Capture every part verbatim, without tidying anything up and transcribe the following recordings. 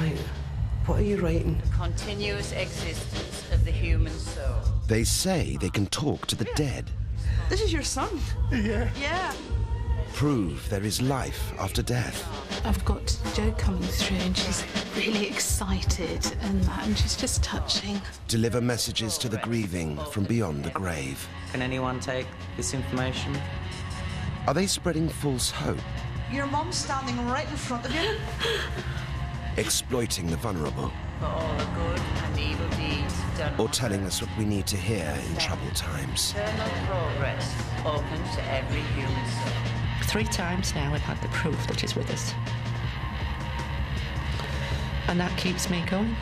Right. What are you writing? The continuous existence of the human soul. They say they can talk to the dead. This is your son. Yeah. Yeah. Prove there is life after death. I've got Jo coming through and she's really excited and, and she's just touching. Deliver messages to the grieving from beyond the grave. Can anyone take this information? Are they spreading false hope? Your mum's standing right in front of you. Exploiting the vulnerable. For all the good and evil deeds done. Or telling us what we need to hear in troubled times. Eternal progress open to every human soul. Three times now we've had the proof that is with us. And that keeps me going.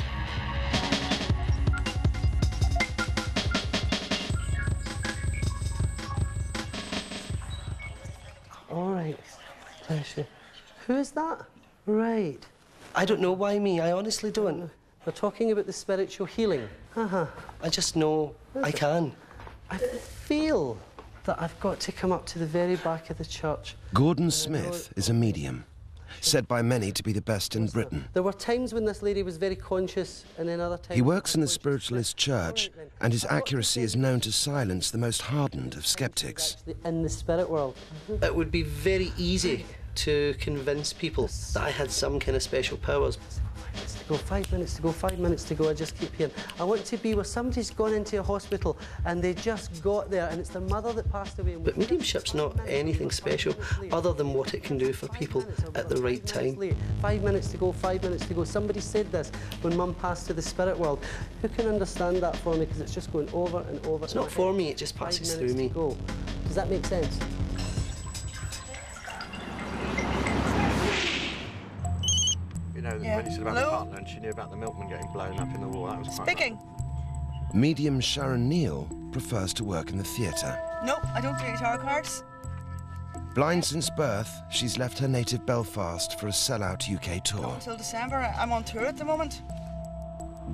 All right. Bless you. Who is that? Right. I don't know why me. I honestly don't. We're talking about the spiritual healing. Uh-huh. I just know I can. I feel that I've got to come up to the very back of the church. Gordon Smith is a medium, said by many to be the best in Britain. There were times when this lady was very conscious, and then other times... He works in the Spiritualist Church, and his accuracy is known to silence the most hardened of sceptics. In the spirit world, it would be very easy to convince people that I had some kind of special powers. Go five minutes to go, five minutes to go, I just keep hearing. I want to be where somebody's gone into a hospital and they just got there and it's their mother that passed away. But mediumship's not anything special other than what it can do for people at the right time. Five minutes to go, five minutes to go. Somebody said this when Mum passed to the spirit world. Who can understand that for me? Because it's just going over and over. It's not for me, it just passes through me. Go. Does that make sense? Yeah. When he said about Hello? The butler and she knew about the milkman getting blown up in the wall, that was quite Speaking. Right. Medium Sharon Neill prefers to work in the theatre. Nope, I don't play tarot cards. Blind since birth, she's left her native Belfast for a sell-out U K tour. Not until December, I'm on tour at the moment.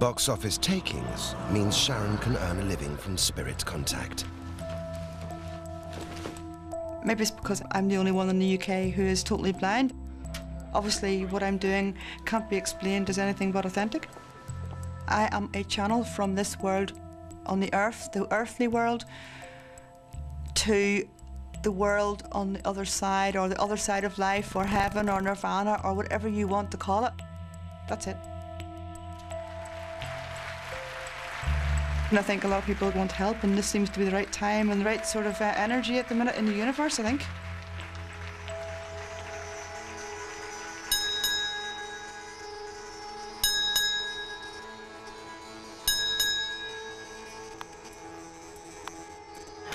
Box office takings means Sharon can earn a living from spirit contact. Maybe it's because I'm the only one in the U K who is totally blind. Obviously, what I'm doing can't be explained as anything but authentic. I am a channel from this world on the earth, the earthly world, to the world on the other side, or the other side of life, or heaven, or nirvana, or whatever you want to call it. That's it. And I think a lot of people want help, and this seems to be the right time and the right sort of uh, energy at the minute in the universe, I think.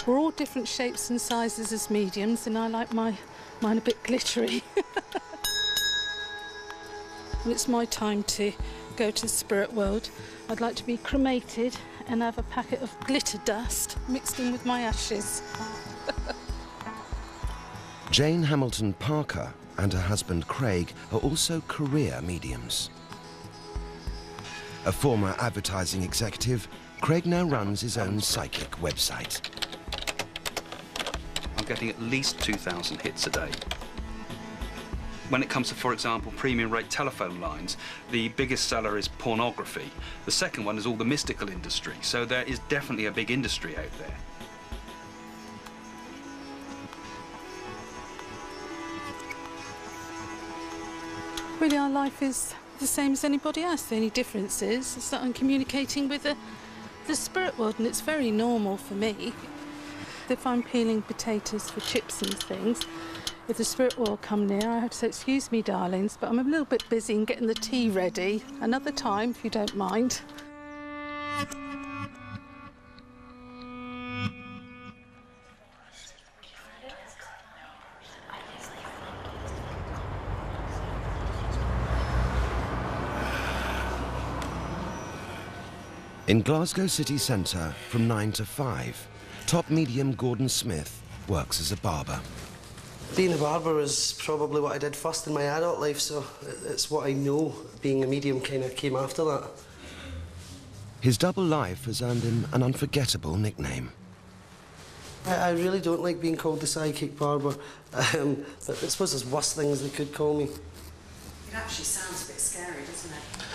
We're all different shapes and sizes as mediums, and I like my mine a bit glittery. And it's my time to go to the spirit world. I'd like to be cremated and have a packet of glitter dust mixed in with my ashes. Jane Hamilton Parker and her husband Craig are also career mediums. A former advertising executive, Craig now runs his own psychic website. Getting at least two thousand hits a day. When it comes to, for example, premium rate telephone lines, the biggest seller is pornography. The second one is all the mystical industry. So there is definitely a big industry out there. Really, our life is the same as anybody else. The only difference is, is that I'm communicating with the, the spirit world, and it's very normal for me. If I'm peeling potatoes for chips and things, if the spirit world come near, I have to say, excuse me, darlings, but I'm a little bit busy in getting the tea ready. Another time, if you don't mind. In Glasgow city centre, from nine to five, top medium Gordon Smith works as a barber. Being a barber is probably what I did first in my adult life, so it's what I know. Being a medium kind of came after that. His double life has earned him an unforgettable nickname. I, I really don't like being called the psychic barber. Um, but this was the worst things they could call me. It actually sounds a bit scary, doesn't it?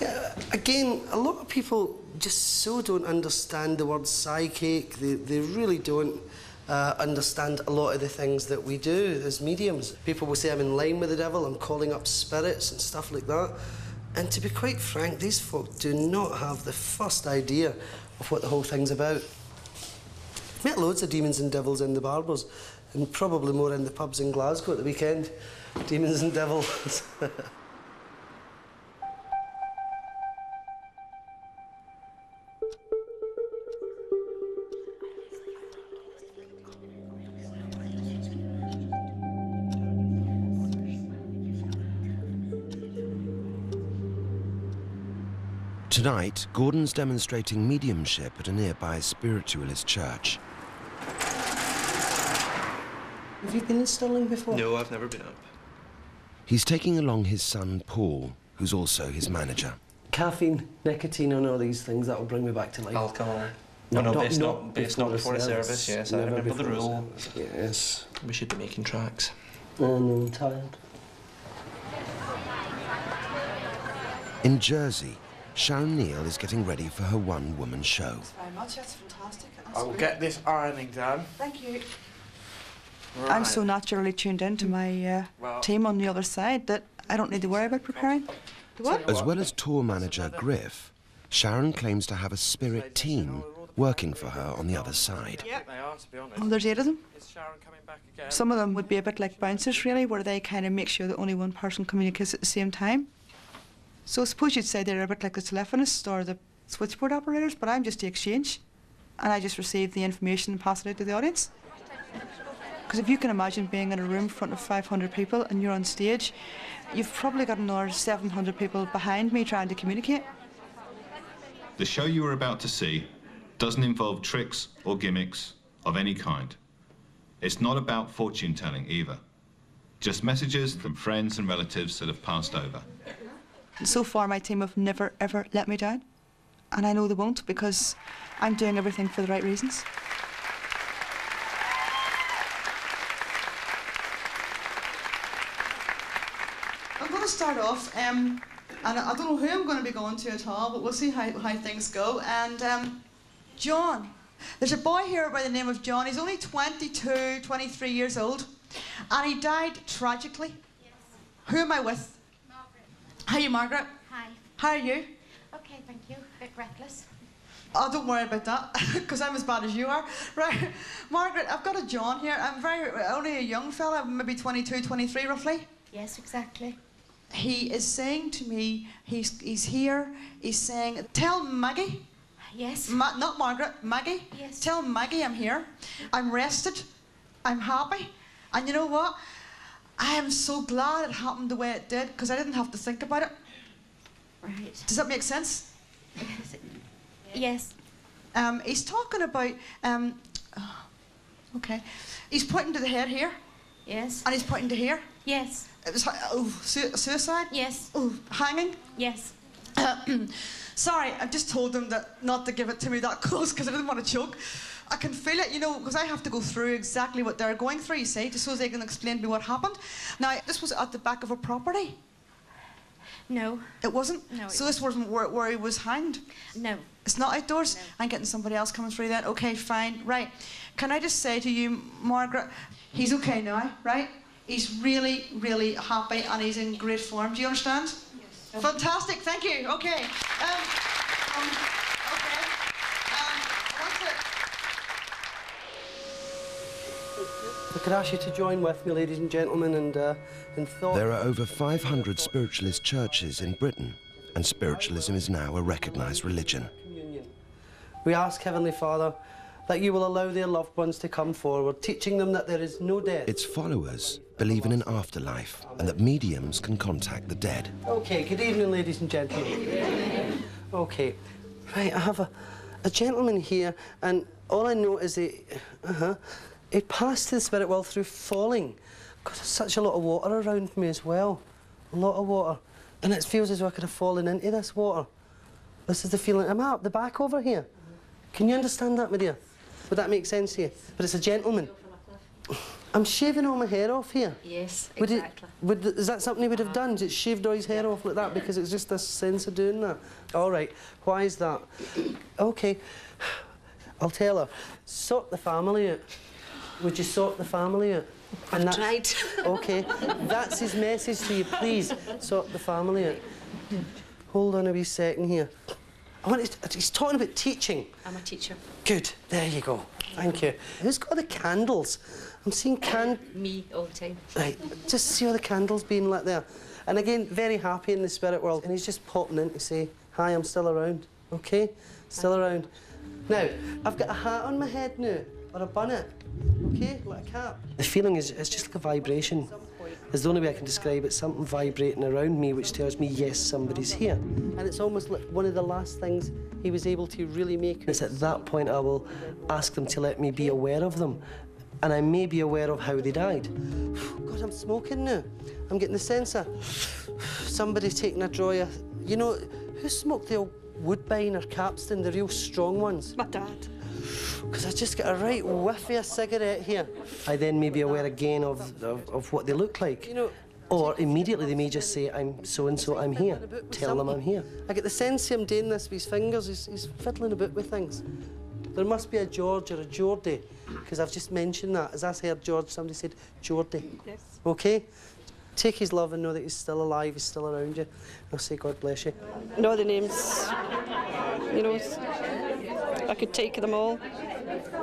Yeah, again, a lot of people just so don't understand the word psychic. They, they really don't uh, understand a lot of the things that we do as mediums. People will say, I'm in line with the devil, I'm calling up spirits and stuff like that. And to be quite frank, these folk do not have the first idea of what the whole thing's about. I've met loads of demons and devils in the barbers, and probably more in the pubs in Glasgow at the weekend. Demons and devils. Tonight, Gordon's demonstrating mediumship at a nearby Spiritualist church. Have you been in Stirling before? No, I've never been up. He's taking along his son, Paul, who's also his manager. Caffeine, nicotine and all these things, that will bring me back to life. Alcohol. No, no, it's not, not, not, not before the service, yes. I remember the rule. Yes. We should be making tracks. Oh, no, I'm tired. In Jersey, Sharon Neill is getting ready for her one-woman show. Thanks very much, that's fantastic. That's I'll great. get this ironing done. Thank you. Right. I'm so naturally tuned in to my uh, well, team on the other side that I don't need to worry about preparing. What? As well as tour manager Griff, Sharon claims to have a spirit team working for her on the other side. Yep. Oh, there's eight of them. Some of them would be a bit like bouncers, really, where they kind of make sure that only one person communicates at the same time. So I suppose you'd say they're a bit like the telephonists or the switchboard operators, but I'm just the exchange, and I just receive the information and pass it out to the audience. Because if you can imagine being in a room in front of five hundred people and you're on stage, you've probably got another seven hundred people behind me trying to communicate. The show you are about to see doesn't involve tricks or gimmicks of any kind. It's not about fortune telling either. Just messages from friends and relatives that have passed over. So far my team have never ever let me down. And I know they won't because I'm doing everything for the right reasons. Start off, um, and I don't know who I'm going to be going to at all, but we'll see how, how things go. And um, John, there's a boy here by the name of John. He's only twenty-two, twenty-three years old, and he died tragically. Yes. Who am I with? Margaret. How are you, Margaret? Hi. How are you? Okay, thank you. A bit reckless. Oh, don't worry about that, because I'm as bad as you are. Right, Margaret, I've got a John here. I'm very only a young fella, maybe twenty-two, twenty-three roughly. Yes, exactly. He is saying to me, he's, he's here, he's saying, tell Maggie. Yes. Ma not Margaret, Maggie. Yes. Tell Maggie I'm here. I'm rested. I'm happy. And you know what? I am so glad it happened the way it did, because I didn't have to think about it. Right. Does that make sense? Yes. Um, he's talking about, um, oh, okay. He's pointing to the head here. Yes. And he's pointing to here. Yes. It was oh, su suicide? Yes. Oh, hanging? Yes. Sorry, I've just told them that not to give it to me that close because I didn't want to choke. I can feel it, you know, because I have to go through exactly what they're going through, you see, just so they can explain to me what happened. Now, this was at the back of a property? No. It wasn't? No. So this wasn't where, where he was hanged? No. It's not outdoors? No. I'm getting somebody else coming through then. Okay, fine. Right. Can I just say to you, Margaret, he's okay now, right? He's really, really happy and he's in great form. Do you understand? Yes. Fantastic, thank you. Okay. Um, um, okay. Um, that's it. I could ask you to join with me, ladies and gentlemen, and uh, in thought. There are over five hundred spiritualist churches in Britain, and spiritualism is now a recognised religion. We ask Heavenly Father that you will allow their loved ones to come forward, teaching them that there is no death. Its followers believe in an afterlife and that mediums can contact the dead. OK, good evening, ladies and gentlemen. OK, right, I have a, a gentleman here, and all I know is he, uh-huh, he passed to the spirit world through falling. God, there's such a lot of water around me as well, a lot of water. And it feels as though I could have fallen into this water. This is the feeling. Am I up the back over here? Can you understand that, my dear? Would that make sense to you? But it's a gentleman. I'm shaving all my hair off here. Yes, would exactly. It, would, is that something he would have done? Is it shaved all his hair yeah. off like that? Because it's just this sense of doing that. All right, why is that? OK, I'll tell her. Sort the family out. Would you sort the family out? And I've tried. OK, that's his message to you. Please, sort the family out. Hold on a wee second here. I want to, he's talking about teaching. I'm a teacher. Good, there you go. Thank you. Who's got the candles? I'm seeing can... Me, all the time. Right, just see all the candles being lit there. And again, very happy in the spirit world. And he's just popping in to say, hi, I'm still around, OK? Still around. Now, I've got a hat on my head now, or a bonnet, OK? Like a cap. The feeling is, it's just like a vibration. It's the only way I can describe it, something vibrating around me which tells me, yes, somebody's here. And it's almost like one of the last things he was able to really make. It's at that point I will ask them to let me be aware of them. And I may be aware of how they died. God, I'm smoking now. I'm getting the sensor. Somebody's taking a drawer. You know, who smoked the old Woodbine or Capstan, the real strong ones? My dad. Because I just get a right whiffy of cigarette here. I then may be aware again of, of, of what they look like. You know, or immediately they may just say, I'm so-and-so, I'm here. Tell them I'm here. I get the sense him doing this with his fingers. He's, he's fiddling about with things. There must be a George or a Geordie, because I've just mentioned that. As I heard George, somebody said Geordie. Yes. OK? Take his love and know that he's still alive, he's still around you. I'll say God bless you. No, the names, you know, I could take them all.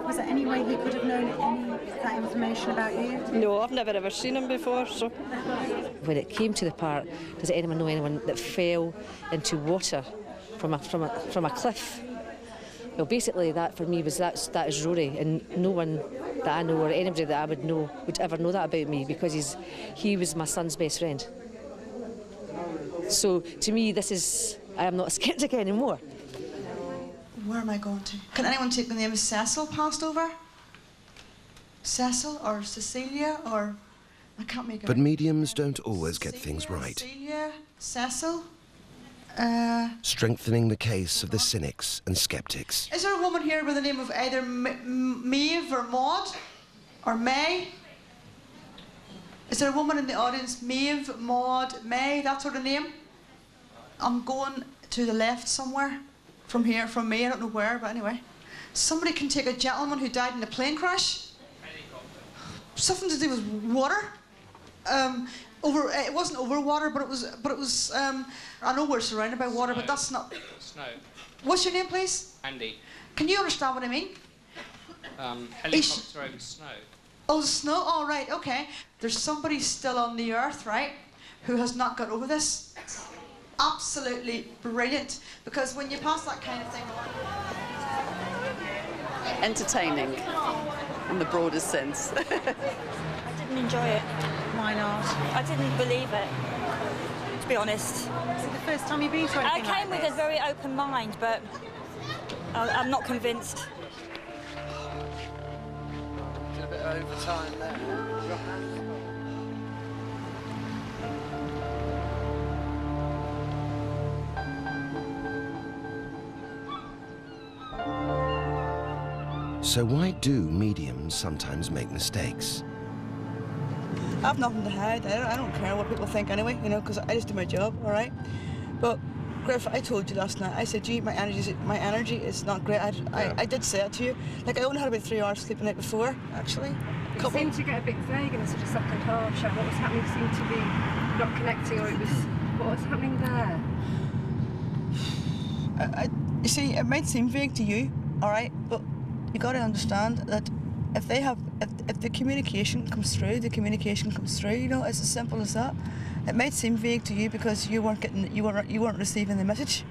Was there any way he could have known any of that information about you? No, I've never ever seen him before, so... When it came to the part, does anyone know anyone that fell into water from a, from a, from a cliff? Well, basically, that for me was that's, that is Rory, and no one that I know or anybody that I would know would ever know that about me because he's, he was my son's best friend. So to me, this is, I am not a sceptic anymore. Where am I going to? Can anyone take the name of Cecil passed over? Cecil or Cecilia or... I can't make it. But mediums don't always Cecilia, get things right. Cecilia, Cecil? Uh, Strengthening the case of the cynics and sceptics. Is there a woman here by the name of either M Maeve or Maud? Or May? Is there a woman in the audience, Maeve, Maud, May, that sort of name? I'm going to the left somewhere. From here, from me, I don't know where, but anyway. Somebody can take a gentleman who died in a plane crash. Something to do with water. Um... Over, it wasn't over water, but it was. But it was. Um, I know we're surrounded by water, Snow. But that's not. Snow. What's your name, please? Andy. Can you understand what I mean? Um, helicopter over snow. Oh, snow. All right. Okay. There's somebody still on the earth, right, who has not got over this. Absolutely brilliant. Because when you pass that kind of thing. Entertaining, in the broadest sense. I didn't enjoy it. Why not? I didn't believe it, to be honest. Is it the first time you've been to anything like this? I came with a very open mind, but I'm not convinced. Did a bit of overtime there. Your hands. So why do mediums sometimes make mistakes? I've nothing to hide. I don't, I don't care what people think anyway, you know, because I just do my job, all right? But, Griff, I told you last night, I said, gee, my energy, my energy is not great. I, yeah. I, I did say it to you. Like, I only had about three hours sleep the night before, actually. It Couple. Seemed to get a bit vague and sort of second half, Sharon. What was happening seemed to be not connecting, or it was... What was happening there? I, I, you see, it might seem vague to you, all right, but you got to understand that if they have... If, if the communication comes through, the communication comes through. You know, it's as simple as that. It might seem vague to you because you weren't getting, you weren't, you weren't receiving the message.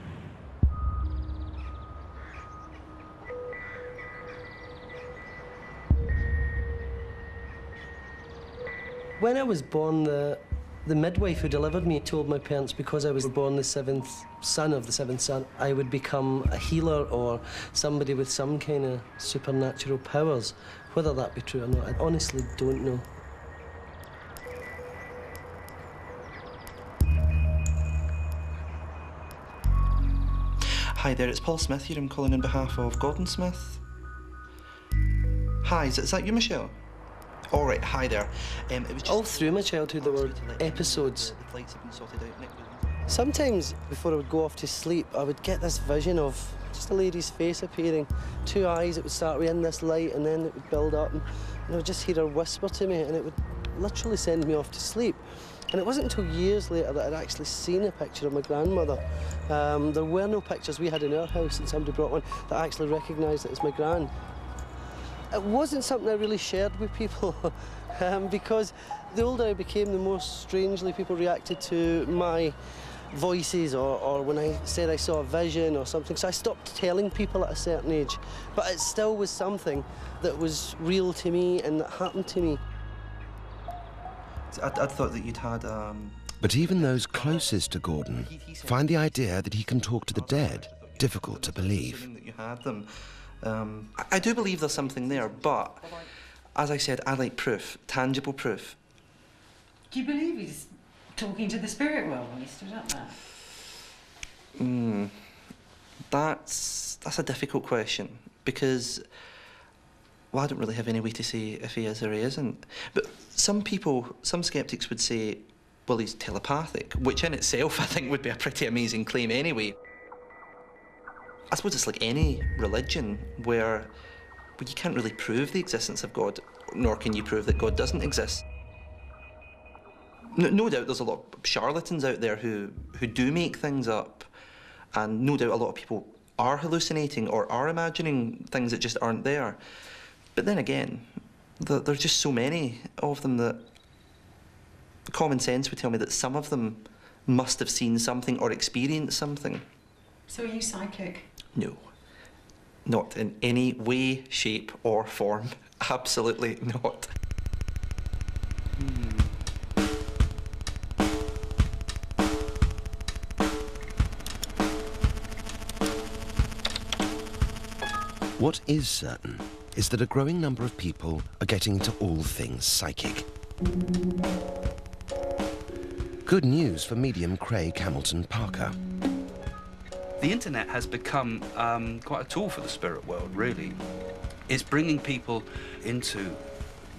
When I was born, the the midwife who delivered me told my parents because I was born the seventh son of the seventh son, I would become a healer or somebody with some kind of supernatural powers. Whether that be true or not, I honestly don't know. Hi there, it's Paul Smith here. I'm calling on behalf of Gordon Smith. Hi, is that you, Michelle? All right, hi there. Um, it was just all through my childhood there were episodes. Sometimes before I would go off to sleep, I would get this vision of just a lady's face appearing, two eyes. It would start with in this light, and then it would build up, and, and I would just hear her whisper to me, and it would literally send me off to sleep. And it wasn't until years later that I'd actually seen a picture of my grandmother. Um, there were no pictures we had in our house, and somebody brought one that I actually recognised it as my gran. It wasn't something I really shared with people, um, because the older I became, the more strangely people reacted to my voices or, or when I said I saw a vision or something. So I stopped telling people at a certain age, but it still was something that was real to me and that happened to me. I'd, I'd thought that you'd had... Um... But even those closest to Gordon find the idea that he can talk to the dead difficult to believe. Um, I do believe there's something there, but as I said, I like proof, tangible proof. Do you believe he's talking to the spirit world when he stood up there? Mm, that's, that's a difficult question, because... Well, I don't really have any way to say if he is or he isn't. But some people, some sceptics would say, well, he's telepathic, which in itself I think would be a pretty amazing claim anyway. I suppose it's like any religion where well, you can't really prove the existence of God, nor can you prove that God doesn't exist. No, no doubt there's a lot of charlatans out there who, who do make things up, and no doubt a lot of people are hallucinating or are imagining things that just aren't there. But then again, the, there are just so many of them that common sense would tell me that some of them must have seen something or experienced something. So are you psychic? No. Not in any way, shape or form. Absolutely not. Hmm. What is certain is that a growing number of people are getting into all things psychic. Good news for medium Craig Hamilton Parker. The internet has become um, quite a tool for the spirit world, really. It's bringing people into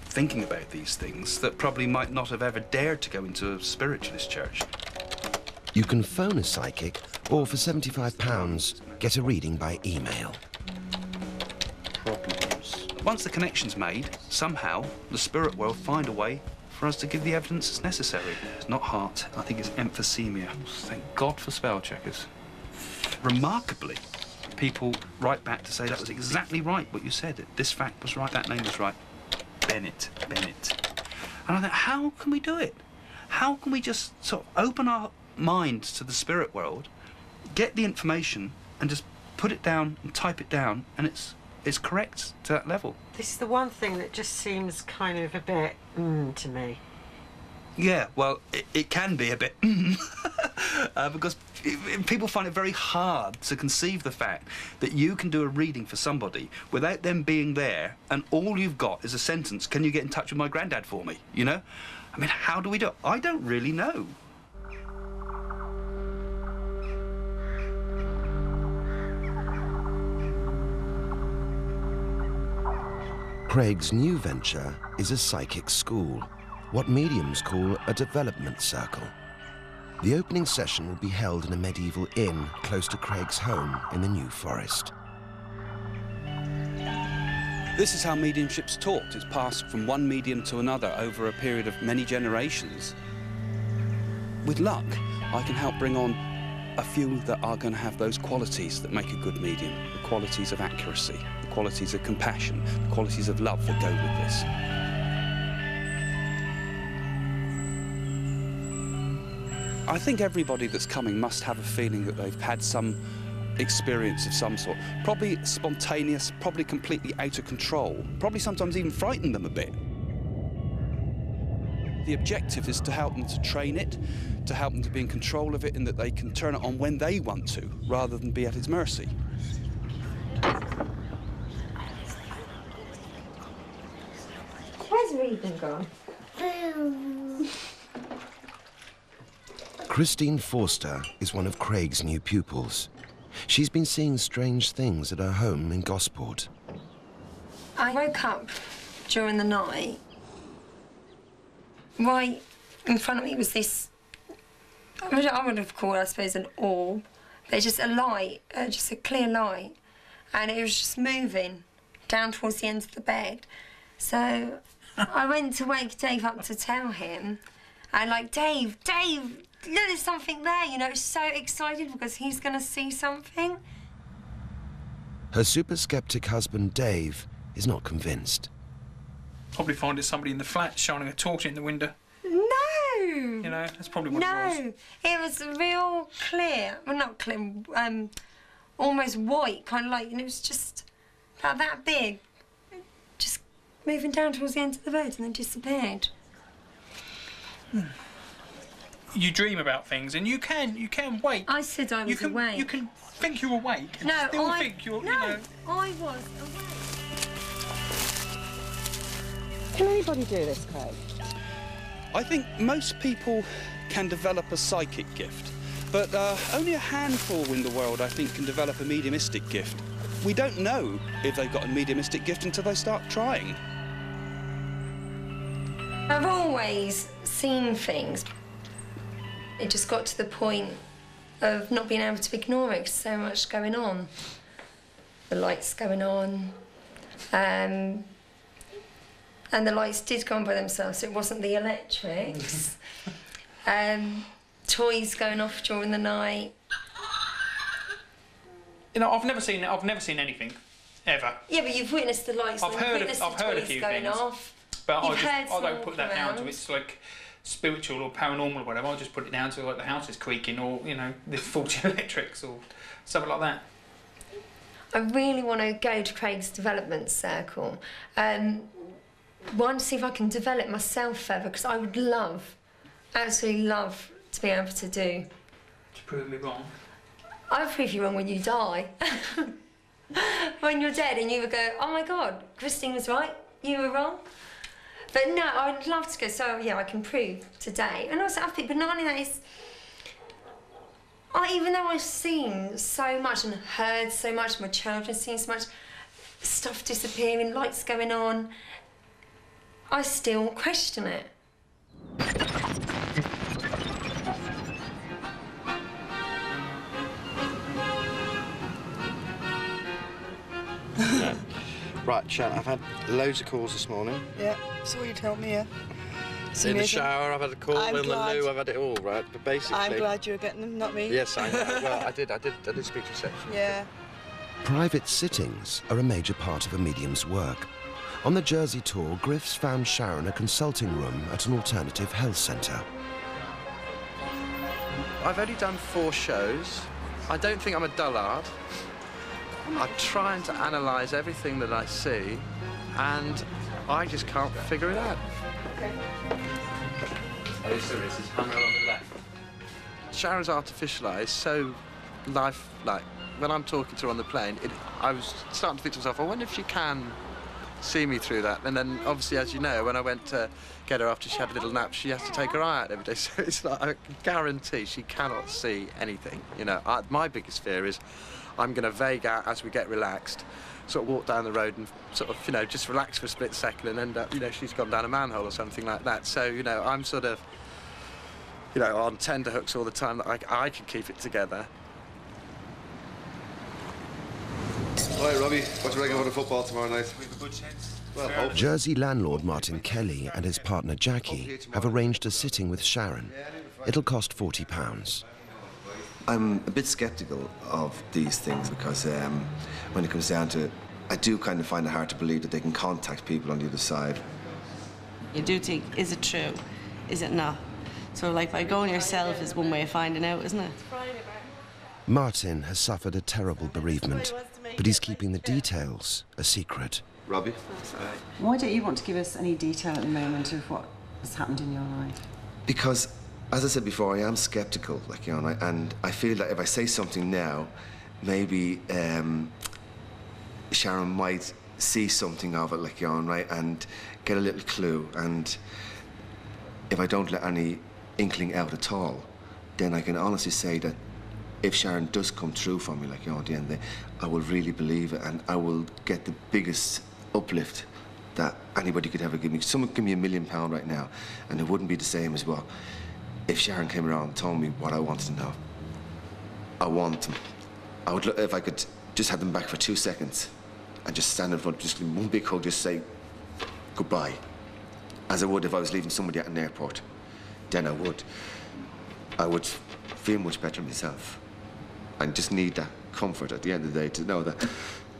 thinking about these things that probably might not have ever dared to go into a spiritualist church. You can phone a psychic or, for seventy-five pounds, get a reading by email. Once the connection's made, somehow, the spirit world find a way for us to give the evidence that's necessary. It's not heart, I think it's emphysema. Thank God for spell checkers. Remarkably, people write back to say that was exactly right what you said. This fact was right, that name was right. Bennett, Bennett. And I think, how can we do it? How can we just sort of open our minds to the spirit world, get the information and just put it down and type it down, and it's It's correct to that level. This is the one thing that just seems kind of a bit mm to me. Yeah, well, it, it can be a bit mm, uh, because it, it, people find it very hard to conceive the fact that you can do a reading for somebody without them being there, and all you've got is a sentence, can you get in touch with my granddad for me, you know? I mean, how do we do it? I don't really know. Craig's new venture is a psychic school, what mediums call a development circle. The opening session will be held in a medieval inn close to Craig's home in the New Forest. This is how mediumship's taught. It's passed from one medium to another over a period of many generations. With luck, I can help bring on a few that are going to have those qualities that make a good medium, the qualities of accuracy, the qualities of compassion, the qualities of love that go with this. I think everybody that's coming must have a feeling that they've had some experience of some sort, probably spontaneous, probably completely out of control, probably sometimes even frightened them a bit. The objective is to help them to train it, to help them to be in control of it, and that they can turn it on when they want to, rather than be at its mercy. Where's Regan gone? Christine Forster is one of Craig's new pupils. She's been seeing strange things at her home in Gosport. I woke up during the night right in front of me was this, I would, I would have called it, I suppose, an orb, but just a light, uh, just a clear light, and it was just moving down towards the end of the bed. So I went to wake Dave up to tell him, and like, Dave, Dave, look, there's something there, you know, so excited because he's going to see something. Her super-sceptic husband, Dave, is not convinced. Probably find it's somebody in the flat shining a torch in the window. No! You know, that's probably what no. it was. No, it was real clear, well, not clear, um, almost white, kind of like, and it was just about that big, just moving down towards the end of the road and then disappeared. Hmm. You dream about things, and you can, you can wake. I said I was you can, awake. You can think you're awake, and no, still I, think you're, no, you know... I was awake. Can anybody do this, Craig? I think most people can develop a psychic gift, but uh, only a handful in the world, I think, can develop a mediumistic gift. We don't know if they've got a mediumistic gift until they start trying. I've always seen things. It just got to the point of not being able to ignore it because so much going on. The lights going on. Um, and the lights did go on by themselves, so it wasn't the electrics. um, toys going off during the night. You know, I've never seen, I've never seen anything, ever. Yeah, but you've witnessed the lights I've heard of, I've heard a few things, off. But I, just, I don't put that around. down to it's like spiritual or paranormal or whatever. I just put it down to like the house is creaking or, you know, the faulty electrics or something like that. I really want to go to Craig's development circle. Um, want to see if I can develop myself further because I would love, absolutely love to be able to do. To prove me wrong. I'll prove you wrong when you die. When you're dead and you would go, oh my God, Christine was right, you were wrong. But no, I'd love to go, so yeah, I can prove today. And also, I think, but not only that, it's, I, even though I've seen so much and heard so much, my children seen so much, stuff disappearing, lights going on, I still question it. No. Right, Sharon, I've had loads of calls this morning. Yeah, that's all you told me, yeah. It's in amazing. The shower, I've had a call, I'm in glad. the loo, I've had it all, right? But basically... I'm glad you're getting them, not me. Yes, I know. Well, I did, I did, I did speak to reception. Yeah. Private sittings are a major part of a medium's work. On the Jersey tour, Griff's found Sharon a consulting room at an alternative health centre. I've only done four shows. I don't think I'm a dullard. I'm trying to analyse everything that I see, and I just can't figure it out. Okay. Oh, so this is hung on the left. Sharon's artificial eye is so life-like. When I'm talking to her on the plane, it, I was starting to think to myself, I wonder if she can see me through that. And then, obviously, as you know, when I went to get her after she had a little nap, she has to take her eye out every day. So it's like, I guarantee she cannot see anything. You know, I, my biggest fear is, I'm going to vague out as we get relaxed, sort of walk down the road and sort of, you know, just relax for a split second and end up, you know, she's gone down a manhole or something like that. So, you know, I'm sort of, you know, on tenterhooks all the time that I, I can keep it together. Hi, Robbie. What do you reckon about the football tomorrow night? We have a good chance. Well, Jersey landlord Martin Kelly and his partner Jackie have arranged a sitting with Sharon. It'll cost forty pounds. I'm a bit sceptical of these things because um, when it comes down to it, I do kind of find it hard to believe that they can contact people on the other side. You do think, is it true? Is it not? So, like, by going yourself is one way of finding out, isn't it? Martin has suffered a terrible bereavement, but he's keeping the details a secret. Robbie? Why don't you want to give us any detail at the moment of what has happened in your life? Because, as I said before, I am sceptical, like, you know, and I, and I feel that if I say something now, maybe um, Sharon might see something of it, like, you know, right, and get a little clue. And if I don't let any inkling out at all, then I can honestly say that if Sharon does come through for me, like, you know, at the end of the day, I will really believe it, and I will get the biggest uplift that anybody could ever give me. Someone give me a million pound right now, and it wouldn't be the same as well if Sharon came around and told me what I wanted to know. I want them. I would look, if I could just have them back for two seconds and just stand in front, just give them one big hug, just say goodbye, as I would if I was leaving somebody at an airport. Then I would. I would feel much better myself. I just need that comfort at the end of the day to know that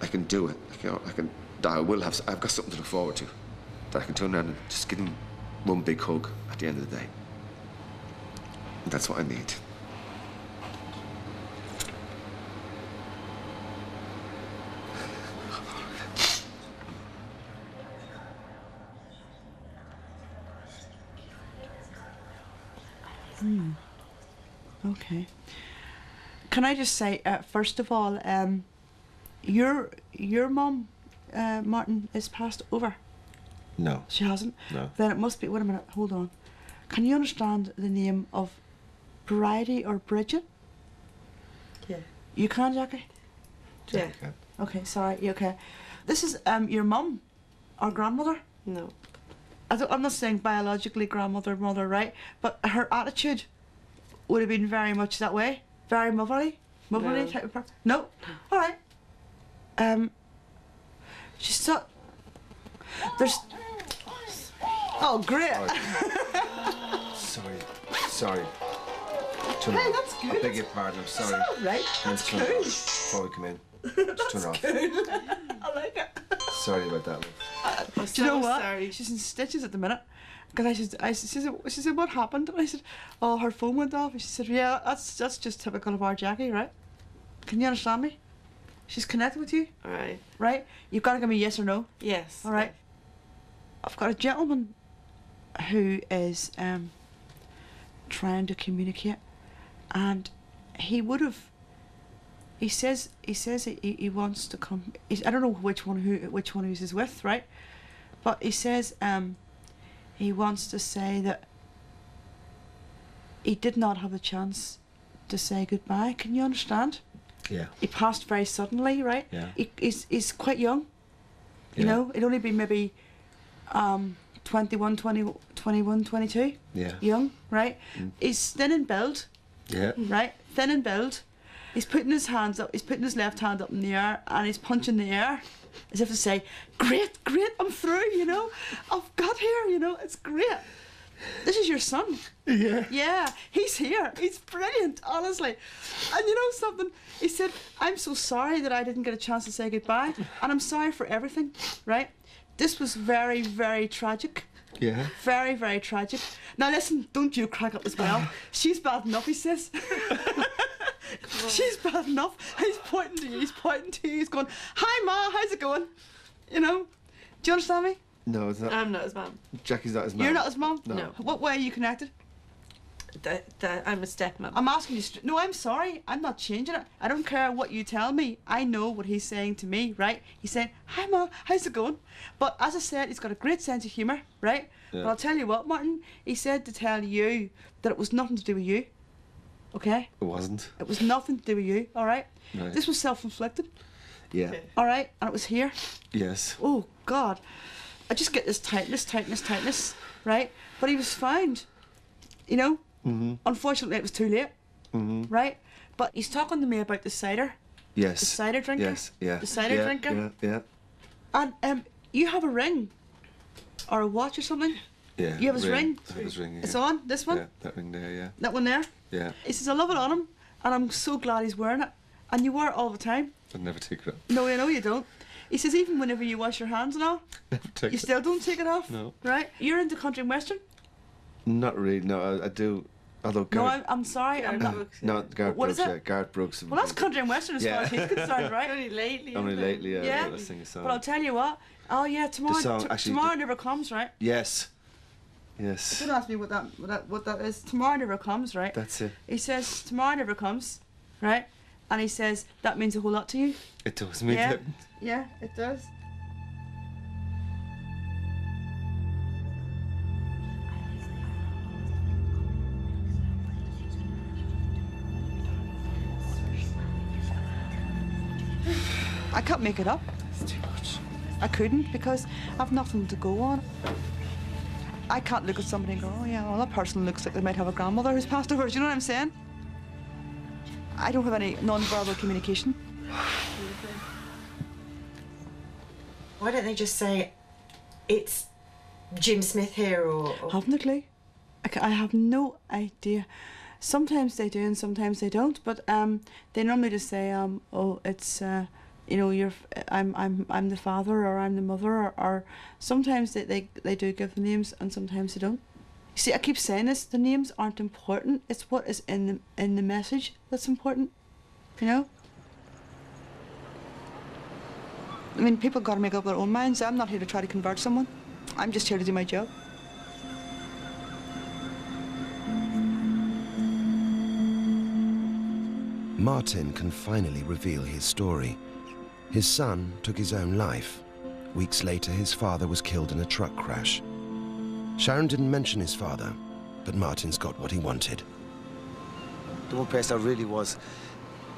I can do it. You know, I can. That I will have. I've got something to look forward to. That I can turn around and just give them one big hug at the end of the day. And that's what I need. Mm. Okay. Can I just say, uh, first of all, um, your your mum, uh, Martin, is passed over. No. She hasn't? No. Then it must be, wait a minute, hold on. Can you understand the name of Bridie or Bridget? Yeah. You can, Jackie? Yeah. Yeah. Okay, sorry, you okay. This is um, your mum, or grandmother? No. I don't, I'm not saying biologically grandmother, mother, right? But her attitude would have been very much that way. Very motherly, motherly no. type of person. No? All right. Um, she's so... There's... Oh, great. Oh, sorry. Sorry. Turn hey, that's good. I beg your pardon, I'm sorry. That's all right. That's cool. Before we come in. Just turn off. I like it. Sorry about that, love. Uh, Do you know what? Sorry. She's in stitches at the minute. Because I said, I said, she said, what happened? And I said, oh, her phone went off. And she said, yeah, that's that's just typical of our Jackie, right? Can you understand me? She's connected with you. All right. Right? You've got to give me yes or no. Yes. All right. I've got a gentleman who is um, trying to communicate, and he would have. He says he says he he wants to come. He's, I don't know which one who which one he's with, right? But he says. Um, He wants to say that he did not have a chance to say goodbye. Can you understand? Yeah. He passed very suddenly, right? Yeah. He, he's, he's quite young, yeah. You know? He'd only be maybe um, twenty-one, twenty, twenty-one, twenty-two. Yeah. Young, right? Mm. He's thin in build. Yeah. Right? Thin in build. He's putting his hands up, he's putting his left hand up in the air, and he's punching the air. As if to say, great, great, I'm through, you know? I've got here, you know? It's great. This is your son. Yeah. Yeah, he's here. He's brilliant, honestly. And you know something? He said, I'm so sorry that I didn't get a chance to say goodbye, and I'm sorry for everything, right? This was very, very tragic. Yeah. Very, very tragic. Now listen, don't you crack up as well. She's bad enough, he says. She's bad enough. He's pointing to you, he's pointing to you, he's going, hi Ma, how's it going? You know? Do you understand me? No, it's not. I'm not his mum. Jackie's not his mum. You're not his mum? No. No. What way are you connected? The, the, I'm a stepmum. I'm asking you, no, I'm sorry, I'm not changing it. I don't care what you tell me. I know what he's saying to me, right? He's saying, hi Ma, how's it going? But as I said, he's got a great sense of humour, right? Yeah. But I'll tell you what, Martin, he said to tell you that it was nothing to do with you. Okay? It wasn't. It was nothing to do with you, all right? Right. This was self-inflicted. Yeah. Okay. All right, and it was here. Yes. Oh, God. I just get this tightness, tightness, tightness, right? But he was found, you know? Mm-hmm. Unfortunately, it was too late, mm-hmm. right? But he's talking to me about the cider. Yes. The cider drinker. Yes, yeah. The cider yeah, drinker. Yeah, yeah. And um, you have a ring or a watch or something. Yeah. You have his ring. I have his ring, yeah. It's on, this one? Yeah, that ring there, yeah. That one there? Yeah. He says, I love it on him, and I'm so glad he's wearing it. And you wear it all the time. I never take it off. No, I know you don't. He says, even whenever you wash your hands and all, never take you it. Still don't take it off? No. Right? You're into country and western? Not really, no, I, I do. Although Garth, no, I'm, I'm sorry, Garth I'm not. Brooks, yeah. No, Garth what Brooks, is it? Yeah, Garth Brooks. Well, that's country and western as yeah. far as he's concerned, right? Only lately. Only lately, yeah. yeah. Let's sing a song. But I'll tell you what, oh yeah, tomorrow song, actually, tomorrow never comes, right? Yes. Yes. Don't ask me what that, what that what that is. Tomorrow never comes, right? That's it. He says tomorrow never comes, right? And he says that means a whole lot to you. It does mean yeah. that. Yeah, it does. I can't make it up. It's too much. I couldn't, because I've nothing to go on. I can't look at somebody and go, oh yeah, well that person looks like they might have a grandmother who's passed over. Do you know what I'm saying? I don't have any non-verbal communication. Why don't they just say, it's Jim Smith here, or... or... Haven't a clue. I have no idea. Sometimes they do and sometimes they don't, but um, they normally just say, um, oh, it's, uh, you know, you're, I'm, I'm, I'm the father, or I'm the mother, or, or sometimes they, they, they do give the names and sometimes they don't. See, I keep saying this, the names aren't important. It's what is in the, in the message that's important, you know? I mean, people got to make up their own minds. I'm not here to try to convert someone. I'm just here to do my job. Martin can finally reveal his story. His son took his own life. Weeks later, his father was killed in a truck crash. Sharon didn't mention his father, but Martin's got what he wanted. The one place I really was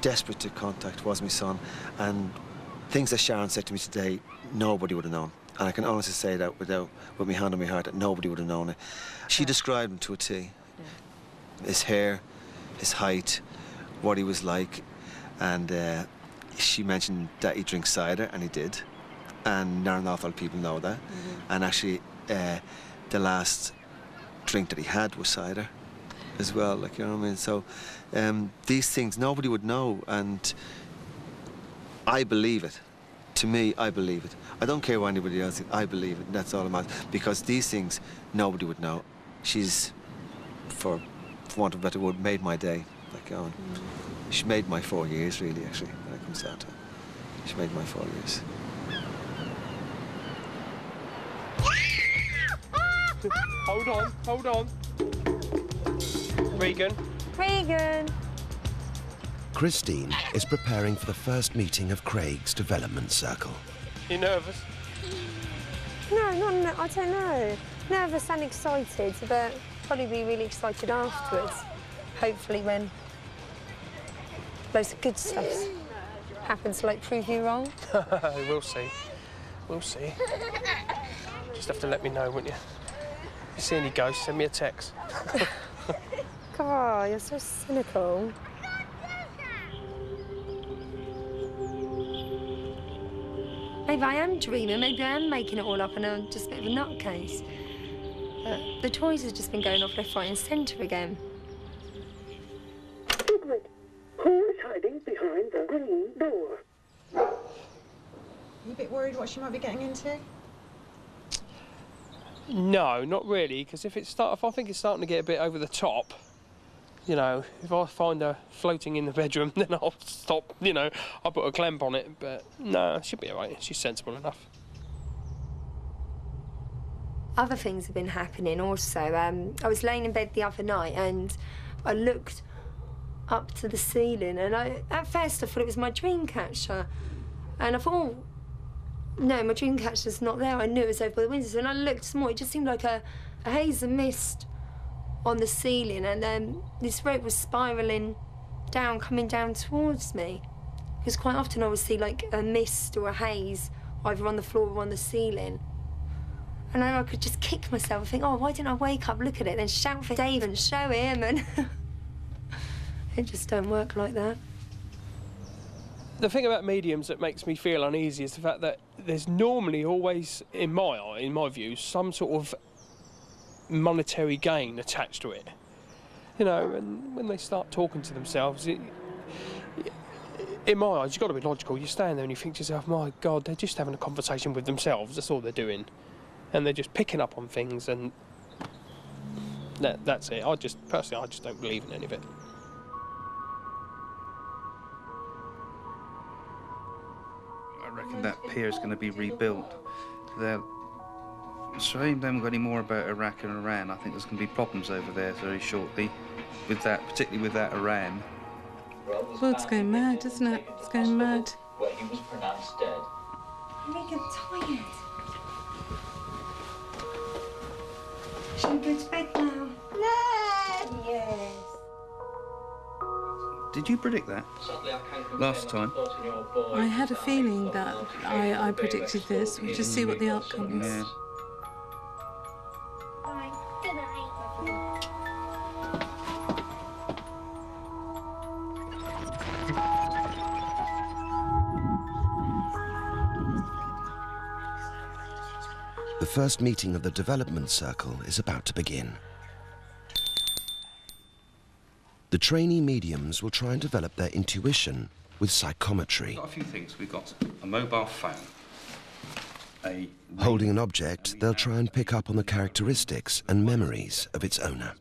desperate to contact was my son, and things that Sharon said to me today, nobody would have known. And I can honestly say that without, with my hand on my heart, that nobody would have known it. She yeah. described him to a T. Yeah. His hair, his height, what he was like. And uh, she mentioned that he drinks cider, and he did. And not an awful lot of people know that. Mm-hmm. And actually, uh, the last drink that he had was cider as well, like, you know what I mean? So um, these things, nobody would know, and I believe it. To me, I believe it. I don't care what anybody else thinks. I believe it, and that's all I'm at. Because these things, nobody would know. She's, for, for want of a better word, made my day. Like, oh, she made my four years, really, actually, when it comes down to it. She made my four years. Hold on, hold on. Regan. Regan. Christine is preparing for the first meeting of Craig's development circle. You nervous? No, not no, I don't know. Nervous and excited, but probably be really excited afterwards. Hopefully when loads of good stuff happens, like prove you wrong. We'll see. We'll see. Just have to let me know, wouldn't you? If you see any ghosts, send me a text. God, you're so cynical. Maybe I am dreaming, maybe I am making it all up and I'm just a bit of a nutcase. But the toys have just been going off left, right and centre again. Goodwood, who is hiding behind the green door? Are you a bit worried what she might be getting into? No, not really, because if, if I think it's starting to get a bit over the top, you know, if I find her floating in the bedroom, then I'll stop, you know, I'll put a clamp on it, but no, she'll be all right. She's sensible enough. Other things have been happening also. Um, I was laying in bed the other night and I looked up to the ceiling and I, at first I thought it was my dream catcher. And I thought, oh, no, my dream catcher's not there. I knew it was over by the windows. And I looked some more. It just seemed like a, a haze of mist on the ceiling, and um, this rope was spiralling down, coming down towards me. Because quite often I would see like a mist or a haze either on the floor or on the ceiling. And then I could just kick myself and think, oh, why didn't I wake up, look at it, then shout for Dave and show him, and it just don't work like that. The thing about mediums that makes me feel uneasy is the fact that there's normally always, in my eye, in my view, some sort of monetary gain attached to it, you know, and when they start talking to themselves, it, it, in my eyes, you've got to be logical. You stand there and you think to yourself, my God, they're just having a conversation with themselves, that's all they're doing, and they're just picking up on things, and that, that's it. I just, personally, I just don't believe in any of it. I reckon that pier's going to be rebuilt. They're shame they haven't got any more about Iraq and Iran. I think there's going to be problems over there very shortly, with that, particularly with that Iran. Well, it's going mad, isn't it? It's going mad. Where he was pronounced dead. I'm making tired. Should we go to bed now? No. Yes. Did you predict that last time? I had a feeling that I, I predicted this. We'll just see what the outcome is. Yeah. The first meeting of the development circle is about to begin. The trainee mediums will try and develop their intuition with psychometry. We've got a few things. We've got a mobile phone. A... Holding an object, they'll try and pick up on the characteristics and memories of its owner.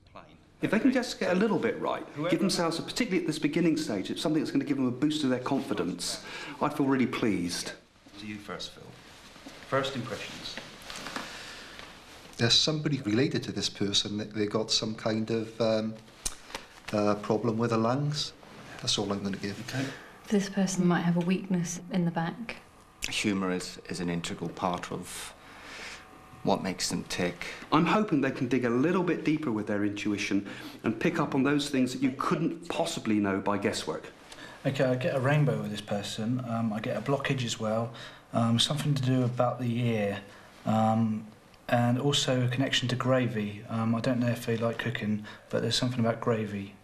If they can just get a little bit right, give themselves, particularly at this beginning stage, it's something that's going to give them a boost to their confidence, I feel really pleased. To you first, Phil. First impressions. There's somebody related to this person that they got some kind of um, uh, problem with the lungs. That's all I'm going to give. Okay. This person might have a weakness in the back. Humour is, is an integral part of what makes them tick. I'm hoping they can dig a little bit deeper with their intuition and pick up on those things that you couldn't possibly know by guesswork. Okay, I get a rainbow with this person. Um, I get a blockage as well. Um, something to do about the ear. Um, And also a connection to gravy. Um, I don't know if they like cooking, but there's something about gravy.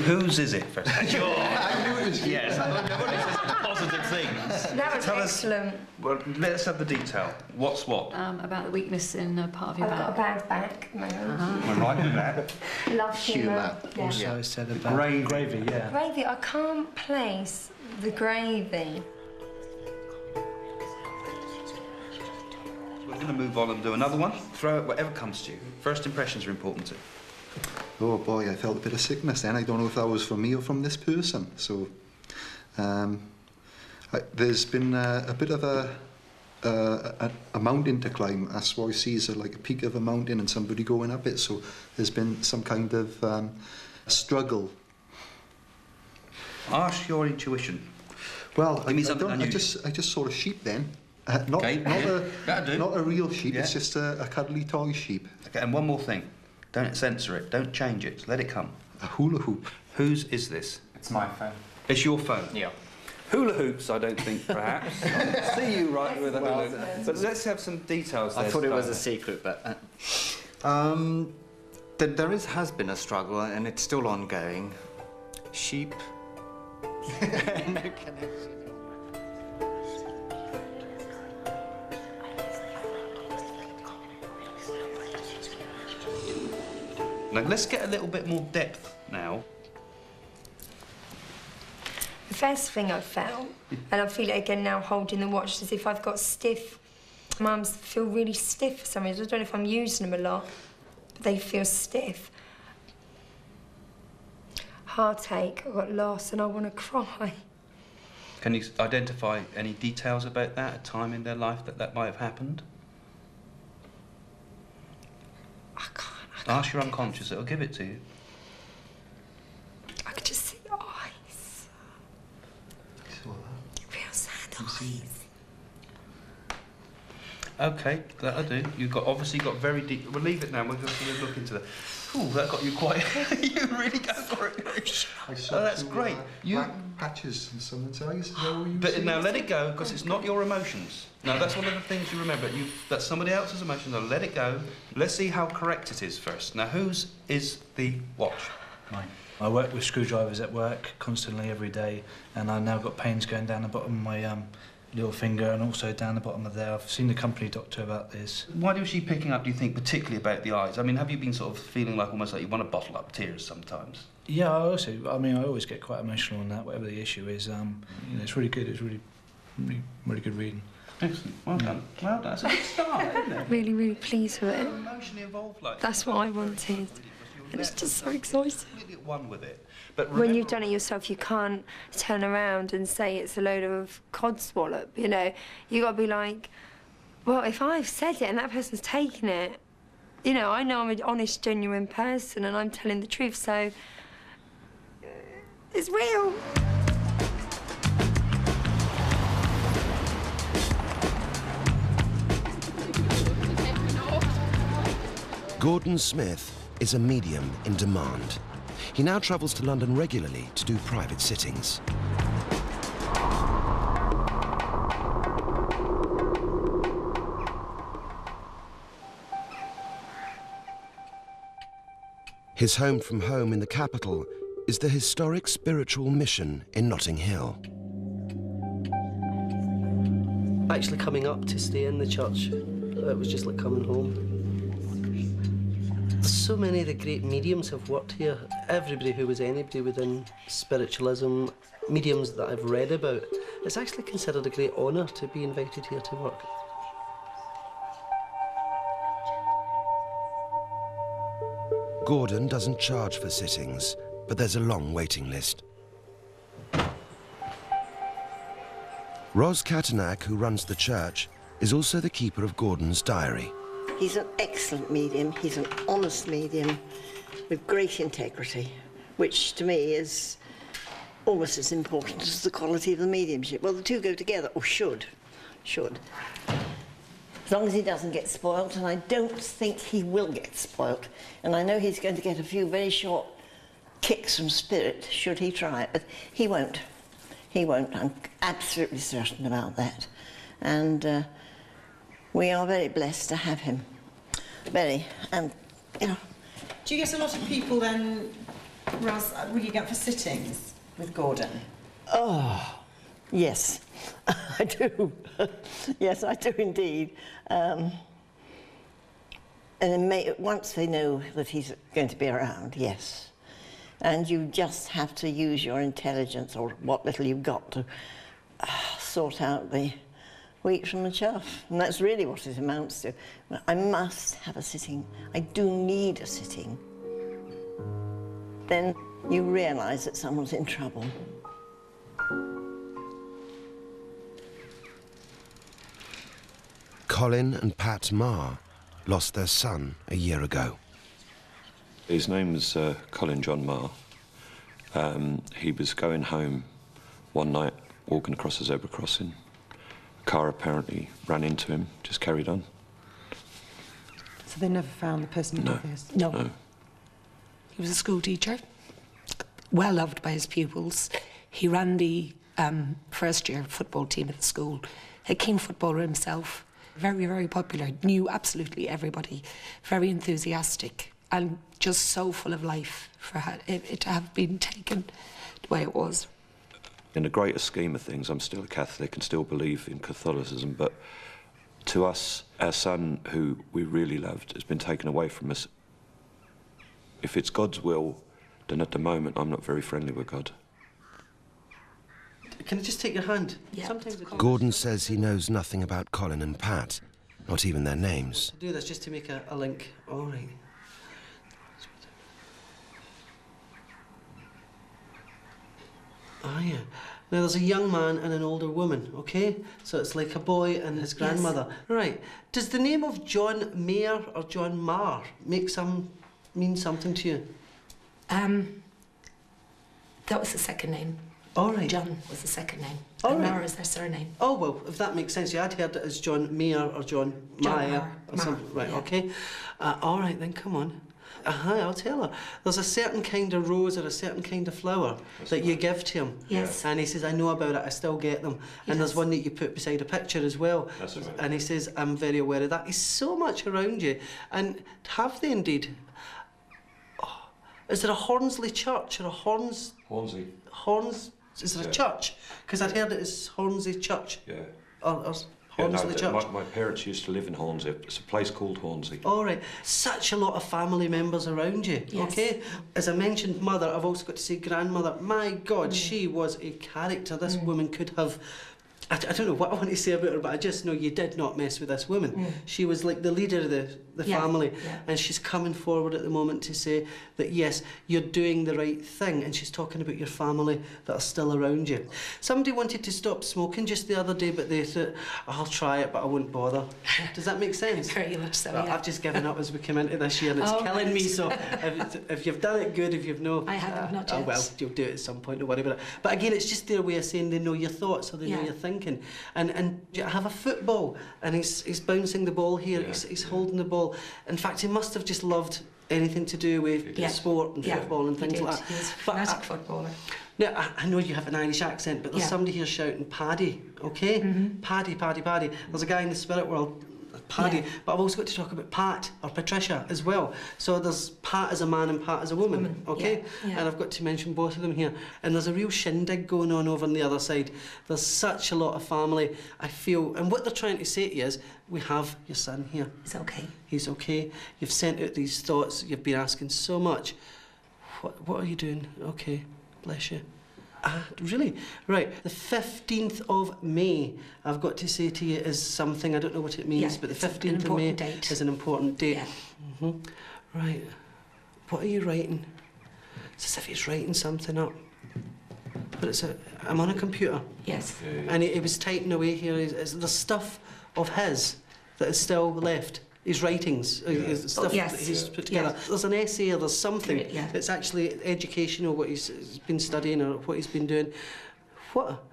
Whose is it? First? Your... I knew it was you. Yes, I knew it was positive things. That was Tell excellent. Us, well, let's have the detail. What's what? Um, about the weakness in a part of your I've back. I've got a bad back. No. Uh-huh. We're right with that. Love humour. Yeah. Also yeah. said about gravy. Gravy, yeah. Gravy, I can't place the gravy. We're going to move on and do another one. Throw it whatever comes to you. First impressions are important too. Oh boy, I felt a bit of sickness then. I don't know if that was from me or from this person. So um, I, there's been a, a bit of a, a, a mountain to climb. That's what I see is like a peak of a mountain and somebody going up it. So there's been some kind of um, struggle. Ask your intuition. Well, I, I, don't, I, just, I just saw a sheep then. Uh, not, okay, not, yeah. a, not a real sheep, yeah. It's just a, a cuddly toy sheep. Okay, and one more thing. Don't censor it, don't change it, let it come. A hula hoop. Whose is this? It's my phone. It's your phone? Yeah. Hula hoops, I don't think, perhaps. I see you right with a hula hoop. Well, but let's have some details there. I thought it was a secret, but... Uh, um, th there is, has been a struggle, and it's still ongoing. Sheep. No connection. Now, let's get a little bit more depth now. The first thing I felt, and I feel it again now holding the watch, is if I've got stiff... My arms feel really stiff for some reason. I don't know if I'm using them a lot, but they feel stiff. Heartache, I got lost, and I want to cry. Can you identify any details about that, a time in their life that that might have happened? I can't. Ask your unconscious, it'll give it to you. I could just see your eyes. You saw that? Real sad eyes. OK, that'll do. You've got, obviously got very deep... We'll leave it now, we're just going to look into that. Ooh, that got you quite... You really go for it. I saw oh, that's some, great. Uh, you... black patches in someone's eyes. Is that what you But now let it go, because it's not your emotions. Now, that's one of the things you remember. You, that's somebody else's emotions. Now, let it go. Let's see how correct it is first. Now, whose is the watch? Mine. I work with screwdrivers at work constantly every day, and I've now got pains going down the bottom of my... Um, little finger and also down the bottom of there. I've seen the company doctor about this. Why was she picking up, do you think, particularly about the eyes? I mean, have you been sort of feeling like almost like you want to bottle up tears sometimes? Yeah, I also, I mean, I always get quite emotional on that, whatever the issue is. Um, you know, it's really good, it's really, really, really good reading. Excellent, well done. Yeah. Well done, that's a good start, isn't it? Really, really pleased with it. Emotionally involved like That's what I wanted. And it's just so exciting. Really at one with it. But when you've done it yourself, you can't turn around and say it's a load of codswallop, you know. You've got to be like, well, if I've said it and that person's taken it, you know, I know I'm an honest, genuine person and I'm telling the truth, so it's real. Gordon Smith is a medium in demand. He now travels to London regularly to do private sittings. His home from home in the capital is the historic Spiritual Mission in Notting Hill. Actually coming up to stay in the church, it was just like coming home. So many of the great mediums have worked here. Everybody who was anybody within spiritualism, mediums that I've read about, it's actually considered a great honour to be invited here to work. Gordon doesn't charge for sittings, but there's a long waiting list. Ros Katunak, who runs the church, is also the keeper of Gordon's diary. He's an excellent medium, he's an honest medium with great integrity, which to me is almost as important as the quality of the mediumship. Well, the two go together, or should, should. As long as he doesn't get spoilt, and I don't think he will get spoilt. And I know he's going to get a few very short kicks from Spirit, should he try it, but he won't. He won't, I'm absolutely certain about that. And uh, we are very blessed to have him. Very, and, you know. Do you get a lot of people then, Ros, really get for sittings with Gordon? Oh, yes. I do. Yes, I do indeed. Um, and it may, once they know that he's going to be around, yes. And you just have to use your intelligence, or what little you've got, to uh, sort out the wheat from the chaff. And that's really what it amounts to. I must have a sitting. I do need a sitting. Then you realise that someone's in trouble. Colin and Pat Marr lost their son a year ago. His name was uh, Colin John Marr. Um, he was going home one night, walking across a zebra crossing. A car apparently ran into him, just carried on. So they never found the person who did this? No. No. He was a school teacher, well loved by his pupils. He ran the um, first year football team at the school. A keen footballer himself. Very, very popular, knew absolutely everybody, very enthusiastic, and just so full of life for it to have been taken the way it was. In the greater scheme of things, I'm still a Catholic and still believe in Catholicism, but to us, our son, who we really loved, has been taken away from us. If it's God's will, then at the moment, I'm not very friendly with God. Can I just take your hand? Yeah. Gordon says he knows nothing about Colin and Pat, not even their names. I do this just to make a, a link. All right. Ah, yeah. Now, there's a young man and an older woman, OK? So it's like a boy and his grandmother. Yes. Right. Does the name of John Mayer or John Marr make some... mean something to you? Um... That was the second name. All right. John was the second name. All and right. Marr is their surname. Oh, well, if that makes sense. Yeah, I'd heard it as John Mayer or John, John Mayer or Marr. Something. Right, yeah. OK. Uh, all right, then, come on. Aha, uh-huh, I'll tell her. There's a certain kind of rose or a certain kind of flower That's that right. you give to him. Yes. And he says, I know about it, I still get them. Yes. And there's one that you put beside a picture as well. That's right. And he says, I'm very aware of that. There's so much around you. And have they indeed? Oh, is there a Hornsey church or a Horns... Hornsey. Horns... Is there yeah. a church? Because I'd heard it as Hornsey Church. Yeah. Or, or Hornsey yeah, no, Church. My, my parents used to live in Hornsey. It's a place called Hornsey. All right. Such a lot of family members around you. Yes. Okay. As I mentioned, mother. I've also got to say grandmother. My God, mm. she was a character. This mm. woman could have. I, I don't know what I want to say about her, but I just know you did not mess with this woman. Mm. She was like the leader of the, the yeah. family, yeah. and she's coming forward at the moment to say that, yes, you're doing the right thing, and she's talking about your family that are still around you. Somebody wanted to stop smoking just the other day, but they thought, I'll try it, but I won't bother. Does that make sense? Very much so, well, yeah. I've just given up as we come into this year, and it's oh, killing right. me, so if, if you've done it, good. If you've no... I haven't, uh, not yet. Oh, well, you'll do it at some point, don't worry about it. But again, it's just their way of saying they know your thoughts, or they yeah. know your thinking. And, and have a football, and he's, he's bouncing the ball here, yeah, he's, he's yeah. holding the ball. In fact, he must have just loved anything to do with yeah. sport and yeah. football and things like that. He's a fanatic footballer. Now, I, I know you have an Irish accent, but there's yeah. somebody here shouting Paddy, okay? Mm-hmm. Paddy, Paddy, Paddy. There's a guy in the spirit world, Paddy, yeah. but I've also got to talk about Pat or Patricia as well. So there's Pat as a man and Pat as a woman, woman. okay? Yeah. Yeah. And I've got to mention both of them here. And there's a real shindig going on over on the other side. There's such a lot of family, I feel. And what they're trying to say to you is, we have your son here. He's okay. He's okay. You've sent out these thoughts, you've been asking so much. What, what are you doing? Okay, bless you. Ah, really? Right, the fifteenth of May, I've got to say to you, is something, I don't know what it means, yeah, but the fifteenth of May date. is an important date. Yeah. Mm-hmm. Right, what are you writing? It's as if he's writing something up. But it's a, I'm on a computer. Yes. Yeah, yeah. And he, he was typing away here, it's the stuff of his that is still left. His writings, yeah. his stuff oh, yes. that he's yeah. put together. Yes. There's an essay, or there's something yeah. that's actually educational, what he's been studying or what he's been doing. What?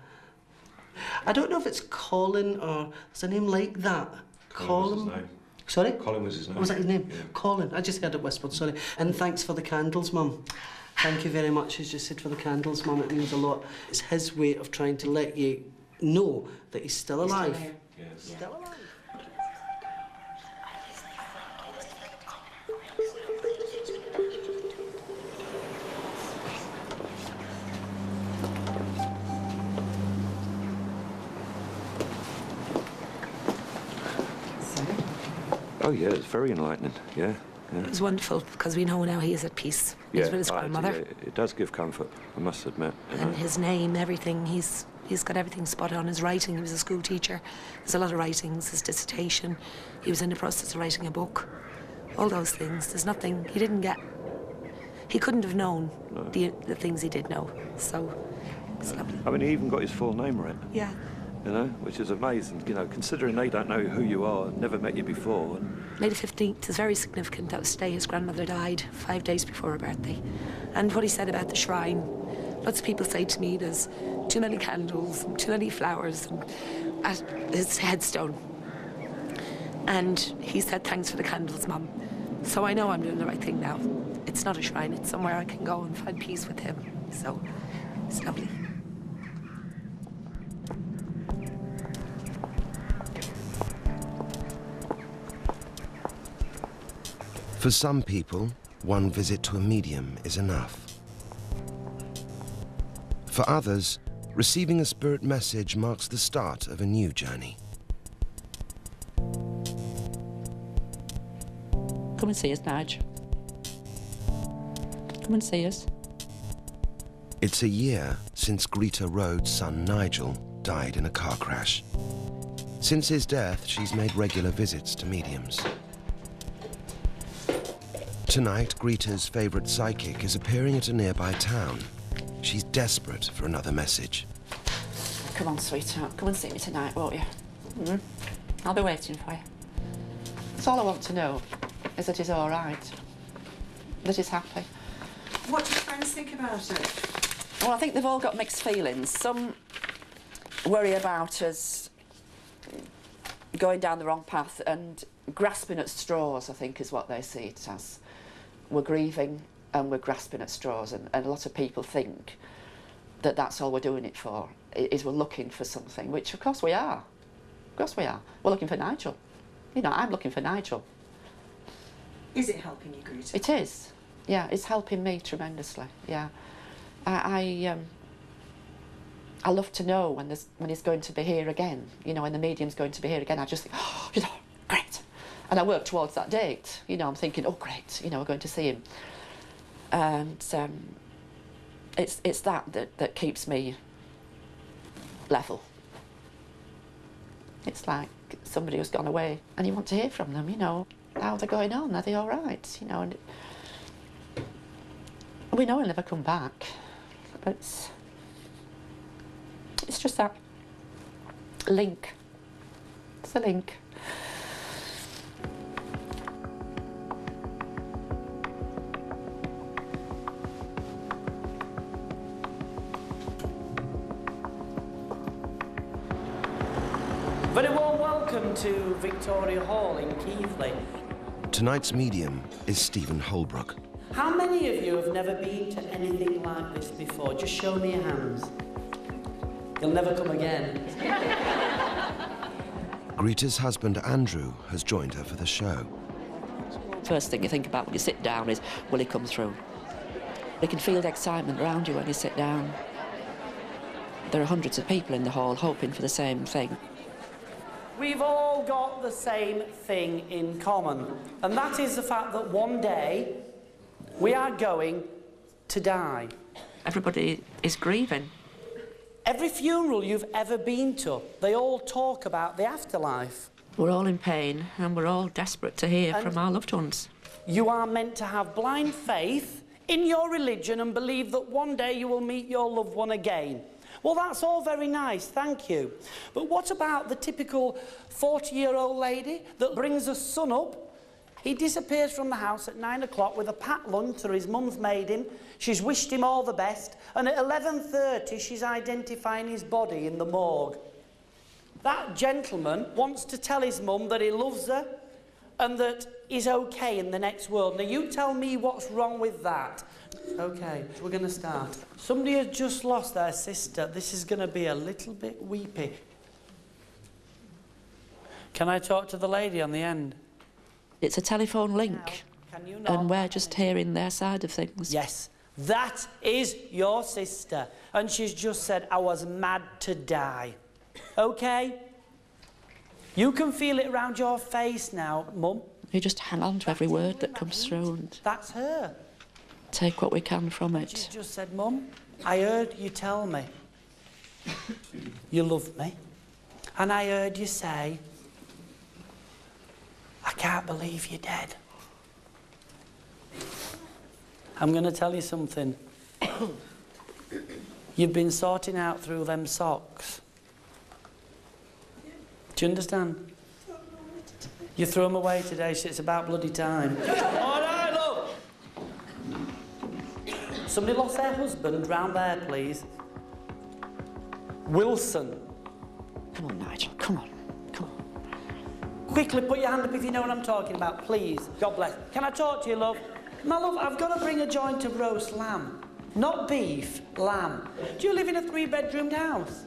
I don't know if it's Colin or there's a name like that. Colin. Colin. Sorry? Colin was his name. Was that his name? Yeah. Colin. I just heard it whispered, sorry. And thanks for the candles, Mum. Thank you very much, as you said, for the candles, Mum. It means a lot. It's his way of trying to let you know that he's still alive. He's still, yeah, he's yeah. still alive. Oh, yeah, it's very enlightening, yeah. yeah. It's wonderful, because we know now he is at peace. Yeah, he's with his grandmother. It, yeah, it does give comfort, I must admit. And know? his name, everything, he's he's got everything spotted on. His writing, he was a school teacher. There's a lot of writings, his dissertation. He was in the process of writing a book. All those things, there's nothing he didn't get. He couldn't have known no. the, the things he did know, so it's yeah. lovely. I mean, he even got his full name right. Yeah. You know, which is amazing, you know, considering they don't know who you are, never met you before. And... May the fifteenth is very significant. That was the day his grandmother died, five days before her birthday. And what he said about the shrine, lots of people say to me there's too many candles, and too many flowers, and at his headstone. And he said, thanks for the candles, Mum. So I know I'm doing the right thing now. It's not a shrine, it's somewhere I can go and find peace with him. So it's lovely. For some people, one visit to a medium is enough. For others, receiving a spirit message marks the start of a new journey. Come and see us, Nige. Come and see us. It's a year since Greta Rhodes' son Nigel died in a car crash. Since his death, she's made regular visits to mediums. Tonight, Greta's favourite psychic is appearing at a nearby town. She's desperate for another message. Come on, sweetheart. Come and see me tonight, won't you? Mm-hmm. I'll be waiting for you. That's all I want to know, is that he's all right, that he's happy. What do your friends think about it? Well, I think they've all got mixed feelings. Some worry about us going down the wrong path and grasping at straws, I think, is what they see it as. We're grieving and we're grasping at straws, and, and a lot of people think that that's all we're doing it for, is we're looking for something, which of course we are. Of course we are. We're looking for Nigel. You know, I'm looking for Nigel. Is it helping you, Greta? It is. Yeah, it's helping me tremendously, yeah. I, I, um, I love to know when, there's, when he's going to be here again, you know, when the medium's going to be here again. I just think, oh, you know, great. And I work towards that date. You know, I'm thinking, oh, great, you know, we're going to see him. And um, it's, it's that, that that keeps me level. It's like somebody who's gone away and you want to hear from them, you know. How they're going on, are they all right? You know, and we know he'll never come back, but it's, it's just that link. It's a link. Very warm welcome to Victoria Hall in Keighley. Tonight's medium is Stephen Holbrook. How many of you have never been to anything like this before? Just show me your hands. You'll never come again. Greta's husband, Andrew, has joined her for the show. First thing you think about when you sit down is, will he come through? They can feel the excitement around you when you sit down. There are hundreds of people in the hall hoping for the same thing. We've all got the same thing in common, and that is the fact that one day we are going to die. Everybody is grieving. Every funeral you've ever been to, they all talk about the afterlife. We're all in pain, and we're all desperate to hear and from our loved ones. You are meant to have blind faith in your religion and believe that one day you will meet your loved one again. Well, that's all very nice, thank you. But what about the typical forty-year-old lady that brings her son up? He disappears from the house at nine o'clock with a packed lunch that his mum's made him. She's wished him all the best. And at eleven thirty, she's identifying his body in the morgue. That gentleman wants to tell his mum that he loves her and that he's OK in the next world. Now, you tell me what's wrong with that. OK, we're going to start. Somebody has just lost their sister. This is going to be a little bit weepy. Can I talk to the lady on the end? It's a telephone link, now, and we're just hearing their side of things. Yes, that is your sister. And she's just said, I was mad to die. OK? You can feel it around your face now, Mum. You just hang on to every word that comes through and... That's her. Take what we can from it. She just said, Mum, I heard you tell me you love me, and I heard you say, I can't believe you're dead. I'm going to tell you something. You've been sorting out through them socks. Do you understand? You threw them away today, so it's about bloody time. All right, look! Somebody lost their husband round there, please. Wilson. Come on, Nigel, come on. Quickly put your hand up if you know what I'm talking about, please. God bless. Can I talk to you, love? My love, I've got to bring a joint of roast lamb. Not beef, lamb. Do you live in a three-bedroomed house?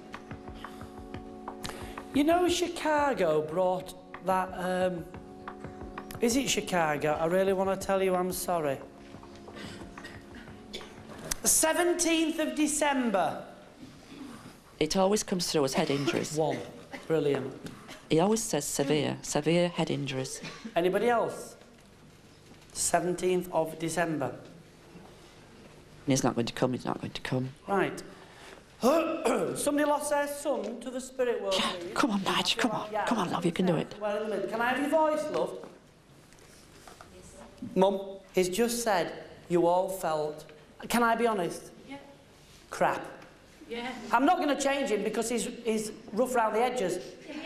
You know, Chicago brought that, um... Is it Chicago? I really want to tell you I'm sorry. seventeenth of December. It always comes through as head injuries. One. Brilliant. He always says severe, severe head injuries. Anybody else? seventeenth of December. He's not going to come, he's not going to come. Right. Somebody lost their son to the spirit world, yeah, please. Come on, Nigel, come on. Yeah. Come on, love, you can do it. Well, in the middle. Can I have your voice, love? Yes, sir. Mum, he's just said you all felt... Can I be honest? Yeah. Crap. Yeah. I'm not going to change him because he's, he's rough round the edges.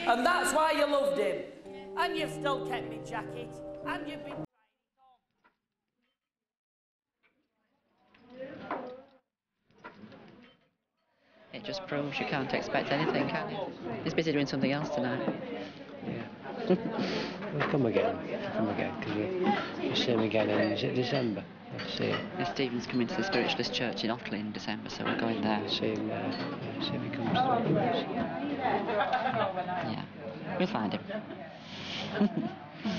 And that's why you loved him. And you've still kept me jacket. And you've been... It just proves you can't expect anything, can you? He's busy doing something else tonight. Yeah. We'll come again. We'll come again, because we'll see him again in, is it December? We'll see him. And Stephen's coming to the Spiritualist Church in Ilkley in December, so we're going there. We'll see him there. We'll see if he comes through. Yeah. We'll find him. Yeah.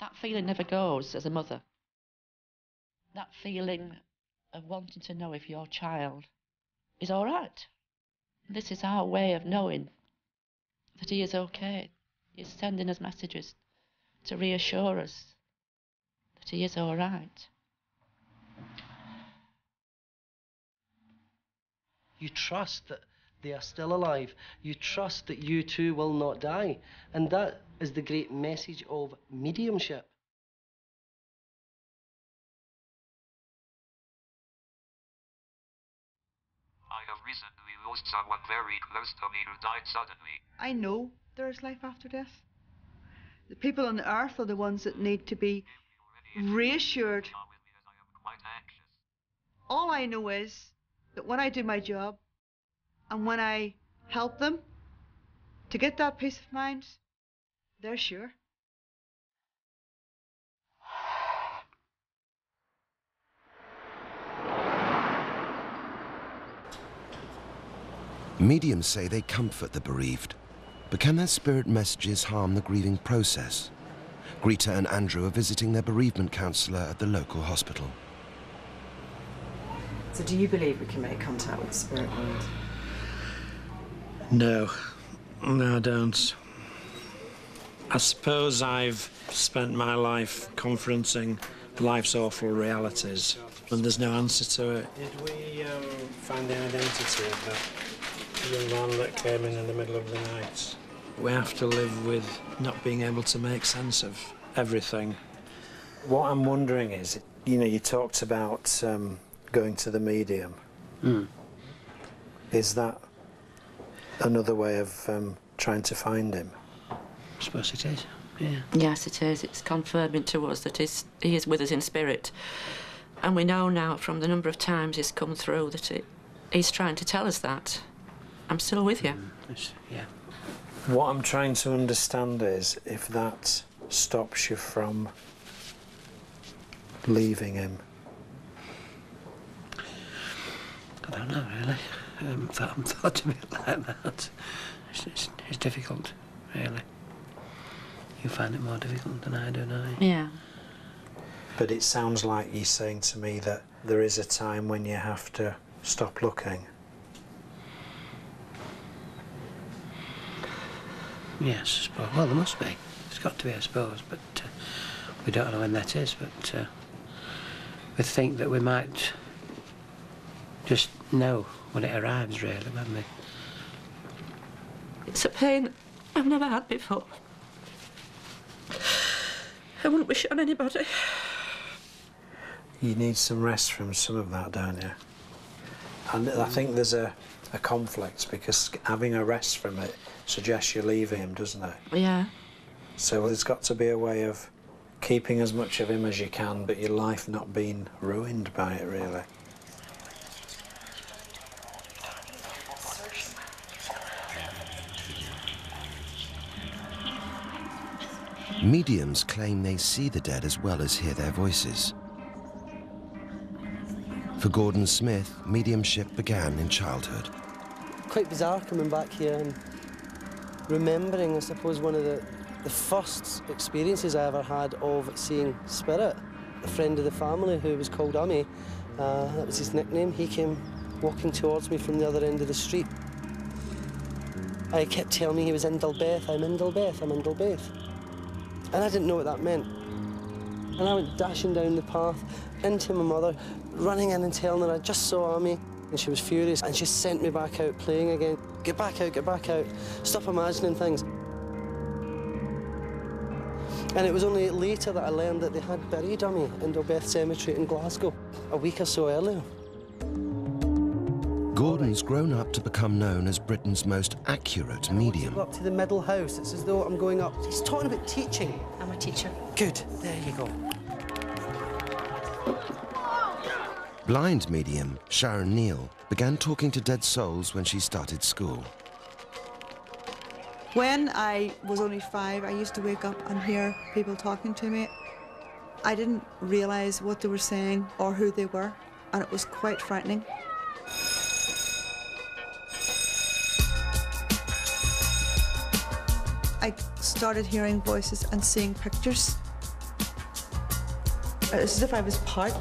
That feeling never goes as a mother. That feeling of wanting to know if your child is all right. This is our way of knowing that he is okay. He's sending us messages to reassure us that he is all right. You trust that they are still alive. You trust that you too will not die. And that is the great message of mediumship. I have recently lost someone very close to me who died suddenly. I know there is life after death. The people on earth are the ones that need to be reassured. All I know is that when I do my job and when I help them to get that peace of mind, they're sure. Mediums say they comfort the bereaved, but can their spirit messages harm the grieving process? Greta and Andrew are visiting their bereavement counsellor at the local hospital. So do you believe we can make contact with the spirit world? No. No, I don't. I suppose I've spent my life confronting life's awful realities, and there's no answer to it. Did we um, find the identity of that young man that came in in the middle of the night? We have to live with not being able to make sense of everything. What I'm wondering is, you know, you talked about um, going to the medium. Mm. Is that another way of um, trying to find him? I suppose it is, yeah. Yes, it is. It's confirming to us that he's, he is with us in spirit. And we know now from the number of times he's come through that it, he's trying to tell us that. I'm still with you. Mm, yeah. What I'm trying to understand is if that stops you from leaving him. I don't know, really. Um, I haven't thought of it like that. It's, it's, it's difficult, really. You find it more difficult than I do now. Yeah. But it sounds like you're saying to me that there is a time when you have to stop looking. Yes, I suppose. Well, there must be. It's got to be, I suppose, but uh, we don't know when that is, but uh, we think that we might just know when it arrives, really, wouldn't we? It's a pain I've never had before. I wouldn't wish it on anybody. You need some rest from some of that, don't you? And I think there's a, a conflict, because having a rest from it suggests you leave him, doesn't it? Yeah. So there's got to be a way of keeping as much of him as you can, but your life not being ruined by it, really. Mediums claim they see the dead as well as hear their voices. For Gordon Smith, mediumship began in childhood. Quite bizarre coming back here and remembering, I suppose, one of the, the first experiences I ever had of seeing spirit. A friend of the family who was called Ummy, uh, that was his nickname, he came walking towards me from the other end of the street. I kept telling me he was in Dalbeth, I'm in Dalbeth, I'm in Dalbeth. And I didn't know what that meant. And I went dashing down the path into my mother, running in and telling her I just saw Amy. And she was furious, and she sent me back out playing again. Get back out, get back out. Stop imagining things. And it was only later that I learned that they had buried Amy in Dalbeth Cemetery in Glasgow, a week or so earlier. Gordon's grown up to become known as Britain's most accurate medium. Up to the middle house, it's as though I'm going up. He's talking about teaching. I'm a teacher. Good, there you go. Blind medium Sharon Neill began talking to dead souls when she started school. When I was only five, I used to wake up and hear people talking to me. I didn't realise what they were saying or who they were, and it was quite frightening. I started hearing voices and seeing pictures. It's as if I was part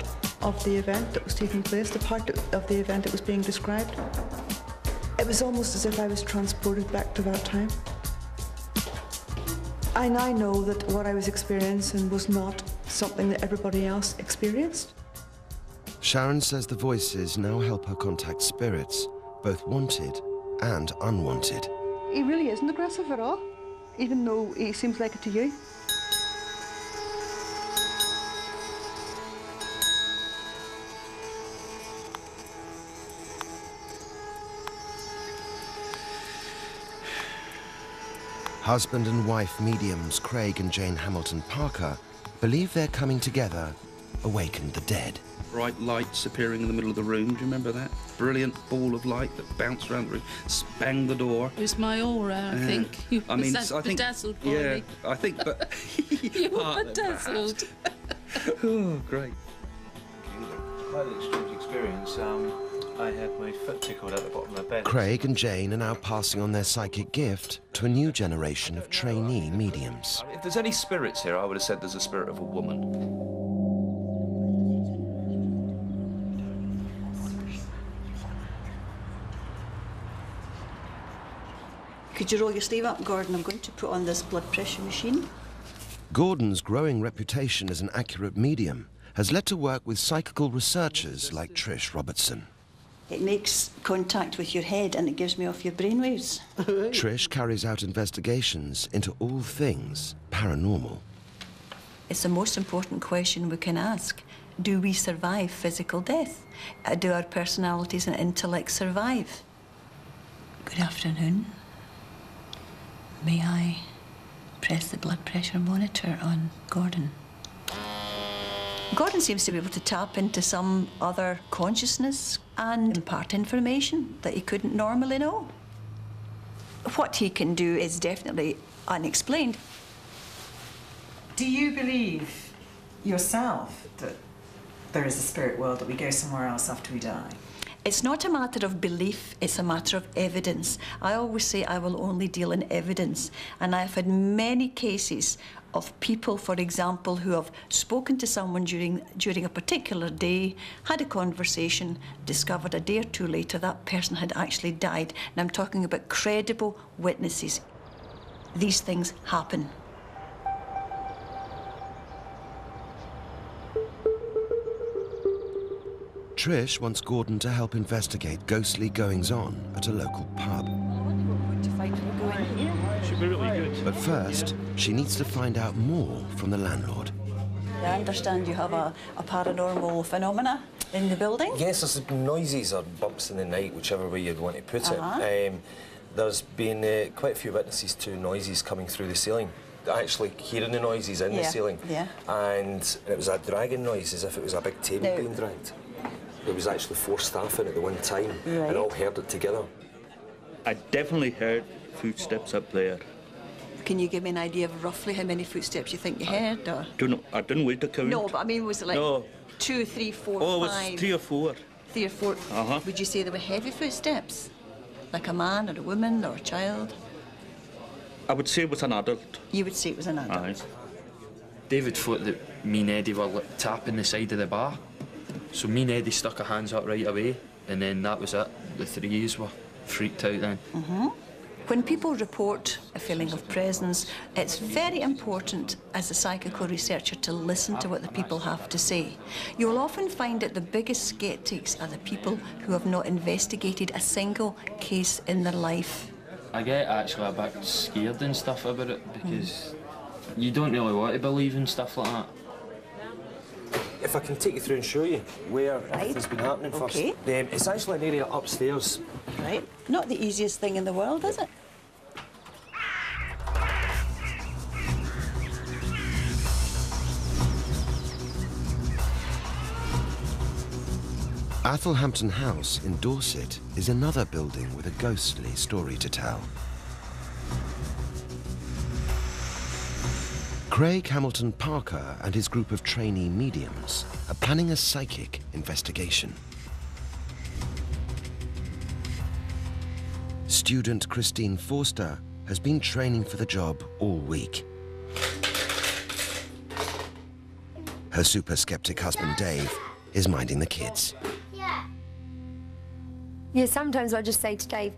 of the event that was taking place, the part of the event that was being described. It was almost as if I was transported back to that time. I now know that what I was experiencing was not something that everybody else experienced. Sharon says the voices now help her contact spirits, both wanted and unwanted. He really isn't aggressive at all, even though it seems like it to you. Husband and wife mediums Craig and Jane Hamilton Parker believe they're coming together awakened the dead. Bright lights appearing in the middle of the room, do you remember that? Brilliant ball of light that bounced around the room, spanged the door. It was my aura, I uh, think. You I mean, so I think, bedazzled by yeah, me. I think, but... you were bedazzled. Oh, great. Quite an extreme experience. Um, I had my foot tickled at the bottom of my bed. Craig and Jane are now passing on their psychic gift to a new generation of trainee mediums. If there's any spirits here, I would have said there's a spirit of a woman. Could you roll your sleeve up, Gordon? I'm going to put on this blood pressure machine. Gordon's growing reputation as an accurate medium has led to work with psychical researchers like Trish Robertson. It makes contact with your head and it gives me off your brainwaves. Trish carries out investigations into all things paranormal. It's the most important question we can ask. Do we survive physical death? Do our personalities and intellects survive? Good afternoon. May I press the blood pressure monitor on Gordon? Gordon seems to be able to tap into some other consciousness and impart information that he couldn't normally know. What he can do is definitely unexplained. Do you believe yourself that there is a spirit world, that we go somewhere else after we die? It's not a matter of belief, it's a matter of evidence. I always say I will only deal in evidence. And I've had many cases of people, for example, who have spoken to someone during, during a particular day, had a conversation, discovered a day or two later that person had actually died. And I'm talking about credible witnesses. These things happen. Trish wants Gordon to help investigate ghostly goings-on at a local pub. But first, she needs to find out more from the landlord. I understand you have a, a paranormal phenomena in the building? Yes, there's noises or bumps in the night, whichever way you'd want to put it. Uh-huh. Um, there's been uh, quite a few witnesses to noises coming through the ceiling. Actually hearing the noises in yeah. the ceiling. Yeah. And it was a dragging noise, as if it was a big table no. being dragged. There was actually four staff in at the one time, right. and all heard it together. I definitely heard footsteps up there. Can you give me an idea of roughly how many footsteps you think you I heard? Or? Don't know. I didn't wait to count. No, but I mean, was it like no. two, three, four, oh, five? Oh, it was three or four. Three or four. Uh-huh. Would you say there were heavy footsteps? Like a man or a woman or a child? I would say it was an adult. You would say it was an adult? Aye. David thought that me and Eddie were like, tapping the side of the bar. So me and Eddie stuck our hands up right away, and then that was it. The three E's were freaked out then. Mm-hmm. When people report a feeling of presence, it's very important as a psychical researcher to listen to what the people have to say. You'll often find that the biggest sceptics are the people who have not investigated a single case in their life. I get actually a bit scared and stuff about it, because mm. you don't really want to believe in stuff like that. If I can take you through and show you where right. everything's been happening first. Okay. Um, it's actually an area upstairs. Right. Not the easiest thing in the world, is it? Athelhampton House in Dorset is another building with a ghostly story to tell. Craig Hamilton Parker and his group of trainee mediums are planning a psychic investigation. Student Christine Forster has been training for the job all week. Her super skeptic husband Dave is minding the kids. Yeah. Yeah, sometimes I just say to Dave,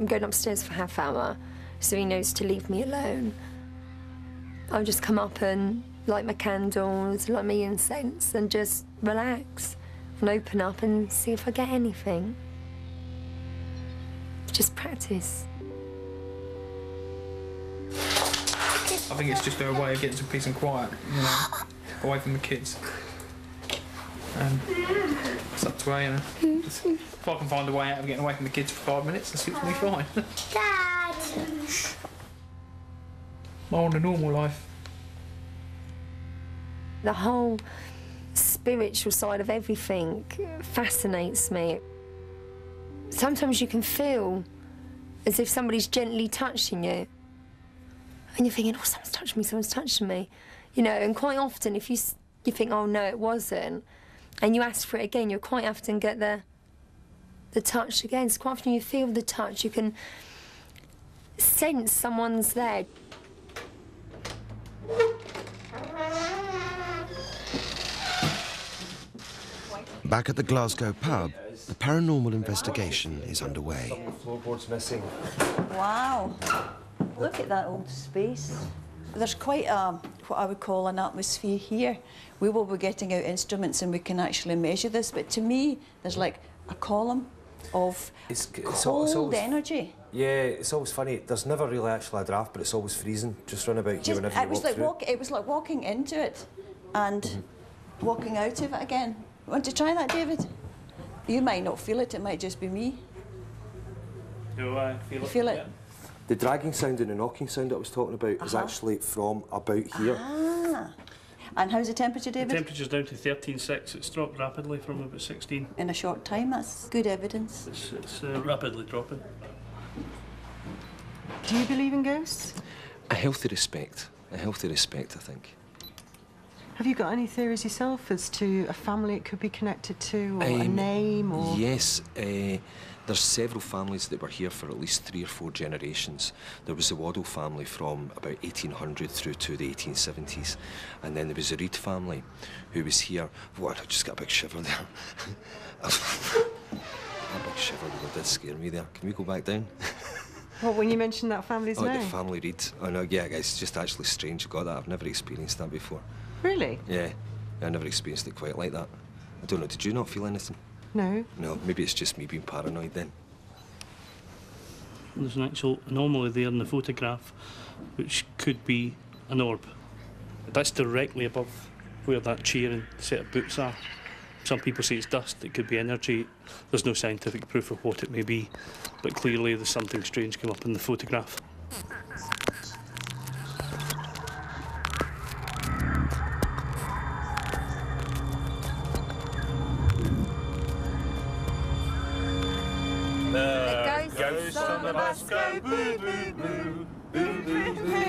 I'm going upstairs for half an hour, so he knows to leave me alone. I'll just come up and light my candles, light my incense, and just relax and open up and see if I get anything. Just practice. I think it's just a way of getting some peace and quiet, you know, away from the kids. Um, it's up to her, you know. Just, if I can find a way out of getting away from the kids for five minutes, that suits me fine. Dad! More on a normal life. The whole spiritual side of everything fascinates me. Sometimes you can feel as if somebody's gently touching you. And you're thinking, oh, someone's touched me, someone's touched me. You know, and quite often if you, you think, oh, no, it wasn't, and you ask for it again, you'll quite often get the, the touch again. So quite often you feel the touch. You can sense someone's there. Back at the Glasgow pub, the paranormal investigation is underway. The floorboard's missing. Wow. Look at that old space. There's quite a, what I would call an atmosphere here. We will be getting out instruments and we can actually measure this, but to me, there's like a column of it's, it's cold it's always, energy. Yeah, it's always funny. There's never really actually a draft, but it's always freezing, just round about here whenever you walk like through walk, it. It was like walking into it and mm-hmm. walking out of it again. Want to try that, David? You might not feel it, it might just be me. Do I feel it? Feel it? Yeah. The dragging sound and the knocking sound that I was talking about uh-huh. is actually from about here. Ah. And how's the temperature, David? The temperature's down to thirteen point six. It's dropped rapidly from about sixteen. In a short time, that's good evidence. It's, it's uh, rapidly dropping. Do you believe in ghosts? A healthy respect. A healthy respect, I think. Have you got any theories yourself as to a family it could be connected to, or um, a name, or...? Yes, uh, there's several families that were here for at least three or four generations. There was the Waddell family from about eighteen hundred through to the eighteen seventies, and then there was the Reid family, who was here... What, I just got a big shiver there. A big shiver that did scare me there. Can we go back down? What, when you mentioned that family's oh, name? Oh, the family Reid. Oh, no, yeah, it's just actually strange. God, I've never experienced that before. Really? Yeah. I never experienced it quite like that. I don't know, did you not feel anything? No. No, maybe it's just me being paranoid then. There's an actual anomaly there in the photograph, which could be an orb. That's directly above where that chair and set of boots are. Some people say it's dust, it could be energy. There's no scientific proof of what it may be, but clearly there's something strange come up in the photograph. Go boo boo boo, boo boo boo, boo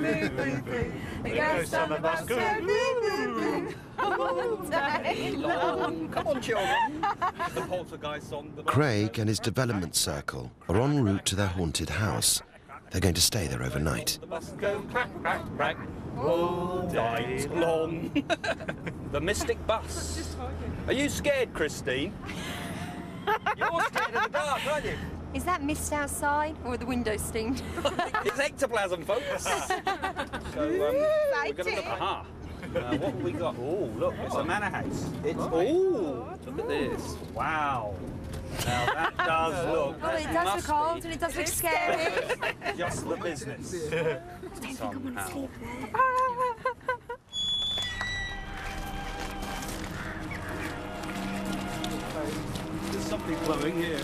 boo boo. The ghosts on the bus go boo boo boo, all day long. Come on, children. The poltergeist on the bus. Craig and his development circle are en route to their haunted house. They're going to stay there overnight. The bus go crack crack crack all day long. The mystic bus. Are you scared, Christine? You're scared in the dark, aren't you? Is that mist outside, or are the windows steamed? It's ectoplasm, folks. So, um, we're gonna look, aha. Uh, what have we got? Oh, look, it's a manor house. It's, oh, look at this. Wow. Now, that does look... Oh, it does look old, and it does look scary. Just the business. I don't think I want to sleep there. There's something glowing here.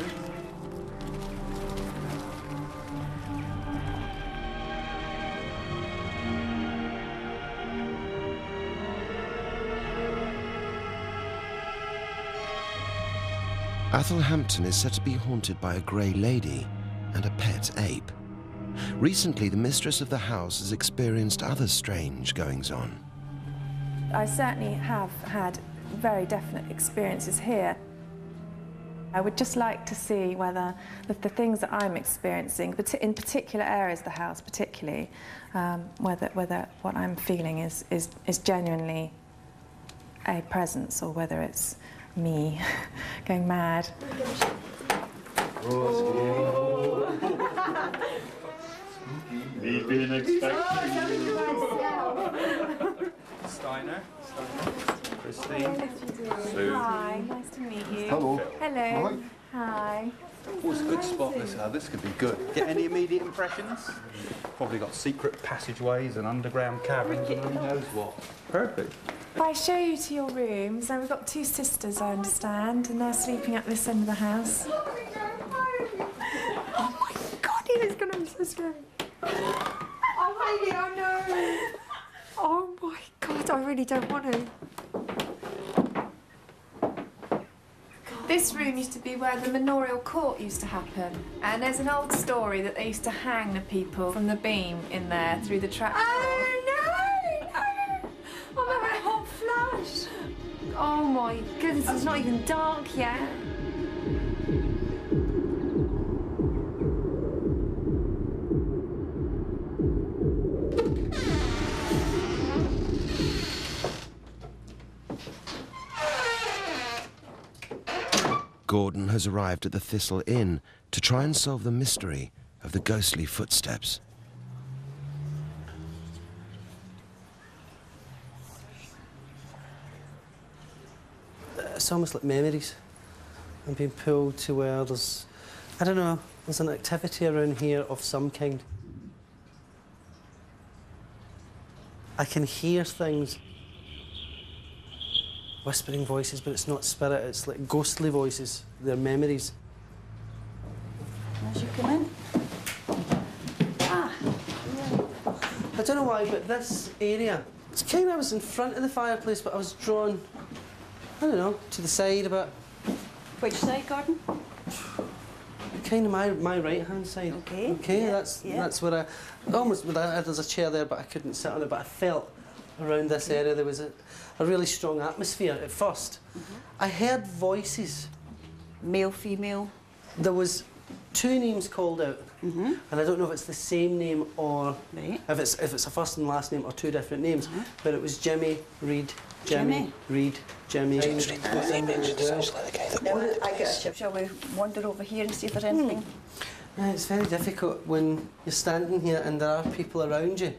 Athelhampton is said to be haunted by a grey lady and a pet ape. Recently, the mistress of the house has experienced other strange goings-on. I certainly have had very definite experiences here. I would just like to see whether the, the things that I'm experiencing, in particular areas of the house particularly, um, whether, whether what I'm feeling is, is, is genuinely a presence or whether it's me going mad. We've been expecting. Steiner, Christine. Hi, nice to meet you. Hello. Hello. Hi. Oh, it's a good spot, this. Uh, this could be good. Get any immediate impressions? Probably got secret passageways and underground caverns and who knows what. Perfect. Well, I show you to your rooms, and we've got two sisters, I understand, and they're sleeping at this end of the house. Oh my God, it is going to be so scary. Oh baby, I know. Oh my God, I really don't want to. This room used to be where the manorial court used to happen. And there's an old story that they used to hang the people from the beam in there through the trap door. Oh, no, no! I'm having a hot flush. Oh, my goodness, it's not even dark yet. Gordon has arrived at the Thistle Inn to try and solve the mystery of the ghostly footsteps. It's almost like memories. I'm being pulled to where there's, I don't know, there's an activity around here of some kind. I can hear things. Whispering voices, but it's not spirit, it's like ghostly voices. They're memories. As you come in. Ah! Yeah. I don't know why, but this area, it's kind of, I was in front of the fireplace, but I was drawn, I don't know, to the side a bit. Which side, Gordon? Kind of my, my right-hand side. OK. OK, yeah. that's yeah. that's where I... Almost, there's a chair there, but I couldn't sit on it, but I felt around this area there was a, a really strong atmosphere at first. Mm-hmm. I heard voices. Male, female? There was two names called out, mm-hmm. and I don't know if it's the same name or right. if it's if it's a first and last name or two different names, mm-hmm. but it was Jimmy, Reed, Jimmy, Jimmy. Reed, Jimmy. I get a Shall we wander over here and see if there's anything? Mm. Uh, it's very difficult when you're standing here and there are people around you.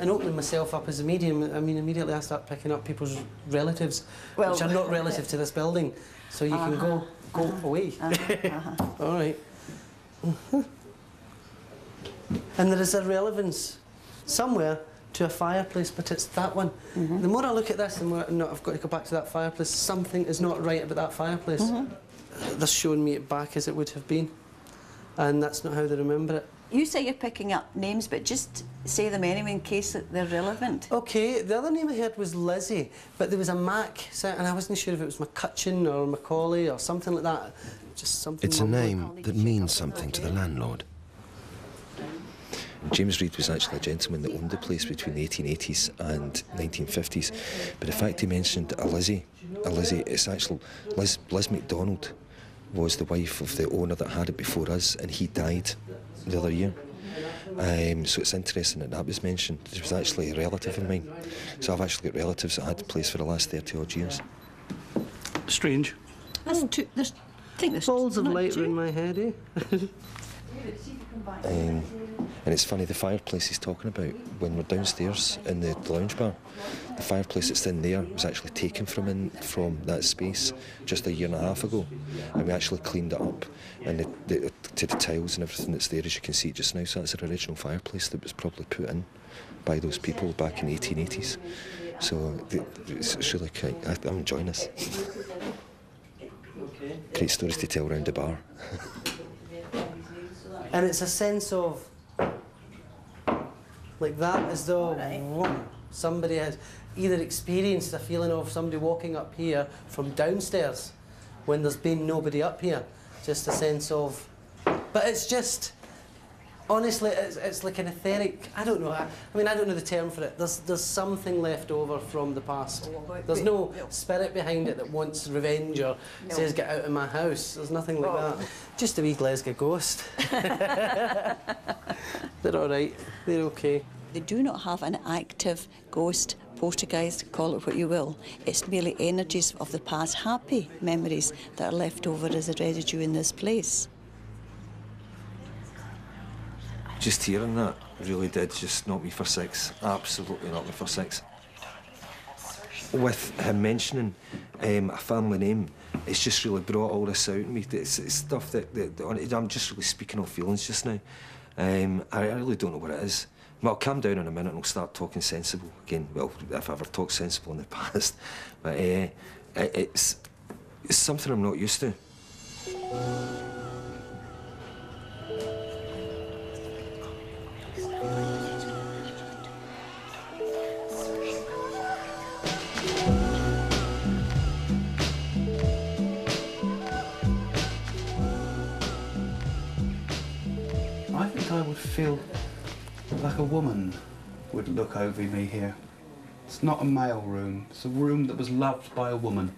And opening myself up as a medium, I mean, immediately I start picking up people's relatives, well, which are not relative to this building, so you uh-huh. can go go uh-huh. away. Uh-huh. Uh-huh. All right. Uh-huh. And there is a relevance somewhere to a fireplace, but it's that one. Mm-hmm. The more I look at this, the more no, I've got to go back to that fireplace. Something is not right about that fireplace. Mm-hmm. They're showing me it back as it would have been, and that's not how they remember it. You say you're picking up names, but just say them anyway in case they're relevant. OK, the other name I heard was Lizzie, but there was a Mac, and I wasn't sure if it was McCutcheon or Macaulay or something like that. Just something. It's a name that means something to the landlord. James Reed was actually a gentleman that owned the place between the eighteen eighties and nineteen fifties, but the fact he mentioned a Lizzie, a Lizzie, it's actually Liz, Liz McDonald was the wife of the owner that had it before us, and he died the other year. Um, so it's interesting that that was mentioned. It was actually a relative of mine. So I've actually got relatives that had the place for the last thirty odd years. Strange. That's too, there's, I think there's balls of light in my head, eh? um, and it's funny, the fireplace he's talking about, when we're downstairs in the lounge bar, the fireplace that's in there was actually taken from in, from that space just a year and a half ago, and we actually cleaned it up and the, the, to the tiles and everything that's there, as you can see just now. So that's an original fireplace that was probably put in by those people back in the eighteen eighties. So it's really kind of, I'm enjoying this. Great stories to tell around the bar. And it's a sense of, like that, as though right. somebody has either experienced a feeling of somebody walking up here from downstairs when there's been nobody up here. Just a sense of... But it's just... Honestly, it's, it's like an etheric... I don't know. I, I mean, I don't know the term for it. There's, there's something left over from the past. There's no spirit behind it that wants revenge or no. says, get out of my house. There's nothing like oh. that. Just a wee Glasgow ghost. They're all right. They're OK. They do not have an active ghost, poltergeist, call it what you will. It's merely energies of the past, happy memories that are left over as a residue in this place. Just hearing that really did just knock me for six. Absolutely knock me for six. With him mentioning um, a family name, it's just really brought all this out in me. It's, it's stuff that, that... I'm just really speaking on feelings just now. Um, I, I really don't know what it is. Well, I'll calm down in a minute and I'll start talking sensible again. Well, if I ever talked sensible in the past. But uh, it's, it's something I'm not used to. like a woman would look over me here. It's not a male room. It's a room that was loved by a woman.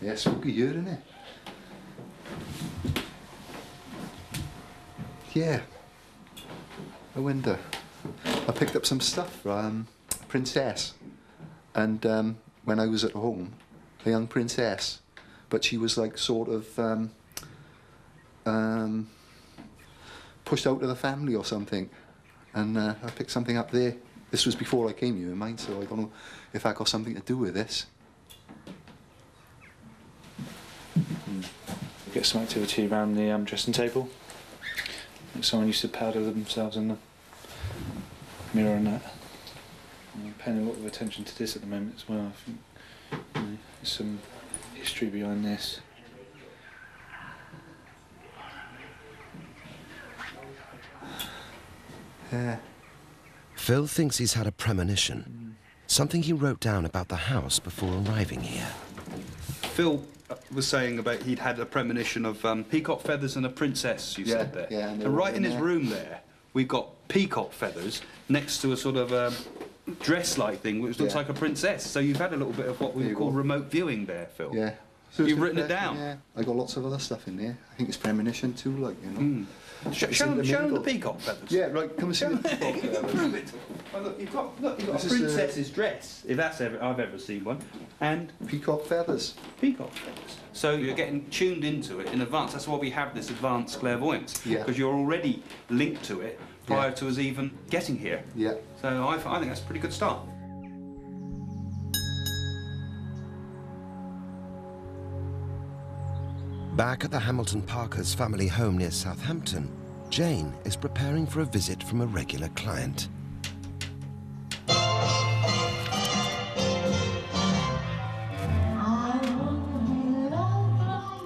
Yeah, spooky year, isn't it? Yeah, a window. I picked up some stuff from Princess, and um, when I was at home, a young princess, but she was like sort of um, um, pushed out of the family or something, and uh, I picked something up there. This was before I came here in mind, so I don't know if that got something to do with this. Get some activity around the um, dressing table. Someone used to powder themselves in the mirror and that. I'm paying a lot of attention to this at the moment as well. I think, you know, there's some history behind this. Yeah. Phil thinks he's had a premonition, mm. something he wrote down about the house before arriving here. Phil was saying about he'd had a premonition of um, peacock feathers and a princess, you yeah, said there. Yeah, and, and right in his there. room there, we've got peacock feathers next to a sort of um, dress-like thing which looks yeah. like a princess. So you've had a little bit of what we would call go. remote viewing there, Phil. Yeah. So you've written there, it down. Yeah. I got lots of other stuff in there. I think it's premonition too, like, you know. Mm. Show, show, the show them the peacock feathers. Yeah, right, come and see the peacock feathers. Prove it. Oh, look, you've got, look, you've got a princess's a... dress, if that's ever, I've ever seen one, and... Peacock feathers. Peacock feathers. So you're getting tuned into it in advance. That's why we have this advanced clairvoyance, yeah. because you're already linked to it prior yeah. to us even getting here. Yeah. So I, I think that's a pretty good start. Back at the Hamilton Parker's family home near Southampton, Jane is preparing for a visit from a regular client.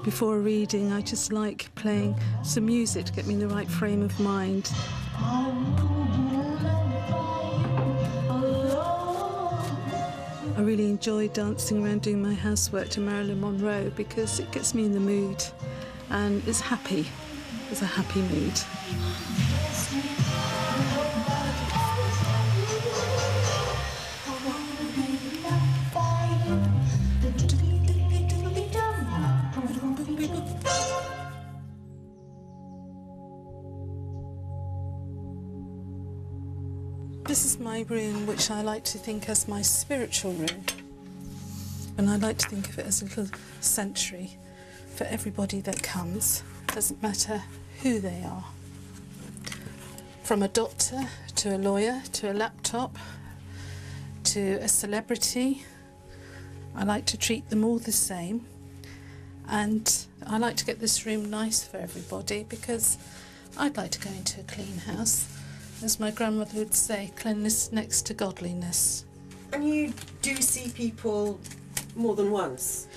Before reading, I just like playing some music to get me in the right frame of mind. I really enjoy dancing around doing my housework to Marilyn Monroe because it gets me in the mood and it's happy. It's a happy mood. This is my room, which I like to think as my spiritual room. And I like to think of it as a little sanctuary for everybody that comes. Doesn't matter who they are. From a doctor, to a lawyer, to a laptop, to a celebrity. I like to treat them all the same. And I like to get this room nice for everybody because I'd like to go into a clean house. As my grandmother would say, cleanliness next to godliness. And you do see people more than once?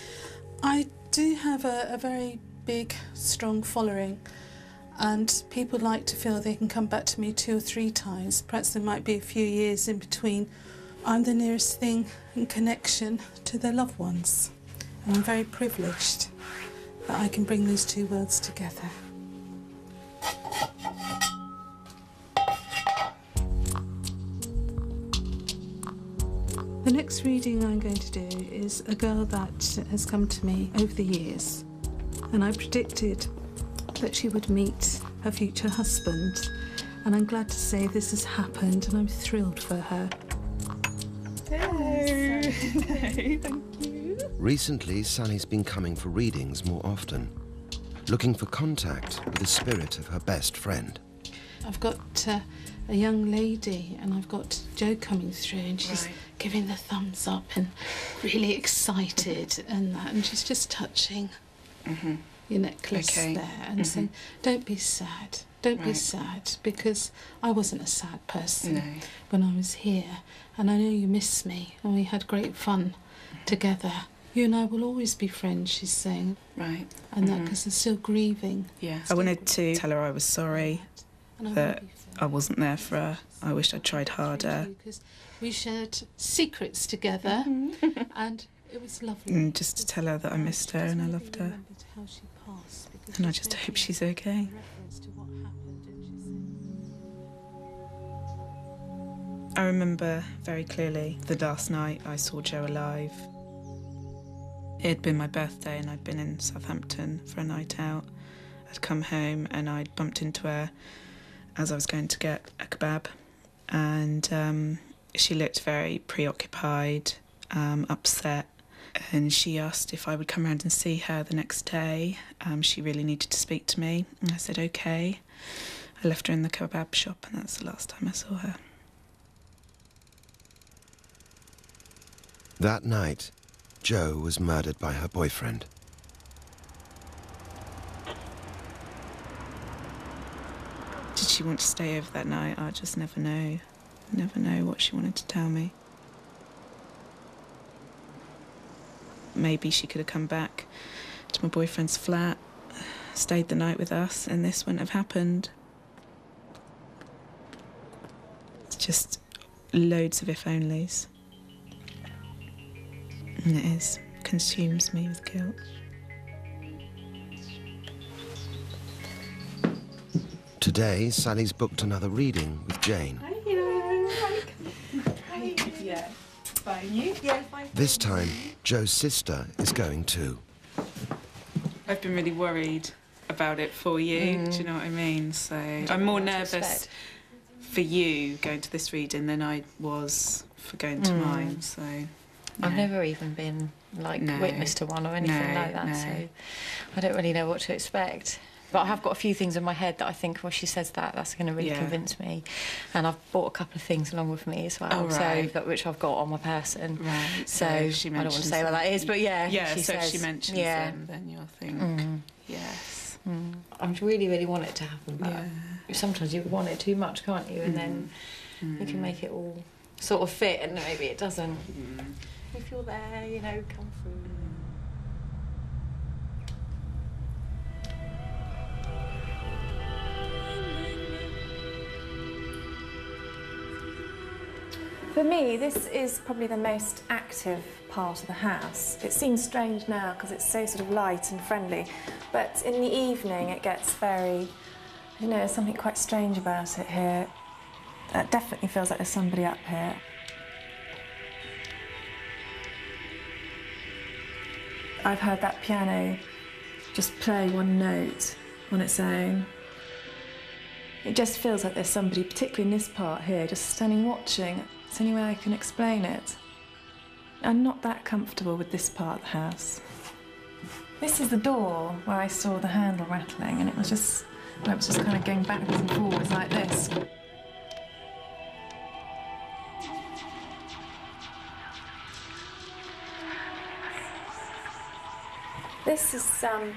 I do have a, a very big, strong following, and people like to feel they can come back to me two or three times. Perhaps there might be a few years in between. I'm the nearest thing in connection to their loved ones, and I'm very privileged that I can bring these two worlds together. The next reading I'm going to do is a girl that has come to me over the years, and I predicted that she would meet her future husband, and I'm glad to say this has happened and I'm thrilled for her. Hello. Hello, thank you. Recently, Sally's been coming for readings more often, looking for contact with the spirit of her best friend. I've got uh, a young lady, and I've got Jo coming through, and she's right. giving the thumbs up and really excited and that, and she's just touching mm-hmm. your necklace okay. there and mm-hmm. saying, don't be sad, don't right. be sad, because I wasn't a sad person no. when I was here, and I know you miss me, and we had great fun together. You and I will always be friends, she's saying. Right. And mm-hmm. that, because they're still grieving. Yeah. Still I wanted grieving. to tell her I was sorry that I wasn't there for her. I wished I'd tried harder. We shared secrets together, mm-hmm. and it was lovely. And just to tell her that I missed her and I loved her. And I just hope she's okay. I remember very clearly the last night I saw Joe alive. It had been my birthday and I'd been in Southampton for a night out. I'd come home and I'd bumped into her as I was going to get a kebab, and um, she looked very preoccupied, um, upset, and she asked if I would come round and see her the next day. Um, she really needed to speak to me, and I said okay. I left her in the kebab shop, and that's the last time I saw her. That night, Jo was murdered by her boyfriend. Did she want to stay over that night? I just never know. Never know what she wanted to tell me. Maybe she could have come back to my boyfriend's flat, stayed the night with us, and this wouldn't have happened. It's just loads of if-onlys. And it is, consumes me with guilt. Today, Sally's booked another reading with Jane. Hello. Hi. Yeah. Fine, you? Yeah, fine. This time, Joe's sister is going too. I've been really worried about it for you, mm. do you know what I mean? So I'm more nervous for you going to this reading than I was for going to mm. mine, so... No. I've never even been, like, no. witness to one or anything no, like that, no. so I don't really know what to expect. But I have got a few things in my head that I think, well, she says that, that's going to really yeah. convince me. And I've bought a couple of things along with me as well, oh, right. so, which I've got on my person. Right, so, so she I don't want to say what that is, but yeah, yeah she so says... Yeah, so if she mentions yeah. them, then you'll think, mm. yes. Mm. I really, really want it to happen, but yeah. sometimes you want it too much, can't you? And mm. then mm. you can make it all sort of fit, and maybe it doesn't. Mm. If you're there, you know, come through. For me, this is probably the most active part of the house. It seems strange now because it's so sort of light and friendly, but in the evening it gets very, you know, something quite strange about it here. It definitely feels like there's somebody up here. I've heard that piano just play one note on its own. It just feels like there's somebody, particularly in this part here, just standing watching. It's the only way I can explain it. I'm not that comfortable with this part of the house. This is the door where I saw the handle rattling, and it was just, well, it was just kind of going backwards and forwards like this. This is um,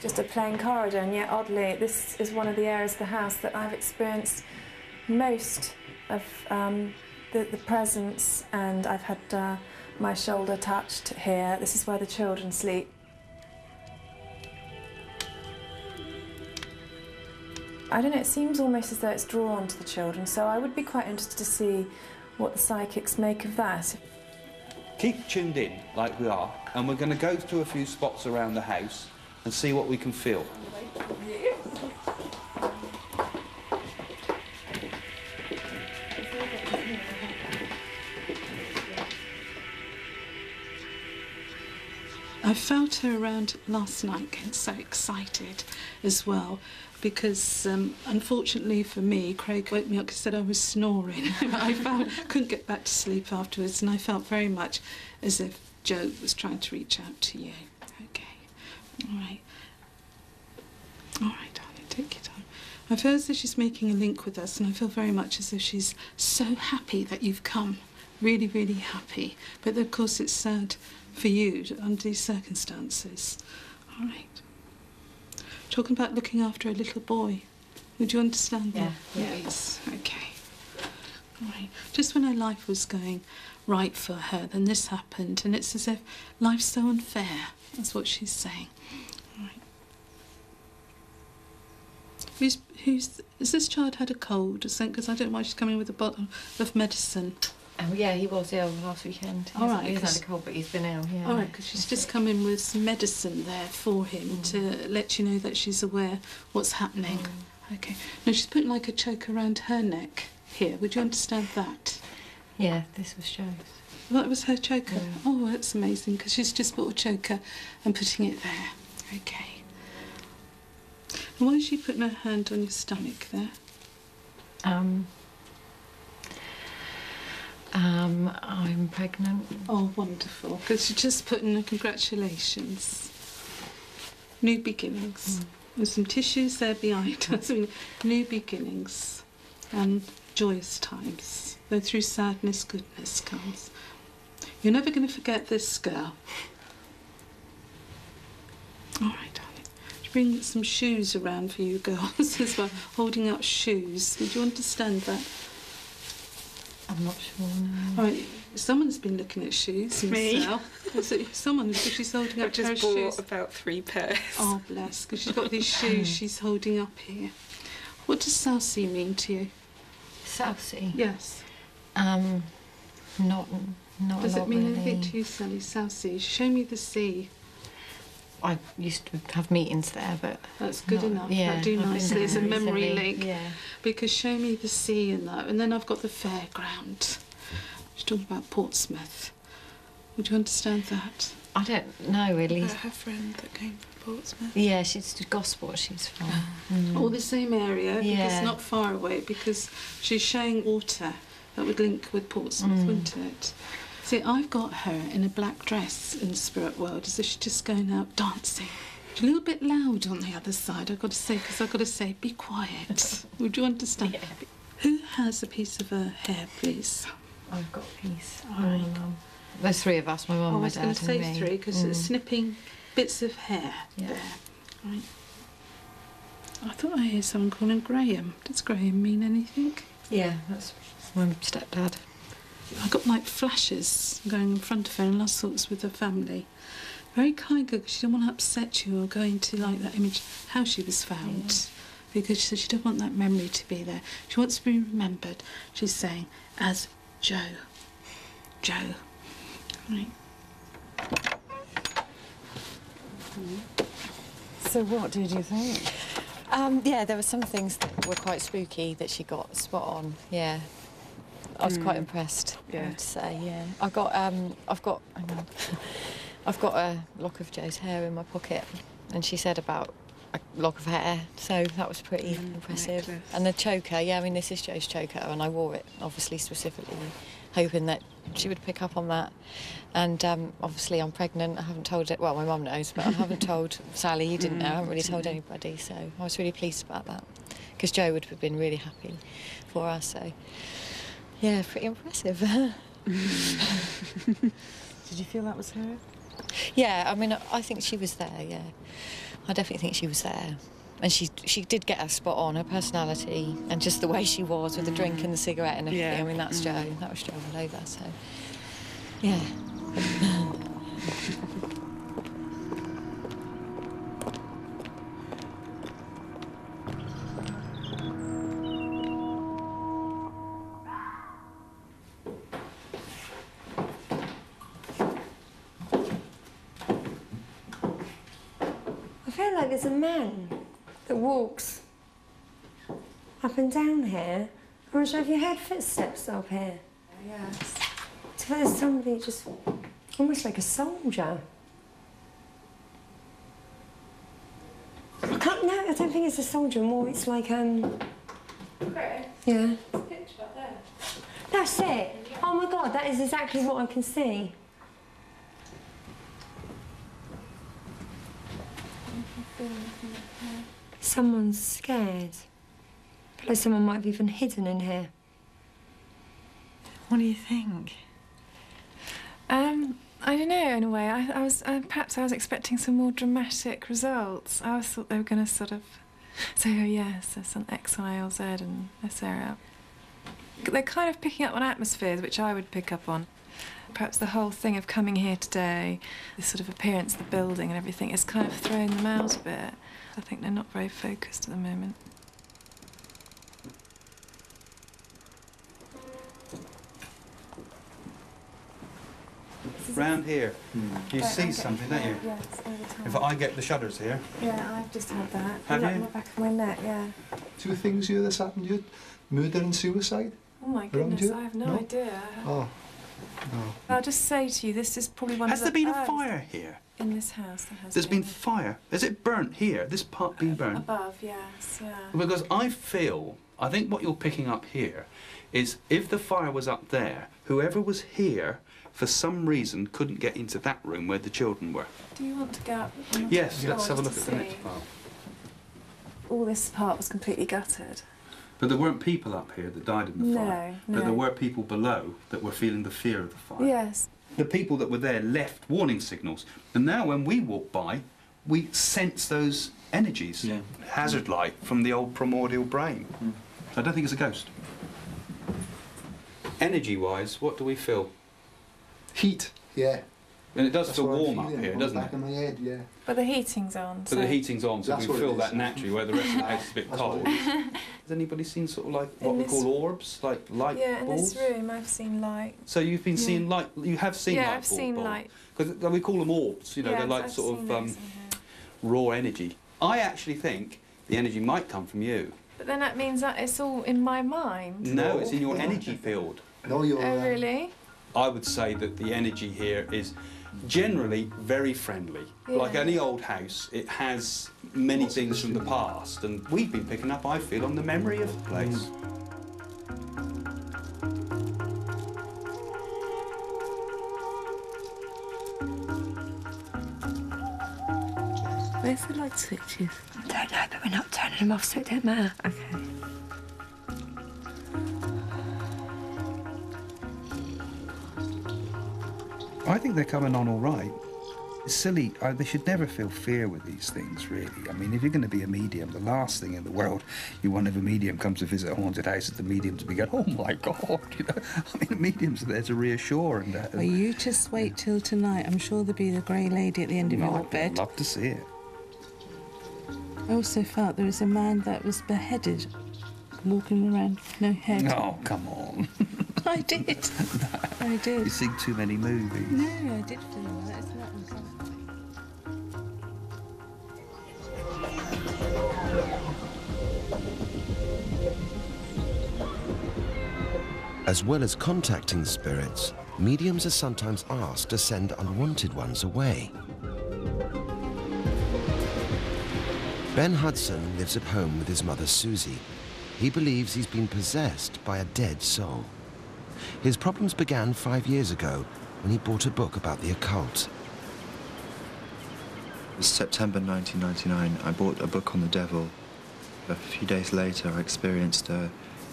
just a plain corridor, and yet, oddly, this is one of the areas of the house that I've experienced most of um, the, the presence, and I've had uh, my shoulder touched here. This is where the children sleep. I don't know, it seems almost as though it's drawn to the children, so I would be quite interested to see what the psychics make of that. Keep tuned in, like we are, and we're going to go to a few spots around the house and see what we can feel. I felt her around last night getting so excited as well, because um, unfortunately for me, Craig woke me up because he said I was snoring. I found, couldn't get back to sleep afterwards, and I felt very much as if Jo was trying to reach out to you. Okay. All right. All right, darling, take your time. I feel as if she's making a link with us, and I feel very much as if she's so happy that you've come. Really, really happy. But of course it's sad for you under these circumstances. All right. Talking about looking after a little boy. Would you understand that? Yeah. Yeah. Yes. Okay. All right. Just when her life was going right for her, then this happened, and it's as if life's so unfair. That's what she's saying. All right. Who's who's? Has this child had a cold or something? Because I don't know why she's coming with a bottle of medicine. Oh yeah, he was ill last weekend. All right, he's had a cold, but he's been ill. Yeah. All right, because she's just come in with some medicine there for him mm. to let you know that she's aware what's happening. Mm. Okay. Now she's putting like a choke around her neck here. Would you understand that? Yeah, this was Joe's. Well, that was her choker. Yeah. Oh, that's amazing, because she's just bought a choker and putting it there. Okay. And why is she putting her hand on your stomach there? Um... Um, I'm pregnant. Oh, wonderful. Because you're just putting the congratulations. New beginnings. Mm. There's some tissues there behind us. New beginnings and joyous times. Though through sadness, goodness comes. You're never going to forget this girl. All right, darling. Should bring some shoes around for you girls as well. Holding up shoes. Would you understand that? I'm not sure now. Right, someone's been looking at shoes. Me. Someone, because she's holding up I've just bought shoes. About three pairs. Oh, bless, because she's got these shoes she's holding up here. What does South Sea mean to you? South Sea? Yes. Um, not, not does a lot, Does it mean really. anything to you, Sally? South Sea? Show me the sea. I used to have meetings there, but... That's good not, enough. Yeah, I do nicely. It's a memory recently. link. Yeah. Because show me the sea and that. And then I've got the fairground. She's talking about Portsmouth. Would you understand that? I don't know, really. About her friend that came from Portsmouth? Yeah, she's Gosport she's from. Mm. All the same area, yeah. Because not far away, because she's showing water that would link with Portsmouth, mm. wouldn't it? See, I've got her in a black dress in the spirit world, as if she's just going out dancing. She's a little bit loud on the other side, I've got to say, because I've got to say, be quiet. Would you understand? Yeah. Who has a piece of her hair, please? I've got a piece. Oh, my mum. There's three of us, my mum, oh, my dad and me. I was going to say three, because mm. it's snipping bits of hair yeah. there. Right. I thought I heard someone calling Graham. Does Graham mean anything? Yeah, that's my stepdad. I got like flashes going in front of her and last thoughts with her family. Very kind, because she didn't want to upset you or go into like that image how she was found, yeah. because she said she didn't want that memory to be there. She wants to be remembered. She's saying as Joe, Joe. Right. So what did you think? Um, yeah, there were some things that were quite spooky that she got spot on. Yeah. I was mm. quite impressed. Yeah. I have to say, yeah. I got, um, I've got, hang on. I've got a lock of Joe's hair in my pocket, and she said about a lock of hair, so that was pretty mm, impressive. Necklace. And the choker, yeah. I mean, this is Joe's choker, and I wore it obviously specifically, hoping that she would pick up on that. And um, obviously, I'm pregnant. I haven't told it. Well, my mum knows, but I haven't told Sally. You didn't mm, know. I haven't really told know. anybody. So I was really pleased about that, because Joe would have been really happy for us. So. Yeah, pretty impressive. Did you feel that was her? Yeah, I mean, I think she was there, yeah. I definitely think she was there. And she she did get her spot on, her personality, and just the way she was with the drink and the cigarette and everything. Yeah. I mean, that's Joe. That was Joe all over, so... Yeah. There's a man that walks up and down here. I'm not sure if you heard footsteps up here. Yes. It's like there's somebody just almost like a soldier. I can't, no, I don't think it's a soldier, more it's like, um... Chris? Yeah? There's a picture up there. That's it! Oh my God, that is exactly what I can see. Someone's scared. Like someone might have even hidden in here. What do you think? Um, I don't know. In a way, I, I was uh, perhaps I was expecting some more dramatic results. I always thought they were going to sort of say, "Oh yes, there's an X, Y, or Z, and this area." They're kind of picking up on atmospheres, which I would pick up on. Perhaps the whole thing of coming here today, the sort of appearance of the building and everything, has kind of thrown them out a bit. I think they're not very focused at the moment. Round here, mm. you right, see something, don't you? Yes, all the time. If I get the shudders here. Yeah, I've just had that. Have you? On the back of my neck, yeah. Two things here that's happened to you, murder and suicide. Oh my goodness, I have no, no? idea. Oh, no. I'll just say to you, this is probably one has of the... Has there been a fire here? In this house, there has There's been. There's been fire. Is it burnt here? This part being burnt? Above, yes, yeah. Because I feel, I think what you're picking up here is if the fire was up there, whoever was here, for some reason, couldn't get into that room where the children were. Do you want to go up? Yes, let's have a look at the next file. All this part was completely gutted. But there weren't people up here that died in the no, fire. No. But there were people below that were feeling the fear of the fire. Yes. The people that were there left warning signals. And now when we walk by, we sense those energies. Yeah. Hazard light from the old primordial brain. Mm. So I don't think it's a ghost. Energy-wise, what do we feel? Heat. Yeah. And it does that's feel warm up here, doesn't back it? In my head, yeah. But the heating's on. So. But the heating's on, so that's we feel that naturally, where the rest of the house is a bit cold. Has anybody seen sort of like what in we call orbs, like light yeah, balls? Yeah, in this room I've seen light. So you've been yeah. seeing light, you have seen yeah, light I've ball, seen ball. light. Because we call them orbs, you know, yeah, they're like I've sort of um, raw energy. I actually think the energy might come from you. But then that means that it's all in my mind. No, it's in your energy field. No, you're Oh, really? I would say that the energy here is generally very friendly. Yeah. Like any old house, it has many things from the past, and we've been picking up, I feel, on the memory of the place. Where's the light switches? I don't know, but we're not turning them off, so it don't matter. Okay. I think they're coming on all right. It's silly. I, they should never feel fear with these things, really. I mean, if you're going to be a medium, the last thing in the world you want if a medium comes to visit a haunted house is the medium to be going, oh, my God, you know? I mean, mediums are there to reassure. And, uh, well, you just wait till tonight. I'm sure there'll be the grey lady at the end of your bed. I'd love to see it. I also felt there was a man that was beheaded, walking around with no head. Oh, come on. I did. No. I did. You've seen too many movies. No, I did do that. It's not uncomfortable. As well as contacting spirits, mediums are sometimes asked to send unwanted ones away. Ben Hudson lives at home with his mother, Susie. He believes he's been possessed by a dead soul. His problems began five years ago when he bought a book about the occult. It was September nineteen ninety-nine. I bought a book on the devil. A few days later, I experienced a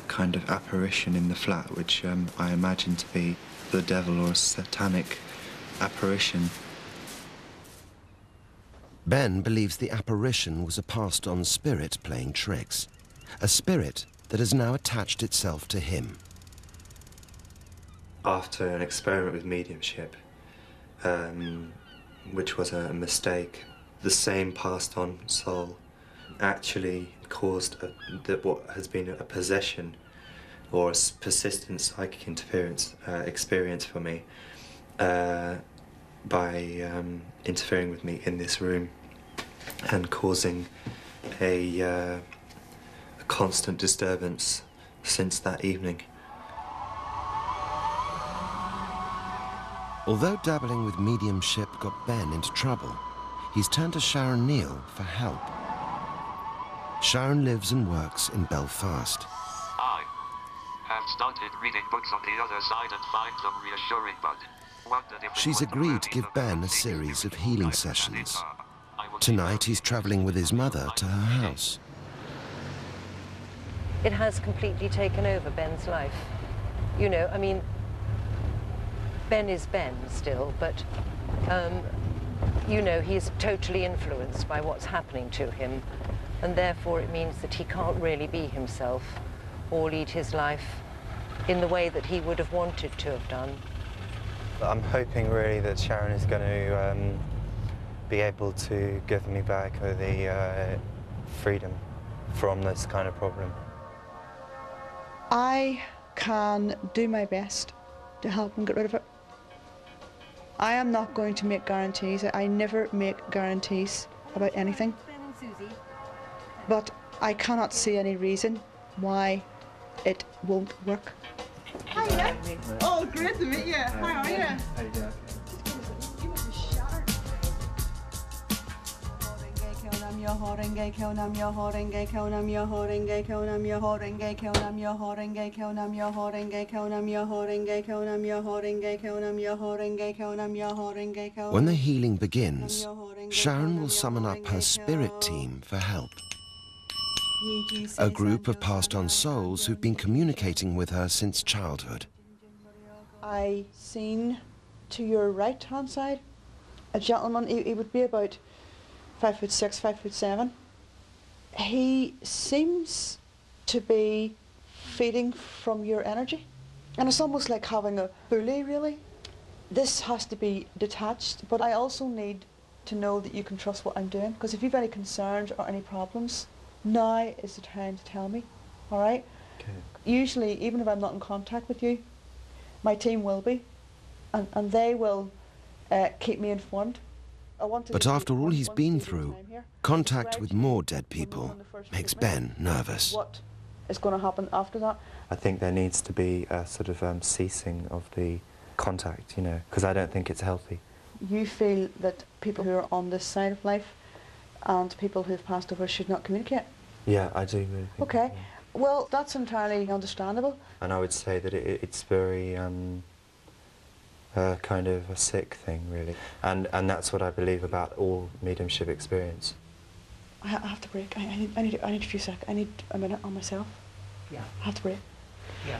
kind of apparition in the flat, which um, I imagined to be the devil or a satanic apparition. Ben believes the apparition was a passed-on spirit playing tricks, a spirit that has now attached itself to him. After an experiment with mediumship, um, which was a mistake, the same passed-on soul actually caused a, the, what has been a possession or a persistent psychic interference uh, experience for me uh, by um, interfering with me in this room and causing a, uh, a constant disturbance since that evening. Although dabbling with mediumship got Ben into trouble, he's turned to Sharon Neill for help. Sharon lives and works in Belfast. I have started reading books on the other side and find them reassuring, but what did she's agreed to give Ben a series of healing sessions. Tonight he's travelling with his mother to her house. It has completely taken over Ben's life. You know, I mean, Ben is Ben still, but, um, you know, he's totally influenced by what's happening to him, and therefore it means that he can't really be himself or lead his life in the way that he would have wanted to have done. I'm hoping really that Sharon is going to um, be able to give me back the uh, freedom from this kind of problem. I can do my best to help him get rid of it. I am not going to make guarantees. I never make guarantees about anything. But I cannot see any reason why it won't work. Hiya. Oh, great to meet you. Hi, how are you? How you doing? When the healing begins, Sharon will summon up her spirit team for help. A group of passed-on souls who've been communicating with her since childhood. I seen to your right-hand side a gentleman, he, he would be about five foot six, five foot seven. He seems to be feeding from your energy. And it's almost like having a bully, really. This has to be detached, but I also need to know that you can trust what I'm doing, because if you've any concerns or any problems, now is the time to tell me, all right? Okay. Usually, even if I'm not in contact with you, my team will be, and, and they will uh, keep me informed. I want to but after all he's been through, contact with more dead people makes Ben nervous. What is going to happen after that? I think there needs to be a sort of um, ceasing of the contact, you know, because I don't think it's healthy. You feel that people who are on this side of life and people who've passed over should not communicate? Yeah, I do. Really think okay, that, yeah. Well, that's entirely understandable. And I would say that it, it's very um, uh, kind of a sick thing, really. And and that's what I believe about all mediumship experience. I have to break. I, I need. I need. I need a few seconds. I need a minute on myself. Yeah. I have to break. Yeah.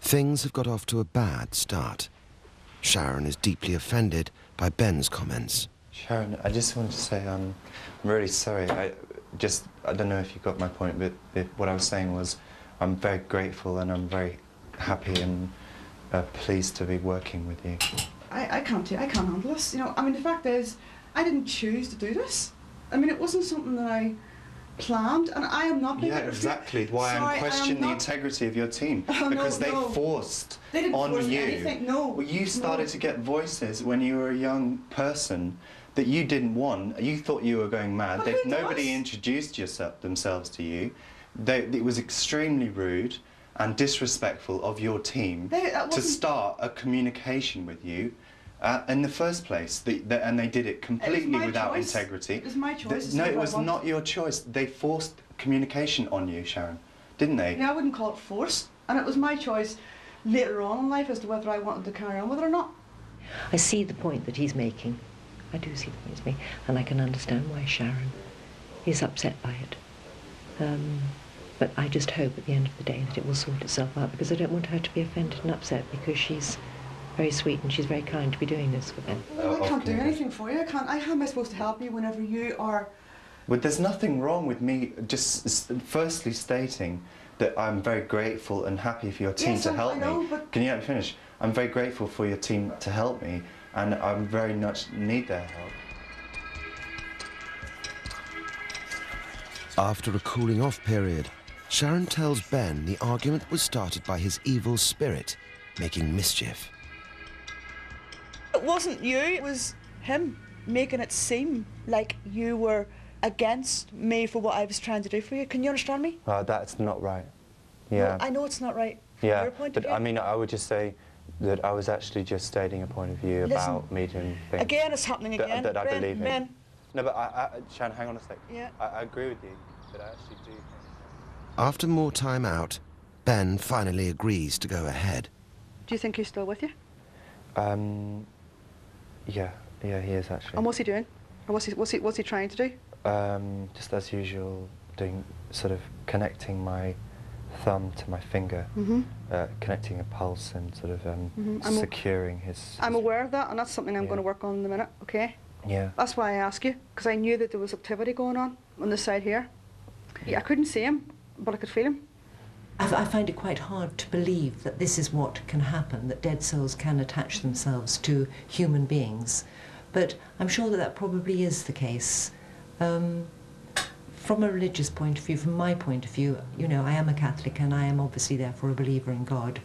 Things have got off to a bad start. Sharon is deeply offended by Ben's comments. Sharon, I just wanted to say um, I'm really sorry. I just, I don't know if you got my point, but it, what I was saying was I'm very grateful and I'm very happy and uh, pleased to be working with you. I, I can't I can't handle this. You know, I mean, the fact is, I didn't choose to do this. I mean, it wasn't something that I planned, and I am not being... Yeah, exactly. Why so I'm questioning the integrity of your team. Oh, because no, they no. forced they didn't on force you. Anything. No. Well, you started no. to get voices when you were a young person that you didn't want. You thought you were going mad. They, nobody introduced yourself, themselves to you. They, it was extremely rude and disrespectful of your team they, to start a communication with you Uh, in the first place, the, the, and they did it completely it without choice. integrity. It was my choice. The, no, it was not your choice. They forced communication on you, Sharon, didn't they? No, I wouldn't call it forced, and it was my choice later on in life as to whether I wanted to carry on with it or not. I see the point that he's making. I do see the point he's making, and I can understand why Sharon is upset by it. Um, but I just hope at the end of the day that it will sort itself out, because I don't want her to be offended and upset, because she's very sweet, and she's very kind to be doing this for them. Well, I can't do anything for you. I can't. I, how am I supposed to help you whenever you are... Well, there's nothing wrong with me just firstly stating that I'm very grateful and happy for your team yes, to help I know, me. But... Can you let me finish? I'm very grateful for your team to help me, and I very much need their help. After a cooling-off period, Sharon tells Ben the argument was started by his evil spirit making mischief. It wasn't you, it was him making it seem like you were against me for what I was trying to do for you. Can you understand me? Uh, that's not right. Yeah. Well, I know it's not right. Yeah, your point but of view. I mean, I would just say that I was actually just stating a point of view Listen, about medium things. Again, it's happening again. That, that I ben, believe in. Ben. No, but I, I, Sharon, hang on a sec. Yeah. I, I agree with you, but I actually do think... After more time out, Ben finally agrees to go ahead. Do you think he's still with you? Um... Yeah, yeah, he is actually. And what's he doing? And what's he, what's he, what's he trying to do? Um, just as usual, doing sort of connecting my thumb to my finger, mm-hmm. uh, connecting a pulse and sort of um, mm-hmm. securing his. I'm aware of that, and that's something I'm yeah. going to work on in a minute. Okay. Yeah. That's why I asked you, because I knew that there was activity going on on this side here. Yeah. yeah, I couldn't see him, but I could feel him. I find it quite hard to believe that this is what can happen, that dead souls can attach themselves to human beings. But I'm sure that that probably is the case. Um, from a religious point of view, from my point of view, you know, I am a Catholic, and I am obviously therefore a believer in God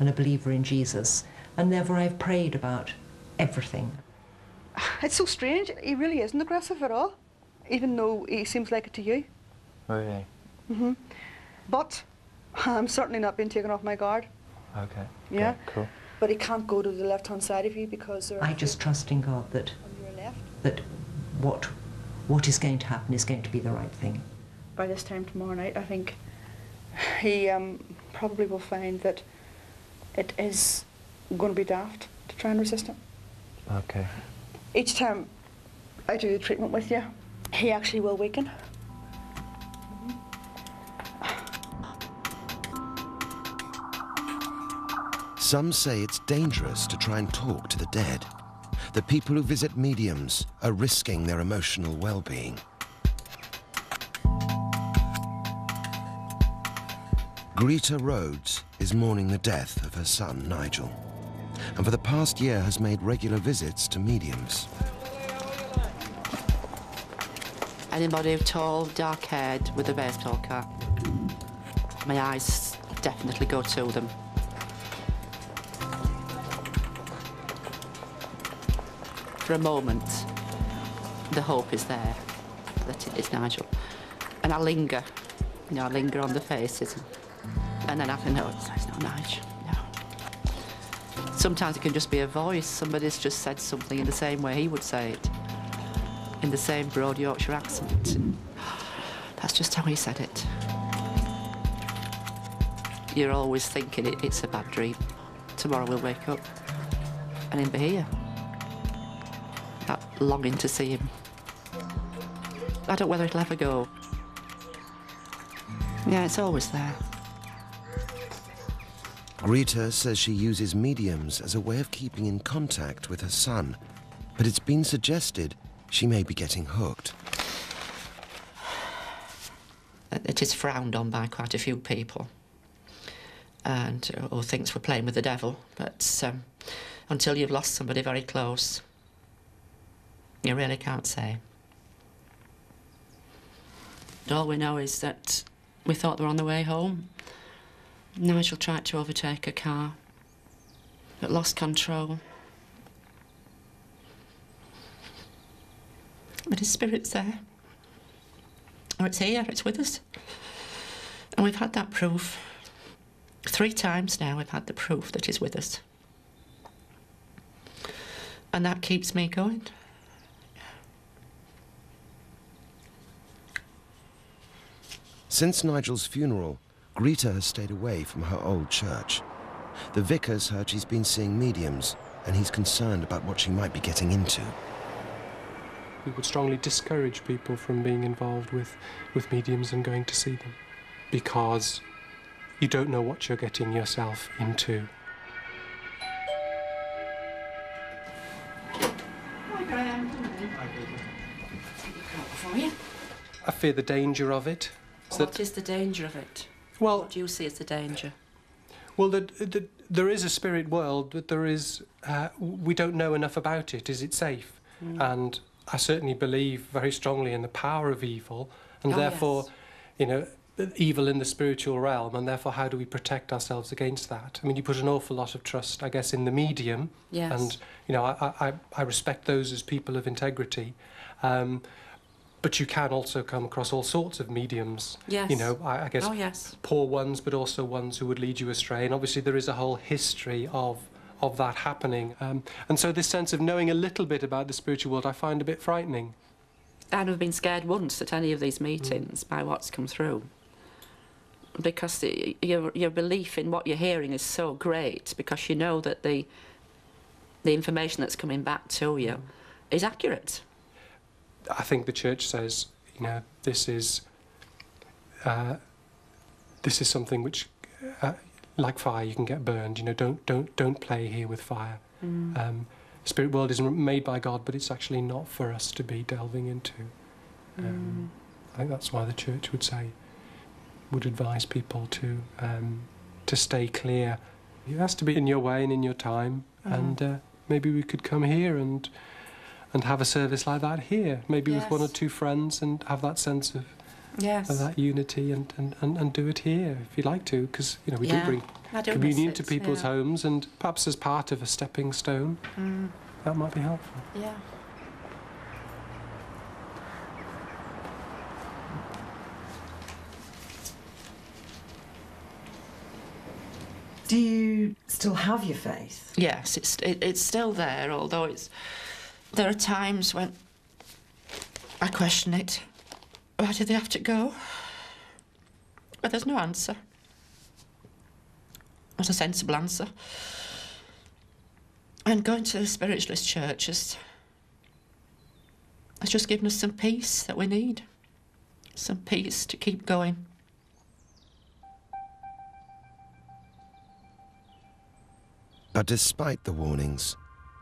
and a believer in Jesus. And therefore I've prayed about everything. It's so strange. He really isn't aggressive at all, even though he seems like it to you. Really? Mm-hmm. But I'm certainly not being taken off my guard. Okay. Yeah. Good, cool. But it can't go to the left-hand side of you because there are I just trust in God that on your left. that what what is going to happen is going to be the right thing. By this time tomorrow night, I think he um, probably will find that it is going to be daft to try and resist him. Okay. Each time I do the treatment with you, he actually will weaken. Some say it's dangerous to try and talk to the dead. The people who visit mediums are risking their emotional well-being. Greta Rhodes is mourning the death of her son, Nigel, and for the past year has made regular visits to mediums. Anybody with tall, dark-haired with a baseball cap, my eyes definitely go to them. For a moment, the hope is there that it is Nigel. And I linger, you know, I linger on the faces. And then I think, no, it's not Nigel, no. Sometimes it can just be a voice. Somebody's just said something in the same way he would say it, in the same broad Yorkshire accent. And that's just how he said it. You're always thinking it, it's a bad dream. Tomorrow we'll wake up and he'll be here. Longing to see him. I don't know whether it'll ever go. Yeah, it's always there. Greta says she uses mediums as a way of keeping in contact with her son, but it's been suggested she may be getting hooked. It is frowned on by quite a few people, and or thinks we're playing with the devil, but um, until you've lost somebody very close, you really can't say. All we know is that we thought they were on the way home. Nigel tried to overtake a car, but lost control. But his spirit's there. Or it's here, it's with us. And we've had that proof. Three times now we've had the proof that he's with us. And that keeps me going. Since Nigel's funeral, Greta has stayed away from her old church. The vicar's heard she's been seeing mediums, and he's concerned about what she might be getting into. We would strongly discourage people from being involved with, with mediums and going to see them, because you don't know what you're getting yourself into. I fear the danger of it. What is the danger of it? Well, what do you see as the danger? Well, the, the, there is a spirit world, but there is... Uh, we don't know enough about it. Is it safe? Mm. And I certainly believe very strongly in the power of evil, and oh, therefore, yes. you know, evil in the spiritual realm, and therefore how do we protect ourselves against that? I mean, you put an awful lot of trust, I guess, in the medium. Yes. And, you know, I, I, I respect those as people of integrity. Um, But you can also come across all sorts of mediums, yes. you know, I, I guess oh, yes. poor ones, but also ones who would lead you astray. And obviously there is a whole history of, of that happening. Um, and so this sense of knowing a little bit about the spiritual world I find a bit frightening. And I've been scared once at any of these meetings mm. by what's come through. Because the, your, your belief in what you're hearing is so great, because you know that the, the information that's coming back to you mm. is accurate. I think the church says, you know, this is uh, this is something which, uh, like fire, you can get burned. You know, don't don't don't play here with fire. Mm. Um, spirit world is made by God, but it's actually not for us to be delving into. Um, mm. I think that's why the church would say, would advise people to um, to stay clear. It has to be in your way and in your time, mm. and uh, maybe we could come here and. and have a service like that here, maybe yes. with one or two friends, and have that sense of, yes. of that unity, and, and, and, and do it here if you'd like to, because, you know, we yeah. do bring do communion to people's yeah. homes, and perhaps as part of a stepping stone, mm. that might be helpful. Yeah. Do you still have your faith? Yes, it's it, it's still there, although it's... There are times when I question it. Why do they have to go? But there's no answer. Not a sensible answer. And going to the Spiritualist Church has, has just given us some peace that we need. Some peace to keep going. But despite the warnings,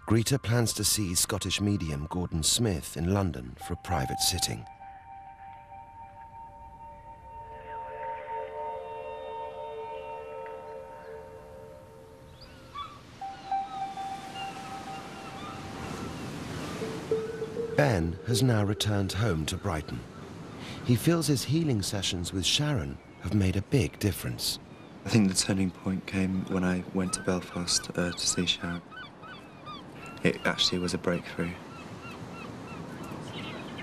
Greta plans to see Scottish medium Gordon Smith in London for a private sitting. Ben has now returned home to Brighton. He feels his healing sessions with Sharon have made a big difference. I think the turning point came when I went to Belfast uh, to see Sharon. It actually was a breakthrough.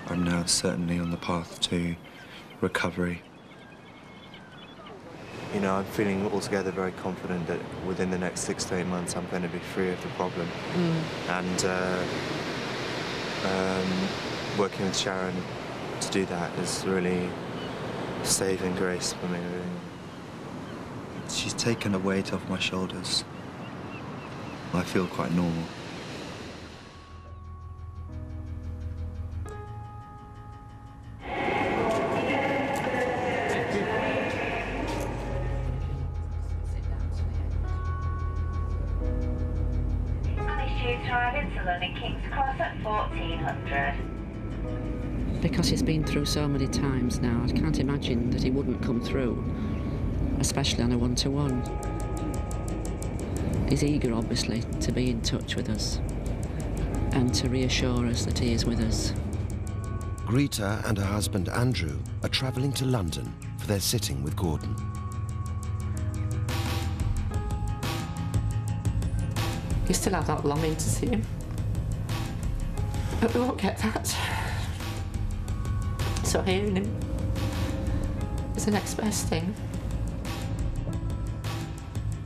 I'm now certainly on the path to recovery. You know, I'm feeling altogether very confident that within the next six to eight months I'm going to be free of the problem. Mm. And uh, um, working with Sharon to do that is really saving grace for me. She's taken a weight off my shoulders. I feel quite normal. Because he's been through so many times now, I can't imagine that he wouldn't come through. Especially on a one-to-one. He's eager, obviously, to be in touch with us and to reassure us that he is with us. Greta and her husband, Andrew, are travelling to London for their sitting with Gordon. You still have that longing to see him. But we won't get that. So hearing him is the next best thing.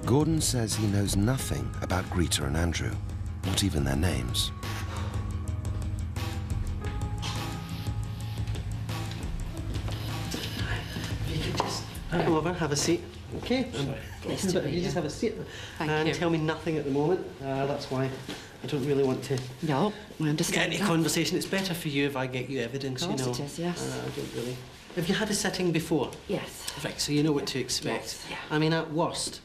Gordon says he knows nothing about Greta and Andrew, not even their names. You can just come over, have a seat. Okay. Um, nice to be you here. Just have a seat Thank and you. Tell me nothing at the moment. Uh, that's why I don't really want to. No, I understand. Get any conversation. It's better for you if I get you evidence. Of course you know. It is, yes. Uh, I don't really. Have you had a sitting before? Yes. Right, so you know what to expect. Yes. Yeah. I mean, at worst.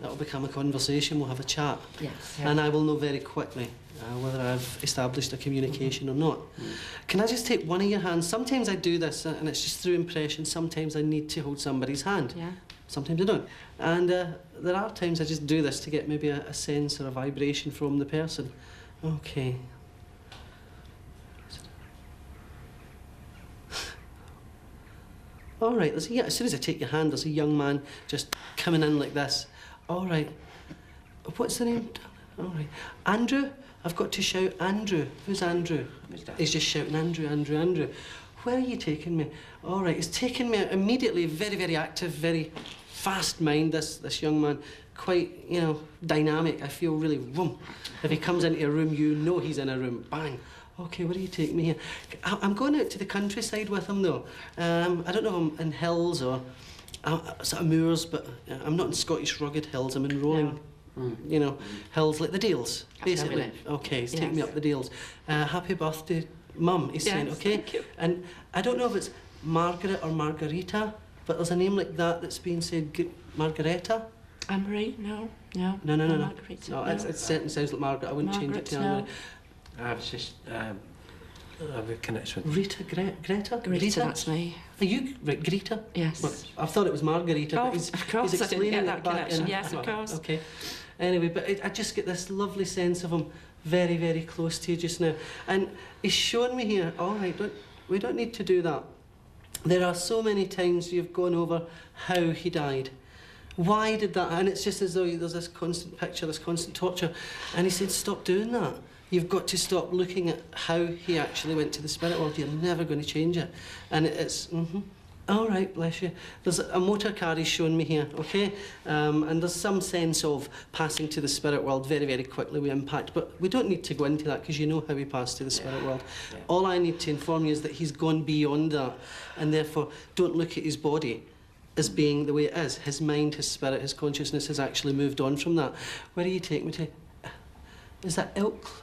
That'll become a conversation, we'll have a chat. Yes. Yeah. And I will know very quickly uh, whether I've established a communication mm-hmm. or not. Mm. Can I just take one of your hands? Sometimes I do this, uh, and it's just through impression. Sometimes I need to hold somebody's hand. Yeah. Sometimes I don't. And uh, there are times I just do this to get maybe a, a sense or a vibration from the person. Okay. All right, there's a, yeah, as soon as I take your hand, there's a young man just coming in like this. All right. What's the name? All right. Andrew? I've got to shout Andrew. Who's Andrew? He's just shouting Andrew, Andrew, Andrew. Where are you taking me? All right. He's taking me immediately. Very, very active, very fast mind, this, this young man. Quite, you know, dynamic. I feel really wrong. If he comes into a room, you know he's in a room. Bang. OK, where do you take me here? I'm going out to the countryside with him, though. Um, I don't know if I'm in hills or... Uh, sort of moors, but uh, I'm not in Scottish rugged hills, I'm in rolling, no. mm. you know, mm. hills like the Dales, That's basically. OK, he's yes. taking me up the Dales. Uh, happy birthday, Mum, he's yes, saying, OK? Thank you. And I don't know if it's Margaret or Margarita, but there's a name like that that's being said, G Margareta? Anne-Marie? No, no. No, no, no, no. Margarita, no, no. It's, it certainly sounds like Margaret, I wouldn't Margaret, change it to no. Anne-Marie. I was just... Um... I have a connection. Rita, Gre Greta? Greta? Greta, that's me. Are you Re Greta? Yes. Well, I thought it was Margarita, oh, but he's, of course he's explaining I didn't get that connection. In. Yes, of course. Okay. Anyway, but I, I just get this lovely sense of him very, very close to you just now. And he's shown me here, all right, don't, we don't need to do that. There are so many times you've gone over how he died. Why did that? And it's just as though there's this constant picture, this constant torture. And he said, stop doing that. You've got to stop looking at how he actually went to the spirit world. You're never going to change it. And it's, mm-hmm, All right, bless you. There's a motor carriage showing me here, okay? Um, and there's some sense of passing to the spirit world very, very quickly with impact, but we don't need to go into that because you know how we pass to the spirit yeah. world. Yeah. All I need to inform you is that he's gone beyond that, and therefore don't look at his body as being the way it is. His mind, his spirit, his consciousness has actually moved on from that. Where do you take me to? Is that Ilkley?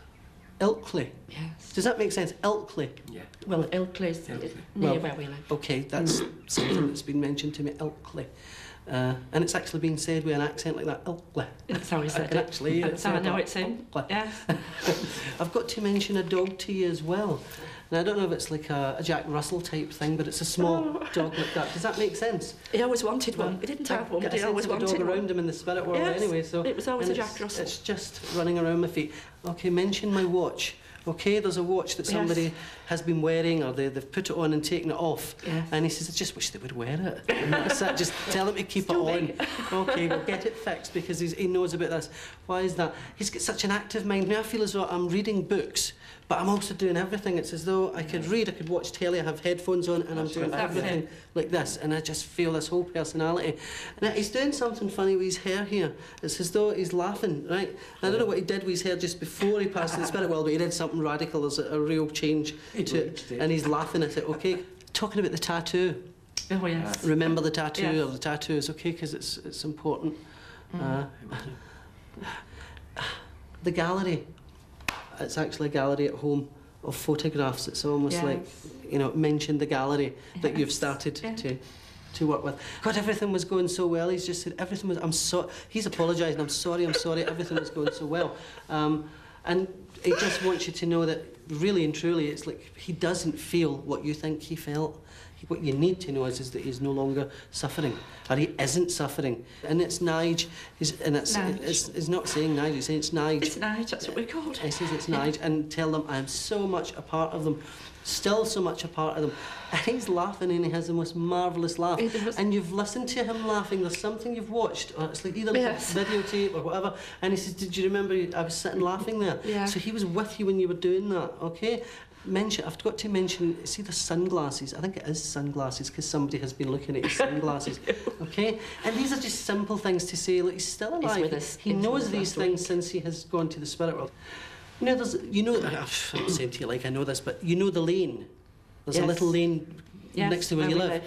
Ilkley. Yes. Does that make sense? Ilkley. Yeah. Well, Ilkley is near where we live. Okay, that's something that's been mentioned to me, Ilkley. Uh, and it's actually being said with an accent like that, Ilkley. That's how he said I can it. Actually hear that's it. How I know it's him. Yes. I've got to mention a dog to you as well. Now, I don't know if it's like a, a Jack Russell type thing, but it's a small oh. dog like that. Does that make sense? He always wanted one. He didn't have one, but he always wanted one. I dog around him in the spirit world yes. anyway, so... it was always a Jack Russell. It's just running around my feet. OK, mention my watch. OK, there's a watch that somebody yes. has been wearing, or they, they've put it on and taken it off. Yes. And he says, I just wish they would wear it. And that's that. Just tell him to keep Still it on. Big. OK, well, get it fixed, because he's, he knows about this. Why is that? He's got such an active mind. Now I feel as though I'm reading books, but I'm also doing everything. It's as though I could read, I could watch telly, I have headphones on, and I'm doing That's everything it. Like this, and I just feel this whole personality. Now, he's doing something funny with his hair here. It's as though he's laughing, right? And I don't know what he did with his hair just before he passed in the spirit world, but he did something radical. There's a, a real change he to it, it, and he's laughing at it, OK? Talking about the tattoo. Oh, yes. Remember the tattoo yes. or the tattoos, OK? Because it's, it's important. Mm. Uh, the gallery. It's actually a gallery at home of photographs. It's almost yes. like, you know, mention the gallery yes. that you've started yeah. to to work with. God, everything was going so well. He's just said, everything was... I'm sorry. He's apologising. I'm sorry, I'm sorry. Everything was going so well. Um, and he just wants you to know that, really and truly, it's like he doesn't feel what you think he felt. What you need to know is, is that he's no longer suffering, or he isn't suffering. And it's Nige, he's, and it's, Nige. It's, it's not saying Nige, it's saying it's Nige. It's Nige, that's what we're called. He says it's Nige, and tell them I am so much a part of them, still so much a part of them. And he's laughing, and he has the most marvellous laugh. And you've listened to him laughing, there's something you've watched, or it's like either yes. videotape or whatever, and he says, did you remember I was sitting laughing there? Yeah. So he was with you when you were doing that, OK? Mention, I've got to mention, see the sunglasses. I think it is sunglasses, because somebody has been looking at his sunglasses, OK? And these are just simple things to say, like, he's still alive. He's with us. He he's knows these things week. Since he has gone to the spirit world. You know, there's, you know, I'm saying to you like I know this, but you know the lane. There's yes. a little lane yes, next to where you live.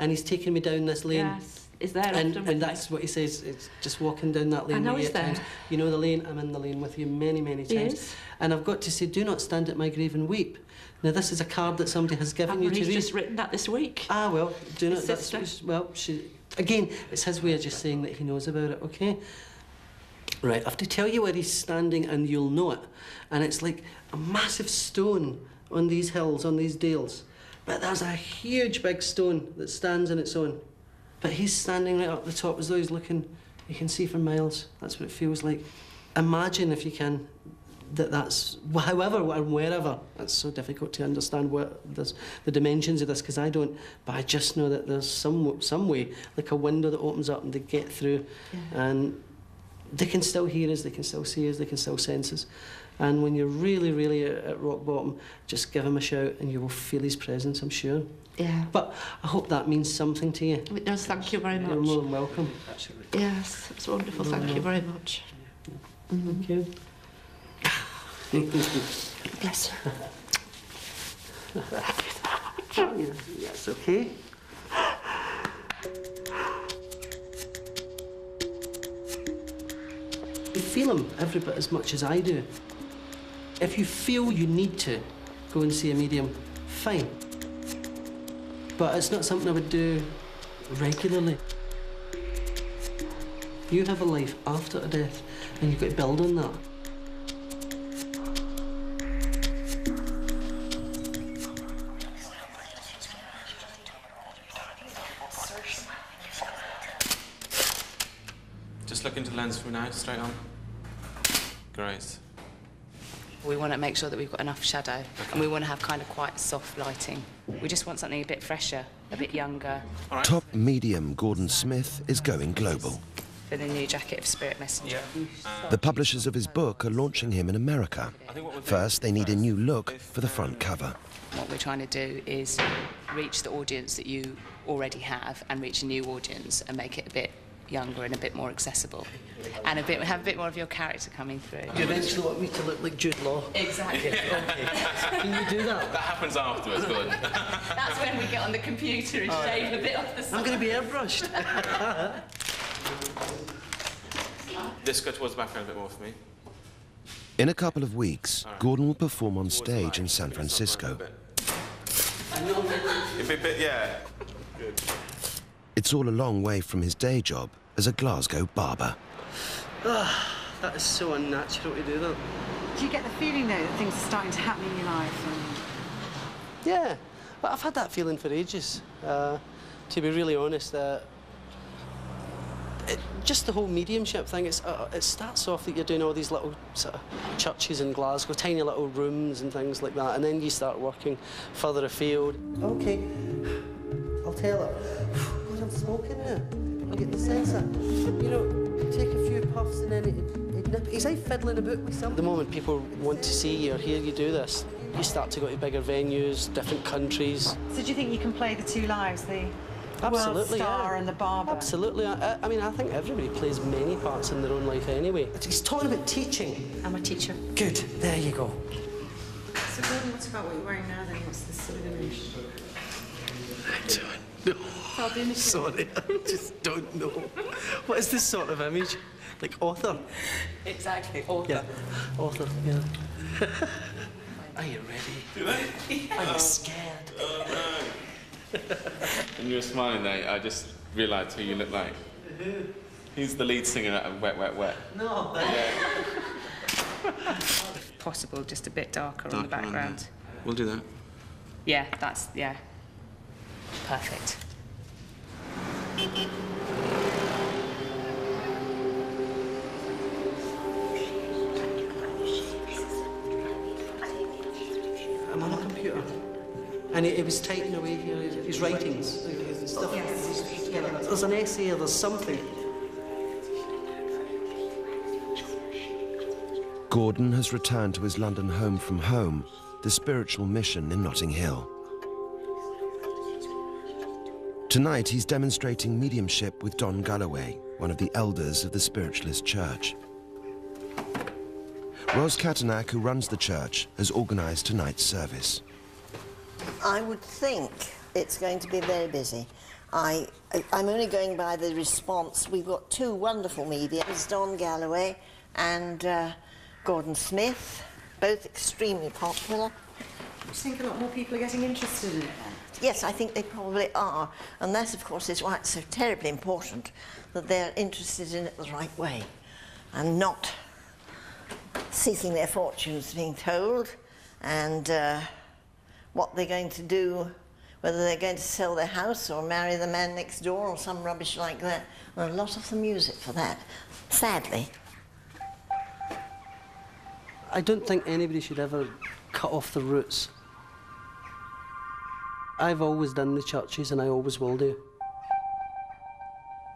And he's taken me down this lane. Yes. Is there and, and that's what he says, it's just walking down that lane. I know he's there. Times. You know the lane, I'm in the lane with you many, many times. Yes. And I've got to say, do not stand at my grave and weep. Now, this is a card that somebody has given I've you to read. I've just written that this week. Ah, well, do not... That's, well, she, again, it's his way of just saying that he knows about it, OK? Right, I have to tell you where he's standing and you'll know it. And it's like a massive stone on these hills, on these dales. But there's a huge big stone that stands on its own. But he's standing right up the top as though he's looking, you can see for miles. That's what it feels like. Imagine, if you can, that that's, however and wherever. It's so difficult to understand what this, the dimensions of this, because I don't, but I just know that there's some, some way, like a window that opens up and they get through. Yeah. And they can still hear us, they can still see us, they can still sense us. And when you're really, really at rock bottom, just give him a shout and you will feel his presence, I'm sure. Yeah. But I hope that means something to you. It does, thank you very much. You're more than welcome. Absolutely. Yes, it's wonderful, thank well. you very much. Yeah. Mm-hmm. Thank you. Bless you. Thank you so much. Yes, okay. You feel him every bit as much as I do. If you feel you need to go and see a medium, fine. But it's not something I would do regularly. You have a life after a death, and you've got to build on that. Just look into the lens for me now, straight on. Great. We want to make sure that we've got enough shadow, okay. and we want to have kind of quite soft lighting. We just want something a bit fresher, a bit younger. Right. Top medium Gordon Smith is going global. for the new jacket of Spirit Messenger. Yeah. The publishers of his book are launching him in America. First, they need a new look for the front cover. What we're trying to do is reach the audience that you already have and reach a new audience and make it a bit younger and a bit more accessible, and a bit have a bit more of your character coming through. You eventually want me to look like Jude Law. Exactly. Can you do that? That happens afterwards, Gordon. That's when we get on the computer and shave a bit off the side. I'm going to be airbrushed. This goes towards the background a bit more for me. In a couple of weeks, right. Gordon will perform on stage in San Francisco. It'd be a bit, yeah. Good. It's all a long way from his day job as a Glasgow barber. Oh, that is so unnatural to do that. Do you get the feeling, though, that things are starting to happen in your life? And... Yeah, well, I've had that feeling for ages. Uh, to be really honest, uh, it, just the whole mediumship thing, it's, uh, it starts off that you're doing all these little sort of churches in Glasgow, tiny little rooms and things like that, and then you start working further afield. OK, I'll tell her. I'm smoking now. I'm getting the sense of, you know, take a few puffs and then it, it nip. He's out fiddling about with something. The moment people want to see you or hear you do this, you start to go to bigger venues, different countries. So do you think you can play the two lives, the world star and the barber? Absolutely. I, I mean, I think everybody plays many parts in their own life anyway. He's talking about teaching. I'm a teacher. Good. There you go. So, Gordon, what's about what you're wearing now, then? What's this sort of image? I don't know. Sorry, I just don't know. What is this sort of image? Like author? Exactly, author. Yeah, author, yeah. Are you ready? Yeah. I'm scared. Oh, no. When you were smiling there, I just realised who you look like. He's the lead singer of Wet Wet Wet. No. Yeah. Possible, just a bit darker, darker on the background. On we'll do that. Yeah, that's, yeah. Perfect. I'm on a computer, and he, he was typing away here his, his writings and stuff. Yes. Yeah, there's an essay, or there's something. Gordon has returned to his London home from home, the Spiritual Mission in Notting Hill. Tonight, he's demonstrating mediumship with Don Galloway, one of the elders of the Spiritualist Church. Ros Katunak, who runs the church, has organised tonight's service. I would think it's going to be very busy. I, I'm only going by the response. We've got two wonderful mediums, Don Galloway and uh, Gordon Smith, both extremely popular. Do you think a lot more people are getting interested in it then? Yes, I think they probably are. And that, of course, is why it's so terribly important that they're interested in it the right way and not seeking their fortunes being told and uh, what they're going to do, whether they're going to sell their house or marry the man next door or some rubbish like that. There are a lot of them use it for that, sadly. I don't think anybody should ever cut off the roots. I've always done the churches, and I always will do.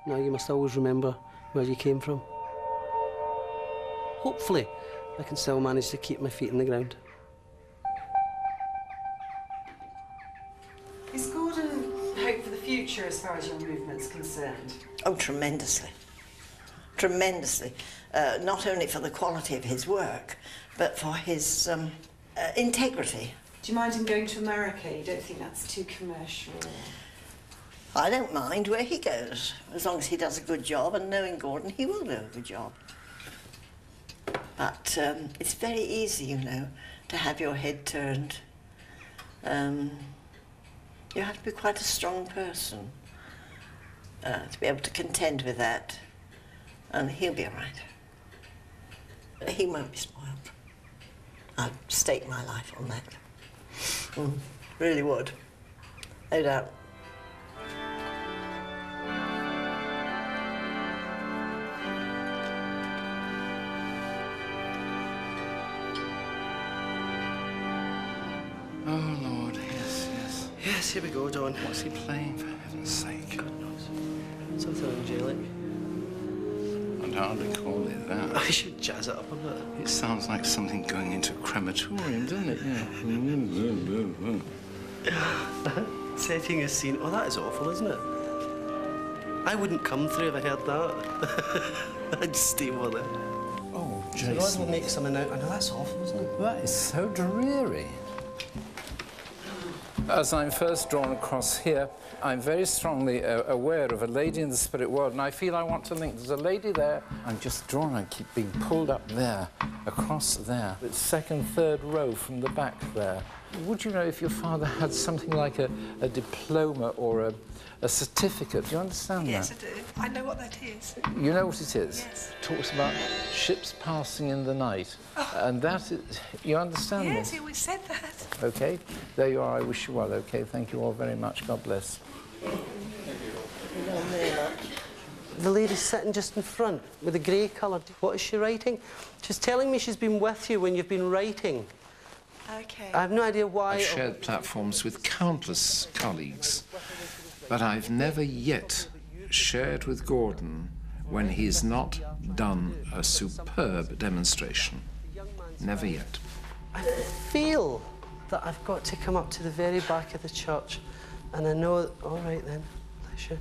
Now, you must always remember where you came from. Hopefully, I can still manage to keep my feet in the ground. Is Gordon hope for the future as far as your movement's concerned? Oh, tremendously. Tremendously. Uh, not only for the quality of his work, but for his um, uh, integrity. Do you mind him going to America? You don't think that's too commercial? I don't mind where he goes, as long as he does a good job, and knowing Gordon, he will do a good job. But um, it's very easy, you know, to have your head turned. Um, you have to be quite a strong person uh, to be able to contend with that, and he'll be all right. He won't be spoiled. I'd stake my life on that. Mm, really would. No doubt. Oh, Lord, yes, yes. Yes, here we go, Don. What's he playing, for heaven's sake? God knows. Something angelic. I'd hardly call it that. I should jazz it up a bit. It sounds like something going into a crematorium, doesn't it? Yeah. Setting a scene. Oh, that is awful, isn't it? I wouldn't come through if I heard that. I'd stay with it. Oh, Jason. So I will make something out. I know, that's awful, isn't it? That is so dreary. As I'm first drawn across here, I'm very strongly uh, aware of a lady in the spirit world, and I feel I want to think there's a lady there. I'm just drawn, I keep being pulled up there, across there. It's second, third row from the back there. Would you know if your father had something like a, a diploma or a, a certificate? Do you understand yes, that? Yes, I do. I know what that is. You know what it is? Yes. It talks about ships passing in the night. Oh. And that is... You understand yes, this? Yes, he always said that. OK. There you are. I wish you well. OK, thank you all very much. God bless. The lady's sitting just in front with a grey colour. What is she writing? She's telling me she's been with you when you've been writing. Okay. I have no idea why... I've shared platforms with countless colleagues, but I've never yet shared with Gordon when he's not done a superb demonstration. Never yet. I feel that I've got to come up to the very back of the church, and I know... All right, then. Bless you.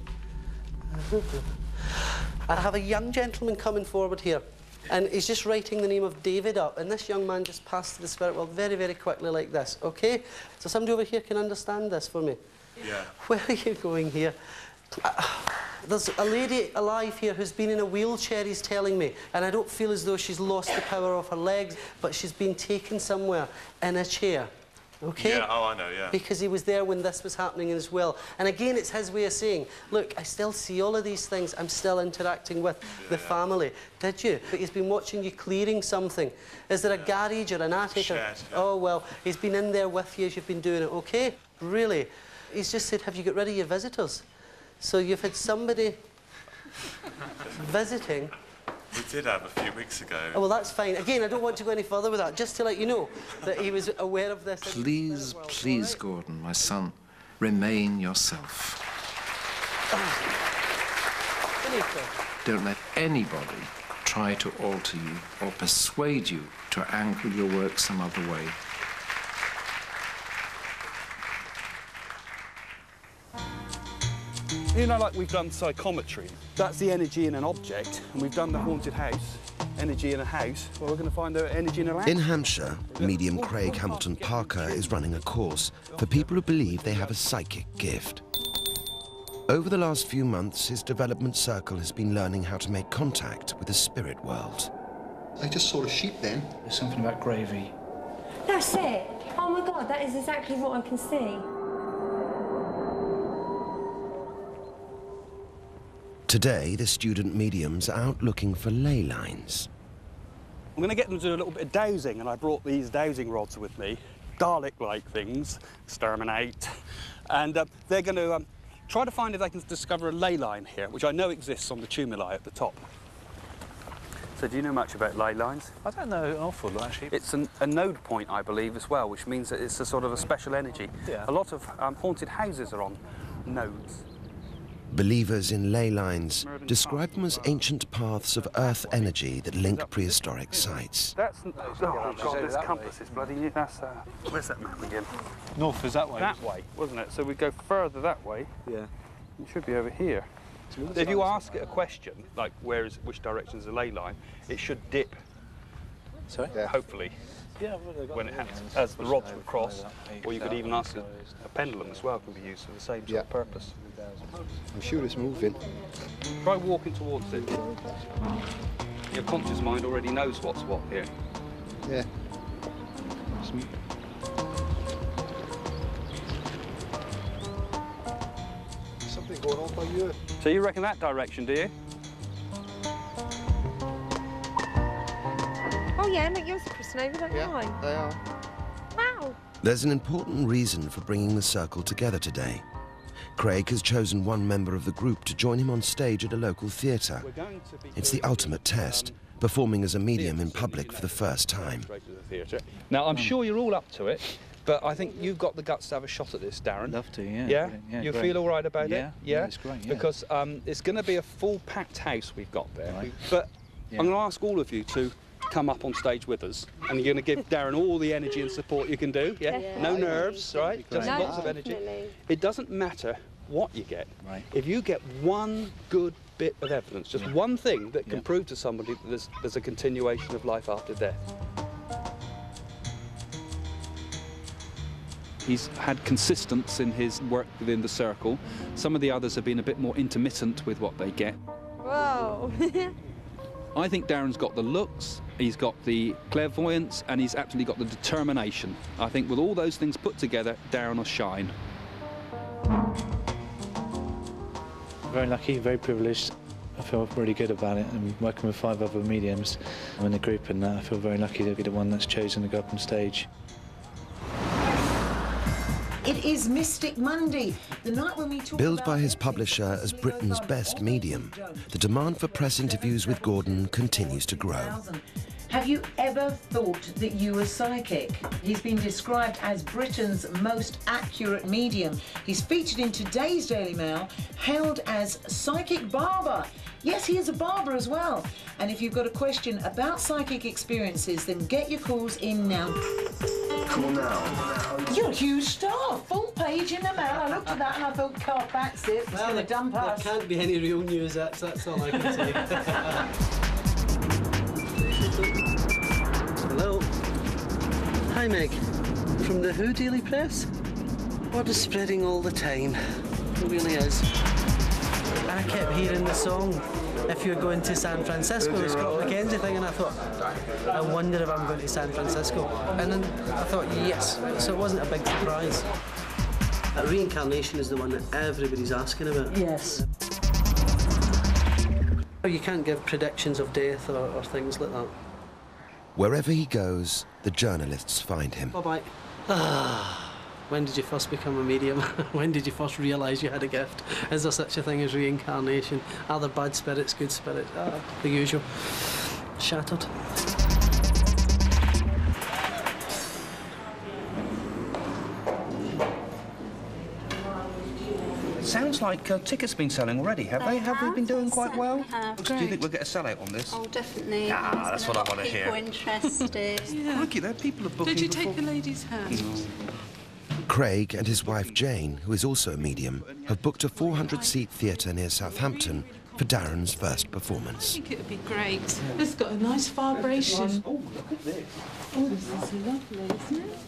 I have a young gentleman coming forward here. And he's just writing the name of David up, and this young man just passed to the spirit world very, very quickly like this, OK? So somebody over here can understand this for me. Yeah. Where are you going here? Uh, there's a lady alive here who's been in a wheelchair, he's telling me, and I don't feel as though she's lost the power of her legs, but she's been taken somewhere in a chair. OK? Yeah, oh, I know, yeah. Because he was there when this was happening as well. And again, it's his way of saying, look, I still see all of these things. I'm still interacting with yeah, the yeah. family. Did you? But he's been watching you clearing something. Is there yeah. a garage or an attic? Shed, or... Yeah. Oh, well, he's been in there with you as you've been doing it, OK? Really? He's just said, have you got rid of your visitors? So you've had somebody visiting... We did have a few weeks ago. Oh, well, that's fine. Again, I don't want to go any further with that, just to let you know that he was aware of this. Please, please, Gordon, my son, remain yourself. Don't let anybody try to alter you or persuade you to angle your work some other way. You know, like we've done psychometry. That's the energy in an object, and we've done the haunted house, energy in a house. Well, we're going to find out energy in a house. In Hampshire, medium Craig Hamilton Parker is running a course for people who believe they have a psychic gift. Over the last few months, his development circle has been learning how to make contact with the spirit world. I just saw a sheep then. There's something about gravy. That's it. Oh, my God, that is exactly what I can see. Today, the student mediums are out looking for ley lines. I'm going to get them to do a little bit of dowsing, and I brought these dowsing rods with me, Dalek-like things, exterminate, and uh, they're going to um, try to find if they can discover a ley line here, which I know exists on the tumuli at the top. So do you know much about ley lines? I don't know an awful lot, actually. It's an, a node point, I believe, as well, which means that it's a sort of a special energy. Yeah. A lot of um, haunted houses are on nodes. Believers in ley lines describe them as ancient paths of earth energy that link prehistoric sites. That's... Oh, God, this compass is bloody new. That's... Uh, where's that map again? North is that way. That way, wasn't it? So we go further that way. Yeah. It should be over here. If you ask it a question, like where is, which direction is the ley line, it should dip. Sorry? Yeah. Hopefully. Yeah, when it happens, as the rods would cross, or you could even ask a, a pendulum as well can be used for the same sort yeah. of purpose. I'm sure it's moving. Try walking towards it. Your conscious mind already knows what's what here. Yeah. Something going on by you. So you reckon that direction, do you? Oh, yeah, look, yours are crossing over, don't yeah, mine? They are. Wow. There's an important reason for bringing the circle together today. Craig has chosen one member of the group to join him on stage at a local theatre. It's the ultimate test, performing as a medium in public for the first time. Now, I'm sure you're all up to it, but I think you've got the guts to have a shot at this, Darren. Love to, yeah. Yeah? yeah you great. feel all right about yeah, it? Yeah, yeah, it's great, yeah. Because um, it's going to be a full-packed house we've got there. Right. But Yeah. I'm going to ask all of you to come up on stage with us, and you're going to give Darren all the energy and support you can do. Yeah, yeah. No nerves, right? Just no, lots of energy. It doesn't matter what you get. Right. If you get one good bit of evidence, just yeah. one thing that can yeah. prove to somebody that there's, there's a continuation of life after death. He's had consistence in his work within the circle. Some of the others have been a bit more intermittent with what they get. Whoa. I think Darren's got the looks, he's got the clairvoyance, and he's absolutely got the determination. I think with all those things put together, Darren will shine. Very lucky, very privileged. I feel really good about it. I'm working with five other mediums. I'm in the group, and I feel very lucky to be the one that's chosen to go up on stage. It is Mystic Monday, the night when we talk. Billed by his publisher as Britain's best medium, the demand for press interviews with Gordon continues to grow. Have you ever thought that you were psychic? He's been described as Britain's most accurate medium. He's featured in today's Daily Mail, hailed as Psychic Barber. Yes, he is a barber as well. And if you've got a question about psychic experiences, then get your calls in now. Call now. You're a huge star. Full page in the Mail. I looked at that and I thought, God, that's it. It's well, going to dump us. There can't be any real news, that's, that's all I can say. Hello. Hi, Meg. From the Who Daily Press? Word is spreading all the time. It really is. I kept hearing the song, if you're going to San Francisco, the Scott McKenzie thing, and I thought, I wonder if I'm going to San Francisco. And then I thought, yes, so it wasn't a big surprise. A reincarnation is the one that everybody's asking about. Yes. You can't give predictions of death or, or things like that. Wherever he goes, the journalists find him. Bye-bye. Ah. When did you first become a medium? When did you first realise you had a gift? Is there such a thing as reincarnation? Are there bad spirits, good spirits? Uh, the usual. Shattered. Sounds like uh, tickets have been selling already, have they? they? Have, have we been doing quite well? We have. Do you think we'll get a sellout on this? Oh, definitely. Ah, that's what I want to hear. People interested. Yeah. Crikey, there are people are booking. Did you take before. the lady's hand? Craig and his wife Jane, who is also a medium, have booked a four hundred seat theatre near Southampton for Darren's first performance. I think it would be great. It's got a nice vibration. Oh, look at this. Oh, this is lovely, isn't it?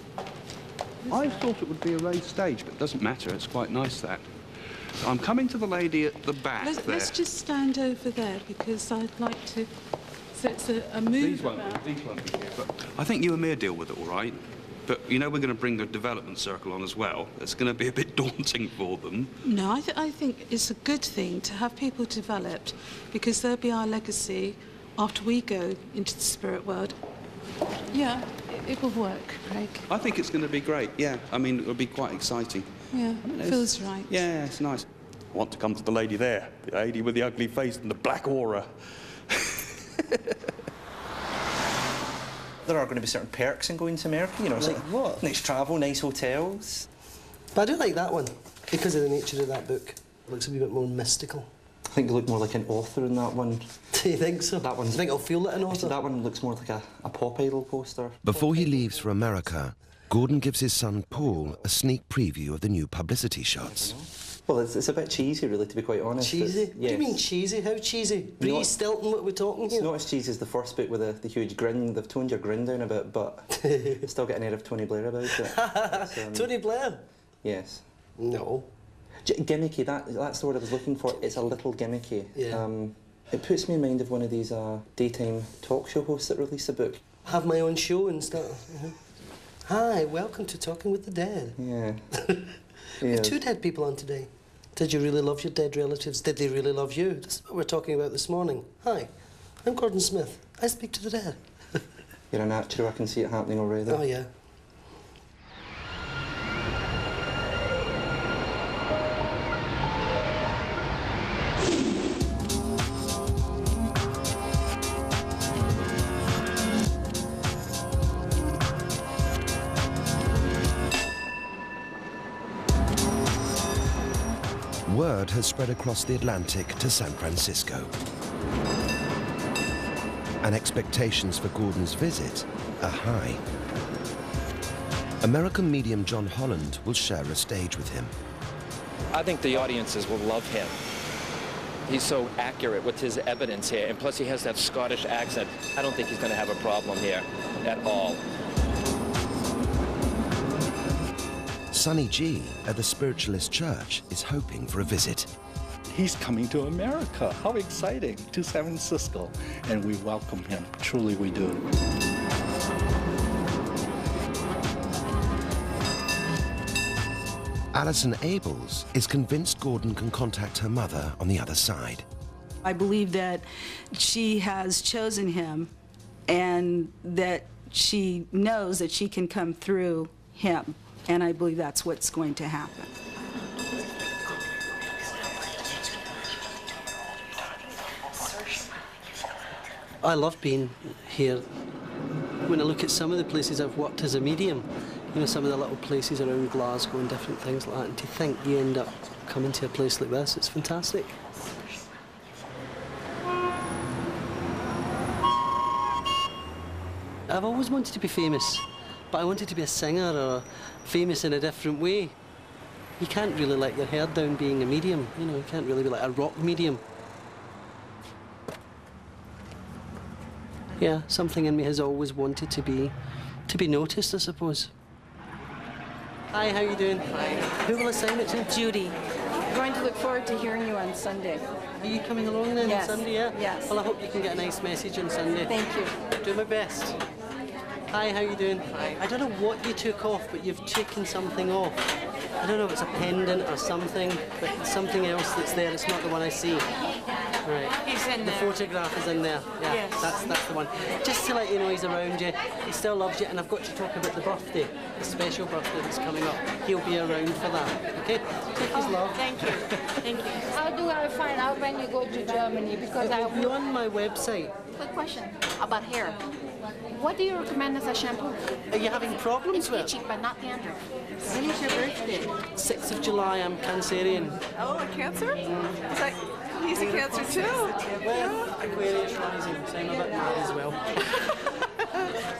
I thought it would be a raised stage, but it doesn't matter. It's quite nice, that. I'm coming to the lady at the back let's, there. Let's just stand over there, because I'd like to... So it's a, a move These won't about. be, these won't be here, but I think you and me deal with it, all right? But, you know, we're going to bring the development circle on as well. It's going to be a bit daunting for them. No, I, th I think it's a good thing to have people developed, because they'll be our legacy after we go into the spirit world. Yeah, it, it will work, Craig. I think it's going to be great, yeah. I mean, it'll be quite exciting. Yeah, it feels right. Yeah, it's nice. I want to come to the lady there, the lady with the ugly face and the black aura. There are going to be certain perks in going to America, you know, it's like, like what? Nice travel, nice hotels. But I do like that one, because of the nature of that book. It looks a wee bit more mystical. I think you look more like an author in that one. Do you think so? That one. Do you think I'll feel like an author? That one looks more like a, a pop idol poster. Before he leaves for America, Gordon gives his son Paul a sneak preview of the new publicity shots. Well, it's, it's a bit cheesy, really, to be quite honest. Cheesy? Yes. What do you mean cheesy? How cheesy? Bree Stilton, what are we talking here? It's not as cheesy as the first bit with the, the huge grin. They've toned your grin down a bit, but you still get an air of Tony Blair about it. um, Tony Blair? Yes. No. G gimmicky, that, that's the word I was looking for. It's a little gimmicky. Yeah. Um, it puts me in mind of one of these uh, daytime talk show hosts that release a book. Have my own show and stuff. Mm-hmm. Hi, welcome to Talking with the Dead. Yeah. Yeah. Two dead people on today. Did you really love your dead relatives? Did they really love you? That's what we're talking about this morning. Hi, I'm Gordon Smith. I speak to the dead. You're an actor, I can see it happening already. Oh, yeah. Word has spread across the Atlantic to San Francisco. and expectations for Gordon's visit are high. American medium John Holland will share a stage with him. I think the audiences will love him. He's so accurate with his evidence here, and plus he has that Scottish accent. I don't think he's going to have a problem here at all. Sonny G at the Spiritualist Church is hoping for a visit. He's coming to America. How exciting, to San Francisco. And we welcome him, truly we do. Alison Abels is convinced Gordon can contact her mother on the other side. I believe that she has chosen him and that she knows that she can come through him. And I believe that's what's going to happen. I love being here. When I look at some of the places I've worked as a medium, you know, some of the little places around Glasgow and different things like that, and to think you end up coming to a place like this, it's fantastic. I've always wanted to be famous. But I wanted to be a singer or famous in a different way. You can't really let your hair down being a medium, you know, you can't really be like a rock medium. Yeah, something in me has always wanted to be, to be noticed, I suppose. Hi, how you doing? Hi. Who will I sign it to? Judy. I'm going to look forward to hearing you on Sunday. Are you coming along then? Yes. On Sunday, yeah? Yes. Well, I hope you can get a nice message on Sunday. Thank you. I'll do my best. Hi, how you doing? Hi. I don't know what you took off, but you've taken something off. I don't know if it's a pendant or something, but it's something else that's there. It's not the one I see. Right. He's in there. The photograph is in there. Yeah, yes. That's, that's the one. Just to let you know he's around you, he still loves you, and I've got to talk about the birthday, the special birthday that's coming up. He'll be around for that, okay? Take oh, his love. Thank you. Thank you. How do I find out when you go to Germany? Because I will be on my website. Quick question about hair. What do you recommend as a shampoo? Are you having problems with it? It's itchy, but not dandruff. When was your birthday? sixth of July, I'm Cancerian. Oh, a Cancer? Mm. It's like, he's a Cancer too. Well, Aquarius rising, so I'm a bit mad as well.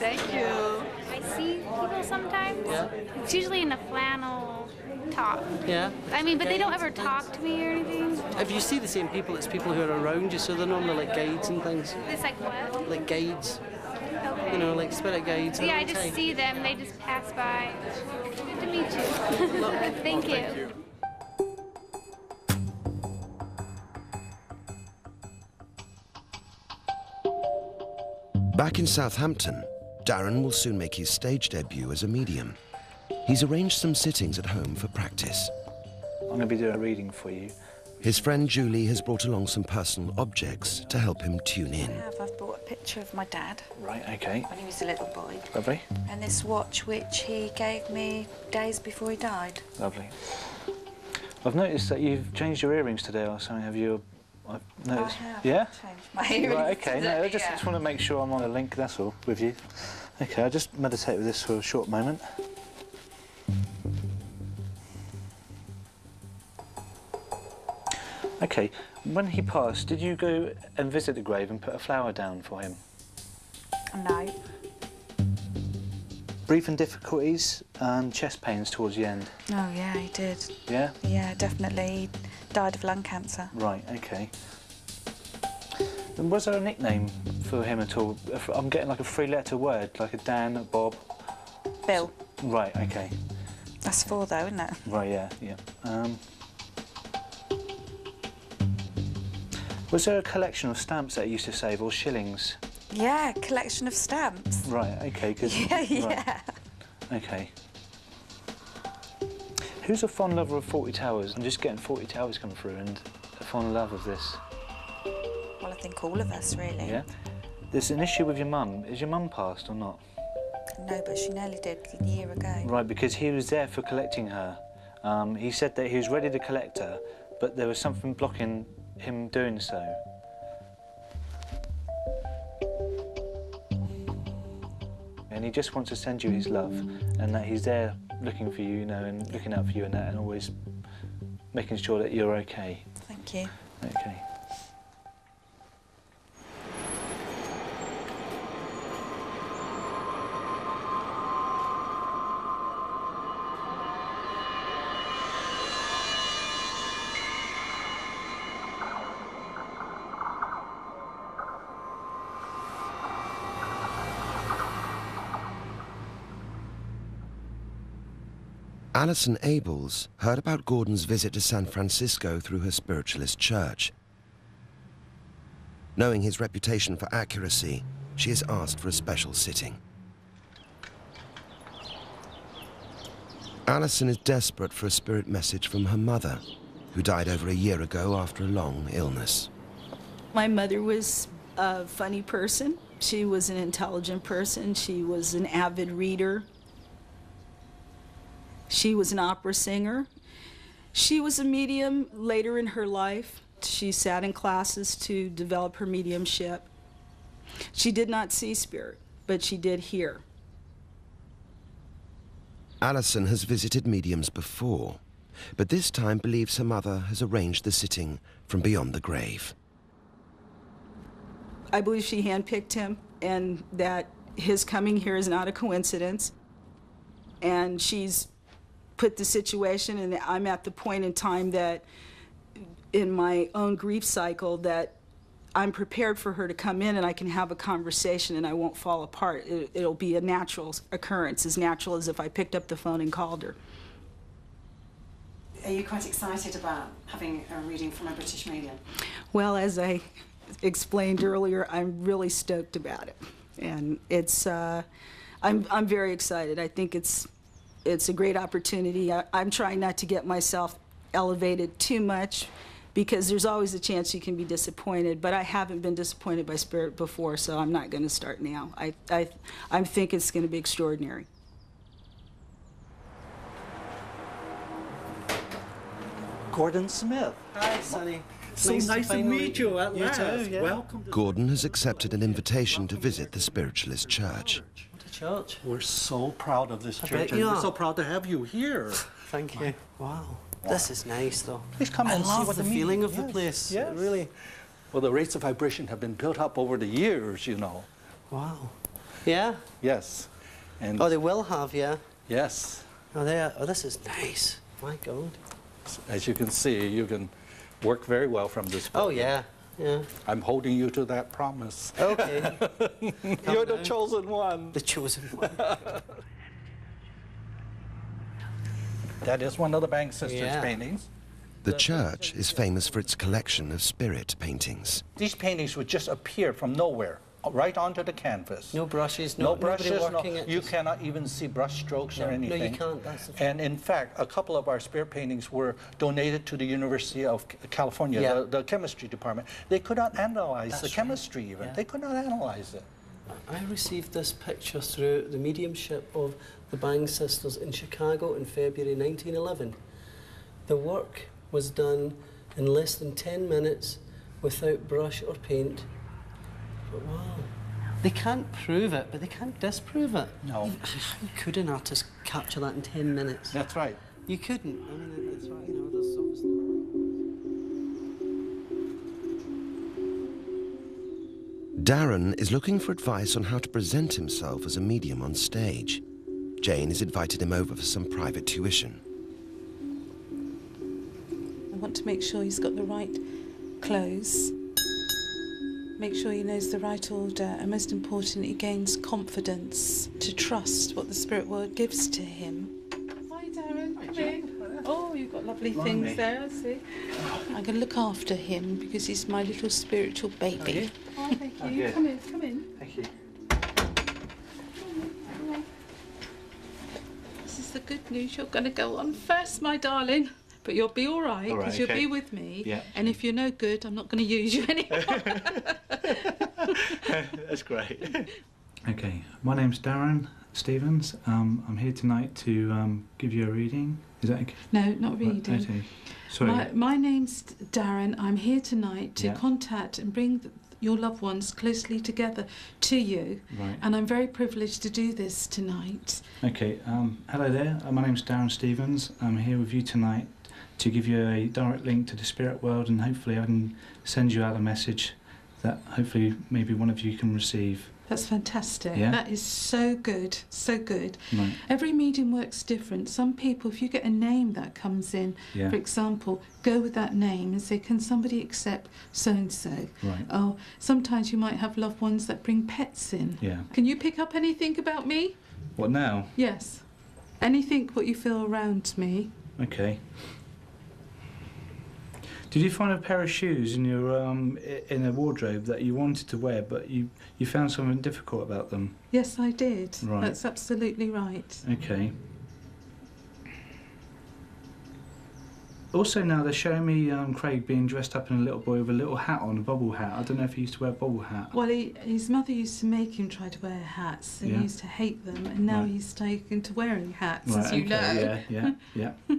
Thank you. I see people sometimes. Yeah. It's usually in a flannel top. Yeah. I mean, but they don't ever talk to me or anything. If you see the same people, it's people who are around you, so they're normally like guides and things. It's like what? Like guides. Okay. You know, like spirit guides. Yeah, I just time. see them. They just pass by. Good to meet you. Look, thank, oh, thank you. you. Back in Southampton, Darren will soon make his stage debut as a medium. He's arranged some sittings at home for practice. I'm going to be doing a reading for you. His friend Julie has brought along some personal objects to help him tune in. I have. I've brought a picture of my dad. Right, okay. When he was a little boy. Lovely. And this watch which he gave me days before he died. Lovely. I've noticed that you've changed your earrings today or something, have you? I've noticed. I have. Yeah? Changed my earrings. Right, okay. Today, no, I just, yeah. just want to make sure I'm on a link, that's all, with you. Okay, I'll just meditate with this for a short moment. Okay, when he passed, did you go and visit the grave and put a flower down for him? No. Breathing difficulties and chest pains towards the end? Oh, yeah, he did. Yeah? Yeah, definitely. He died of lung cancer. Right, okay. And was there a nickname for him at all? I'm getting like a three-letter word, like a Dan, a Bob. Bill. Right, okay. That's four, though, isn't it? Right, yeah, yeah. Um, Was there a collection of stamps that you used to save, or shillings? Yeah, a collection of stamps. Right, OK, good. Yeah, right. yeah. OK. Who's a fond lover of forty towers? I'm just getting forty towers come through and a fond love of this. Well, I think all of us, really. Yeah? There's an issue with your mum. Is your mum passed or not? No, but she nearly did a year ago. Right, because he was there for collecting her. Um, he said that he was ready to collect her, but there was something blocking him doing so. And he just wants to send you his love, and that he's there looking for you, you know, and looking out for you and that, and always making sure that you're okay. Thank you. Okay. Alison Abels heard about Gordon's visit to San Francisco through her Spiritualist Church. Knowing his reputation for accuracy, she has asked for a special sitting. Alison is desperate for a spirit message from her mother, who died over a year ago after a long illness. My mother was a funny person. She was an intelligent person. She was an avid reader. She was an opera singer. She was a medium later in her life. She sat in classes to develop her mediumship. She did not see spirit, but she did hear. Alison has visited mediums before, but this time believes her mother has arranged the sitting from beyond the grave. I believe she handpicked him, and that his coming here is not a coincidence. And she's put the situation, and I'm at the point in time that in my own grief cycle that I'm prepared for her to come in and I can have a conversation and I won't fall apart. It, it'll be a natural occurrence, as natural as if I picked up the phone and called her. Are you quite excited about having a reading from a British medium? Well, as I explained earlier, I'm really stoked about it. And it's, uh, I'm, I'm very excited. I think it's, it's a great opportunity. I, I'm trying not to get myself elevated too much, because there's always a chance you can be disappointed, but I haven't been disappointed by spirit before, so I'm not going to start now. I, I, I think it's going to be extraordinary. Gordon Smith. Hi, Sonny. So nice, nice to, to meet you at last. Too, yeah. Welcome. Gordon has accepted an invitation to visit the Spiritualist Church. What a church. We're so proud of this I church, and we're so proud to have you here. Thank you. Wow. This is nice, though. Please come and see what the feeling of the place. Yes, really. Well, the rates of vibration have been built up over the years, you know. Wow. Yeah? Yes. And oh, they will have, yeah? Yes. Oh, they are. Oh, this is nice. My God. As you can see, you can work very well from this point. Oh, yeah. Yeah. I'm holding you to that promise. Okay. You're the chosen one. The chosen one. That is one of the Bank Sisters' yeah. paintings. The church is famous for its collection of spirit paintings. These paintings would just appear from nowhere, right onto the canvas. No brushes, no, no brushes. No, you this. cannot even see brush strokes no, or anything. No, you can't. That's and in fact, a couple of our spirit paintings were donated to the University of California, yeah. the, the chemistry department. They could not analyze that's the right. chemistry even. Yeah. They could not analyze it. I received this picture through the mediumship of the Bang Sisters in Chicago in February nineteen eleven. The work was done in less than ten minutes without brush or paint. But wow. They can't prove it, but they can't disprove it. No. How could an artist capture that in ten minutes? That's right. You couldn't. I mean, that's right. You know, there's obviously... Darren is looking for advice on how to present himself as a medium on stage. Jane has invited him over for some private tuition. I want to make sure he's got the right clothes, make sure he knows the right order, and most important, he gains confidence to trust what the spirit world gives to him. Hi, Darren. Hi, Jane. Oh, you've got lovely Blimey. things there, I see. I'm going to look after him because he's my little spiritual baby. Oh, thank you. Oh, come in, come in. Thank you. This is the good news. You're going to go on first, my darling. But you'll be all right because right, okay. you'll be with me. Yeah. And if you're no good, I'm not going to use you anymore. That's great. Okay, my name's Darren Stevens. Um, I'm here tonight to um, give you a reading. Is that okay? No, not reading. What? Okay. Sorry. My, my name's Darren. I'm here tonight to yeah. contact and bring the, your loved ones closely together to you. Right. And I'm very privileged to do this tonight. Okay. Um, hello there. My name's Darren Stevens. I'm here with you tonight to give you a direct link to the spirit world, and hopefully I can send you out a message that hopefully maybe one of you can receive. That's fantastic. Yeah. That is so good, so good. Right. Every medium works different. Some people, if you get a name that comes in, yeah. for example, go with that name and say, can somebody accept so-and-so? Right. Or sometimes you might have loved ones that bring pets in. Yeah. Can you pick up anything about me? What now? Yes. Anything what you feel around me. Okay. Did you find a pair of shoes in your um, in a wardrobe that you wanted to wear, but you you found something difficult about them? Yes, I did. Right. That's absolutely right. Okay. Also, now they're showing me um, Craig being dressed up in a little boy with a little hat on, a bobble hat. I don't know if he used to wear a bobble hat. Well, he, his mother used to make him try to wear hats, and yeah. he used to hate them, and now right. he's taken to wearing hats, right, as you okay. know. Yeah, yeah, yeah.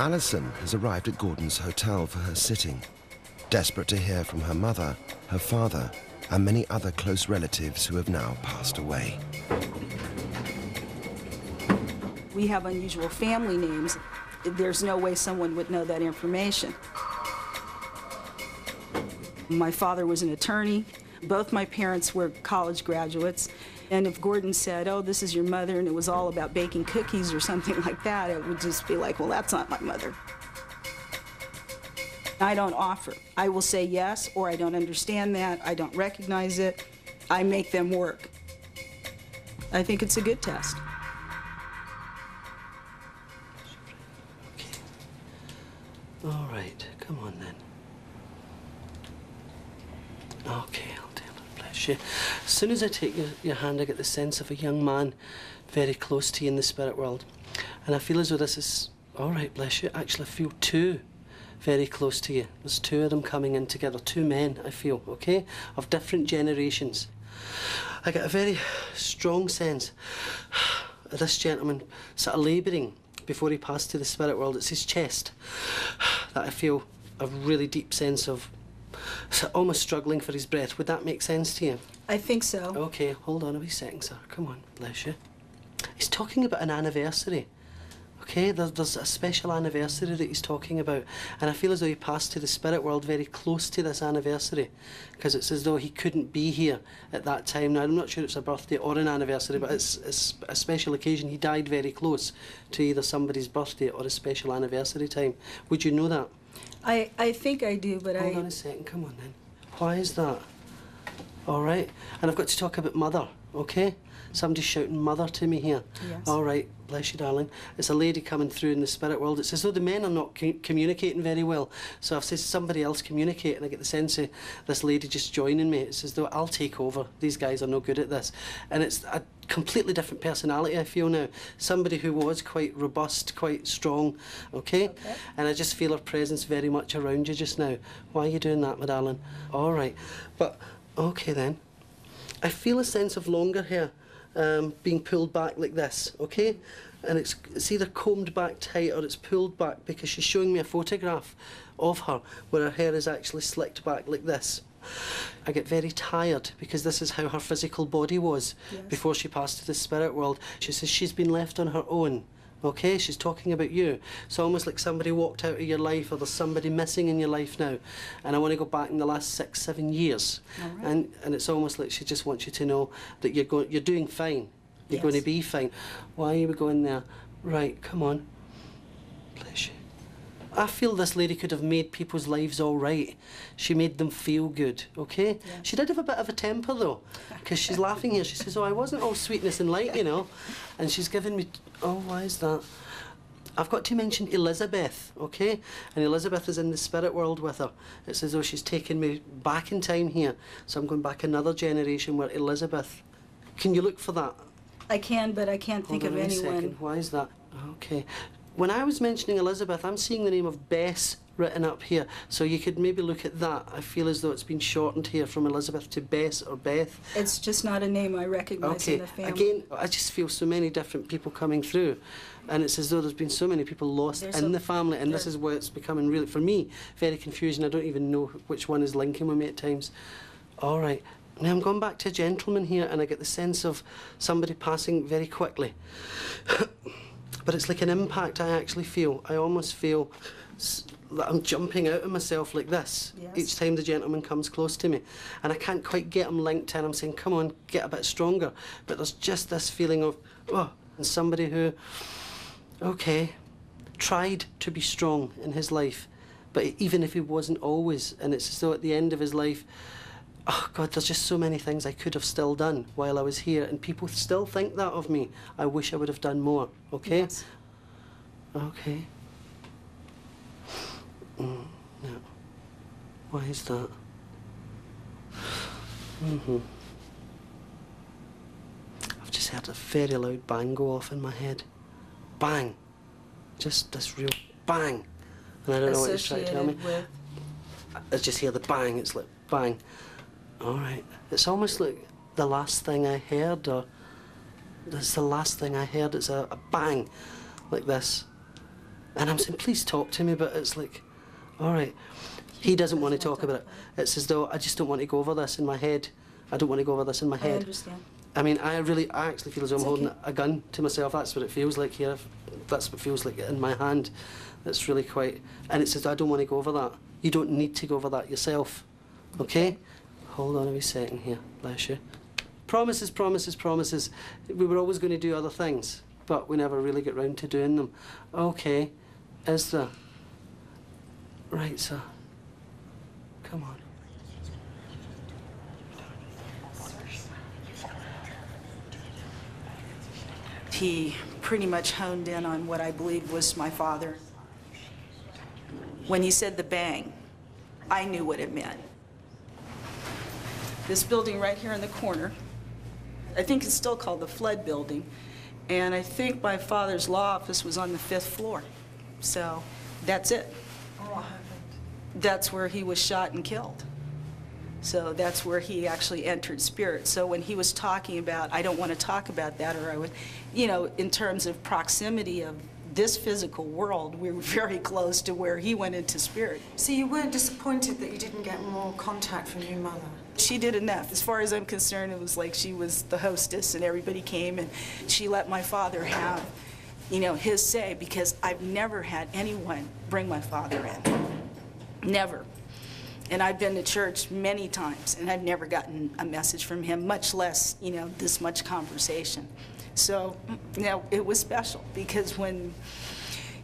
Alison has arrived at Gordon's hotel for her sitting, desperate to hear from her mother, her father, and many other close relatives who have now passed away. We have unusual family names. There's no way someone would know that information. My father was an attorney. Both my parents were college graduates. And if Gordon said, oh, this is your mother, and it was all about baking cookies or something like that, it would just be like, well, that's not my mother. I don't offer. I will say yes, or I don't understand that. I don't recognize it. I make them work. I think it's a good test. Okay. All right, come on then. Okay, I'll do it. Bless you. As soon as I take your, your hand, I get the sense of a young man very close to you in the spirit world. And I feel as though this is... All right, bless you. Actually, I feel two very close to you. There's two of them coming in together. Two men, I feel, OK? Of different generations. I get a very strong sense of this gentleman sort of labouring before he passed to the spirit world. It's his chest that I feel a really deep sense of... So almost struggling for his breath. Would that make sense to you? I think so. OK, hold on a wee second, sir. Come on, bless you. He's talking about an anniversary, OK? There, there's a special anniversary that he's talking about, and I feel as though he passed to the spirit world very close to this anniversary, because it's as though he couldn't be here at that time. Now, I'm not sure it's a birthday or an anniversary, but it's, it's a special occasion. He died very close to either somebody's birthday or a special anniversary time. Would you know that? I, I think I do, but Hold I... Hold on a second, come on then. Why is that? All right. And I've got to talk about mother, OK? Somebody's shouting mother to me here. Yes. All right, bless you, darling. It's a lady coming through in the spirit world. It's as though the men are not c communicating very well. So I've said somebody else communicate, and I get the sense of this lady just joining me. It's as though I'll take over. These guys are no good at this. And it's a completely different personality, I feel now. Somebody who was quite robust, quite strong, OK? okay. And I just feel her presence very much around you just now. Why are you doing that, my darling? All right. But, OK, then. I feel a sense of longer hair um, being pulled back like this, OK? And it's, it's either combed back tight or it's pulled back, because she's showing me a photograph of her where her hair is actually slicked back like this. I get very tired, because this is how her physical body was yes. before she passed to the spirit world. She says she's been left on her own, OK? She's talking about you. It's almost like somebody walked out of your life, or there's somebody missing in your life now. And I want to go back in the last six, seven years. All right. And, and it's almost like she just wants you to know that you're, go you're doing fine. You're yes. going to be fine. Why are you going there? Right, come on. Bless you. I feel this lady could have made people's lives all right. She made them feel good, OK? Yeah. She did have a bit of a temper, though, because she's laughing here. She says, oh, I wasn't all sweetness and light, you know. And she's given me... Oh, why is that? I've got to mention Elizabeth, OK? And Elizabeth is in the spirit world with her. It's as though she's taken me back in time here. So I'm going back another generation where Elizabeth... Can you look for that? I can, but I can't think of anyone. Hold on a second. Why is that? OK. When I was mentioning Elizabeth, I'm seeing the name of Bess written up here, so you could maybe look at that. I feel as though it's been shortened here from Elizabeth to Bess or Beth. It's just not a name I recognise okay. in the family. Again, I just feel so many different people coming through, and it's as though there's been so many people lost there's in a, the family, and there. This is where it's becoming really, for me, very confusing. I don't even know which one is linking with me at times. All right. Now, I'm going back to a gentleman here, and I get the sense of somebody passing very quickly. But it's like an impact I actually feel. I almost feel I'm jumping out of myself like this yes. each time the gentleman comes close to me, and I can't quite get him linked in. I'm saying, come on, get a bit stronger, but there's just this feeling of, oh, and somebody who, okay, tried to be strong in his life, but even if he wasn't always, and it's as though at the end of his life, oh God, there's just so many things I could have still done while I was here, and people still think that of me. I wish I would have done more, okay? Yes. Okay. Mm, no. Why is that? Mm-hmm. I've just heard a very loud bang go off in my head. Bang. Just this real bang. And I don't know what it's trying to tell me. With... I just hear the bang, it's like bang. All right. It's almost like the last thing I heard, or it's the last thing I heard, it's a, a bang like this. And I'm saying, please talk to me, but it's like, all right. He doesn't want to talk about it. It's as though I just don't want to go over this in my head. I don't want to go over this in my head. I understand. I mean, I really, I actually feel as though I'm holding a gun to myself. That's what it feels like here. That's what it feels like in my hand. That's really quite, and it says, I don't want to go over that. You don't need to go over that yourself, okay? Hold on a wee second here, bless you. Promises, promises, promises. We were always going to do other things, but we never really get round to doing them. Okay, is there? Right, sir. Come on. He pretty much honed in on what I believed was my father. When he said the bang, I knew what it meant. This building right here in the corner, I think it's still called the Flood Building, and I think my father's law office was on the fifth floor. So that's it. Oh, that's where he was shot and killed. So that's where he actually entered spirit. So when he was talking about, I don't want to talk about that, or I would, you know, in terms of proximity of this physical world, we were very close to where he went into spirit. So you were disappointed that you didn't get more contact from your mother? She did enough. As far as I'm concerned, it was like she was the hostess and everybody came, and she let my father have, you know, his say, because I've never had anyone bring my father in. Never. And I've been to church many times, and I've never gotten a message from him, much less, you know, this much conversation. So, you know, it was special, because when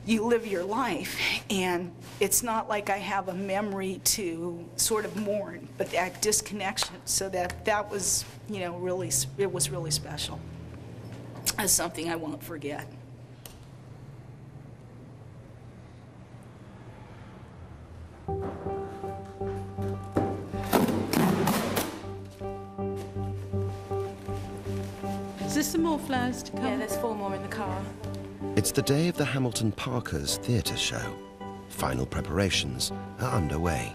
you live your life, and it's not like I have a memory to sort of mourn, but that disconnection, so that that was, you know, really, it was really special. It's something I won't forget. Is there some more flowers to come? Yeah, there's four more in the car. It's the day of the Hamilton Parker's theatre show. Final preparations are underway.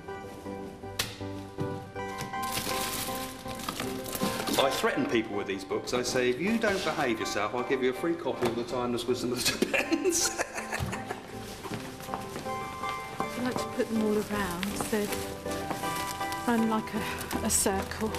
I threaten people with these books. I say, if you don't behave yourself, I'll give you a free copy of The Timeless Wisdom of the Depends. I like to put them all around, so I'm like a, a circle.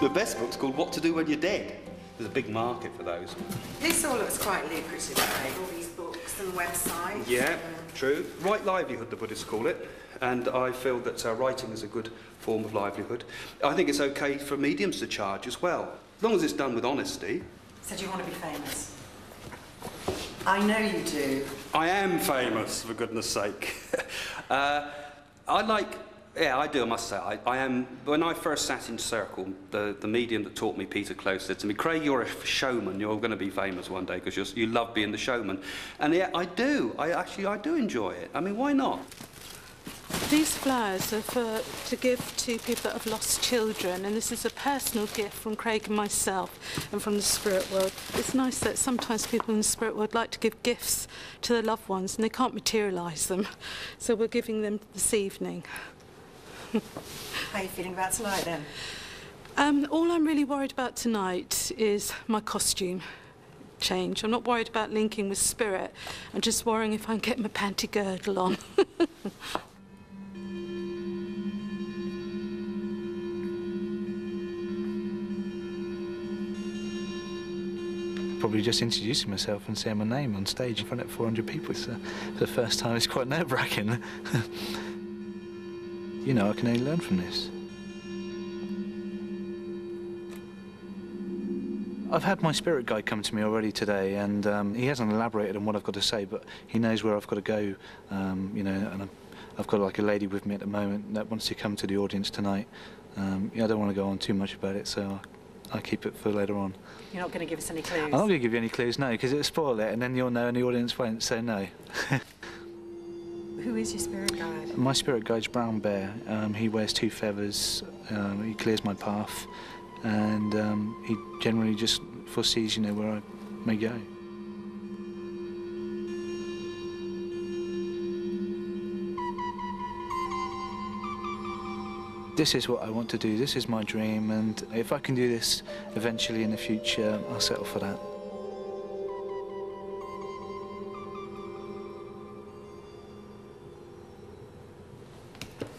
The best book's called What to Do When You're Dead. There's a big market for those. This all looks quite lucrative, Craig, all these books and websites. Yeah, uh, true. Right livelihood, the Buddhists call it. And I feel that uh, writing is a good form of livelihood. I think it's OK for mediums to charge as well, as long as it's done with honesty. So do you want to be famous? I know you do. I am famous, for goodness sake. uh, I like... Yeah, I do, I must say. I, I am. When I first sat in circle, the, the medium that taught me, Peter Close, said to me, Craig, you're a showman. You're going to be famous one day because you love being the showman. And yeah, I do. I actually, I do enjoy it. I mean, why not? These flowers are for, to give to people that have lost children, and this is a personal gift from Craig and myself and from the spirit world. It's nice that sometimes people in the spirit world like to give gifts to their loved ones and they can't materialise them. So we're giving them this evening. How are you feeling about tonight, then? Um, all I'm really worried about tonight is my costume change. I'm not worried about linking with spirit. I'm just worrying if I can get my panty girdle on. probably just introducing myself and saying my name on stage in front of four hundred people. It's uh, the first time. It's quite nerve-wracking. You know, I can only learn from this. I've had my spirit guide come to me already today, and um, he hasn't elaborated on what I've got to say, but he knows where I've got to go, um, you know, and I'm, I've got like a lady with me at the moment that wants to come to the audience tonight. Um, yeah, I don't want to go on too much about it, so I, I keep it for later on. You're not going to give us any clues? I'm not going to give you any clues, no, because it'll spoil it, and then you'll know and the audience won't, so no. Who is your spirit guide? My spirit guide's Brown Bear. Um, he wears two feathers, um, he clears my path, and um, he generally just foresees, you know, where I may go. This is what I want to do, this is my dream, and if I can do this eventually in the future, I'll settle for that.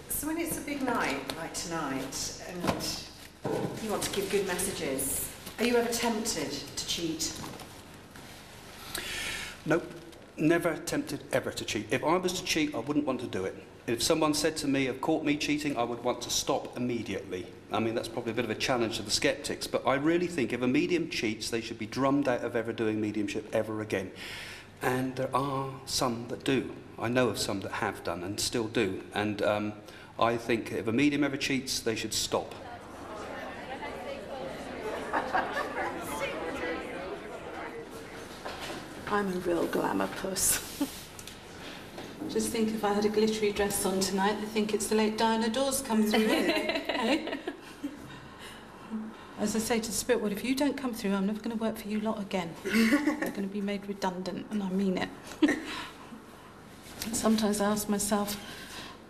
So when it's a big night, like tonight, and you want to give good messages, are you ever tempted to cheat? Nope. Never tempted ever to cheat. If I was to cheat, I wouldn't want to do it. If someone said to me, have caught me cheating, I would want to stop immediately. I mean, that's probably a bit of a challenge to the sceptics, but I really think if a medium cheats, they should be drummed out of ever doing mediumship ever again. And there are some that do. I know of some that have done and still do. And um, I think if a medium ever cheats, they should stop. I'm a real glamour puss. Just think if I had a glittery dress on tonight, they think it's the late Diana Dawes come through, isn't it? Hey? As I say to the spirit world, if you don't come through, I'm never going to work for you lot again. I'm going to be made redundant, and I mean it. Sometimes I ask myself,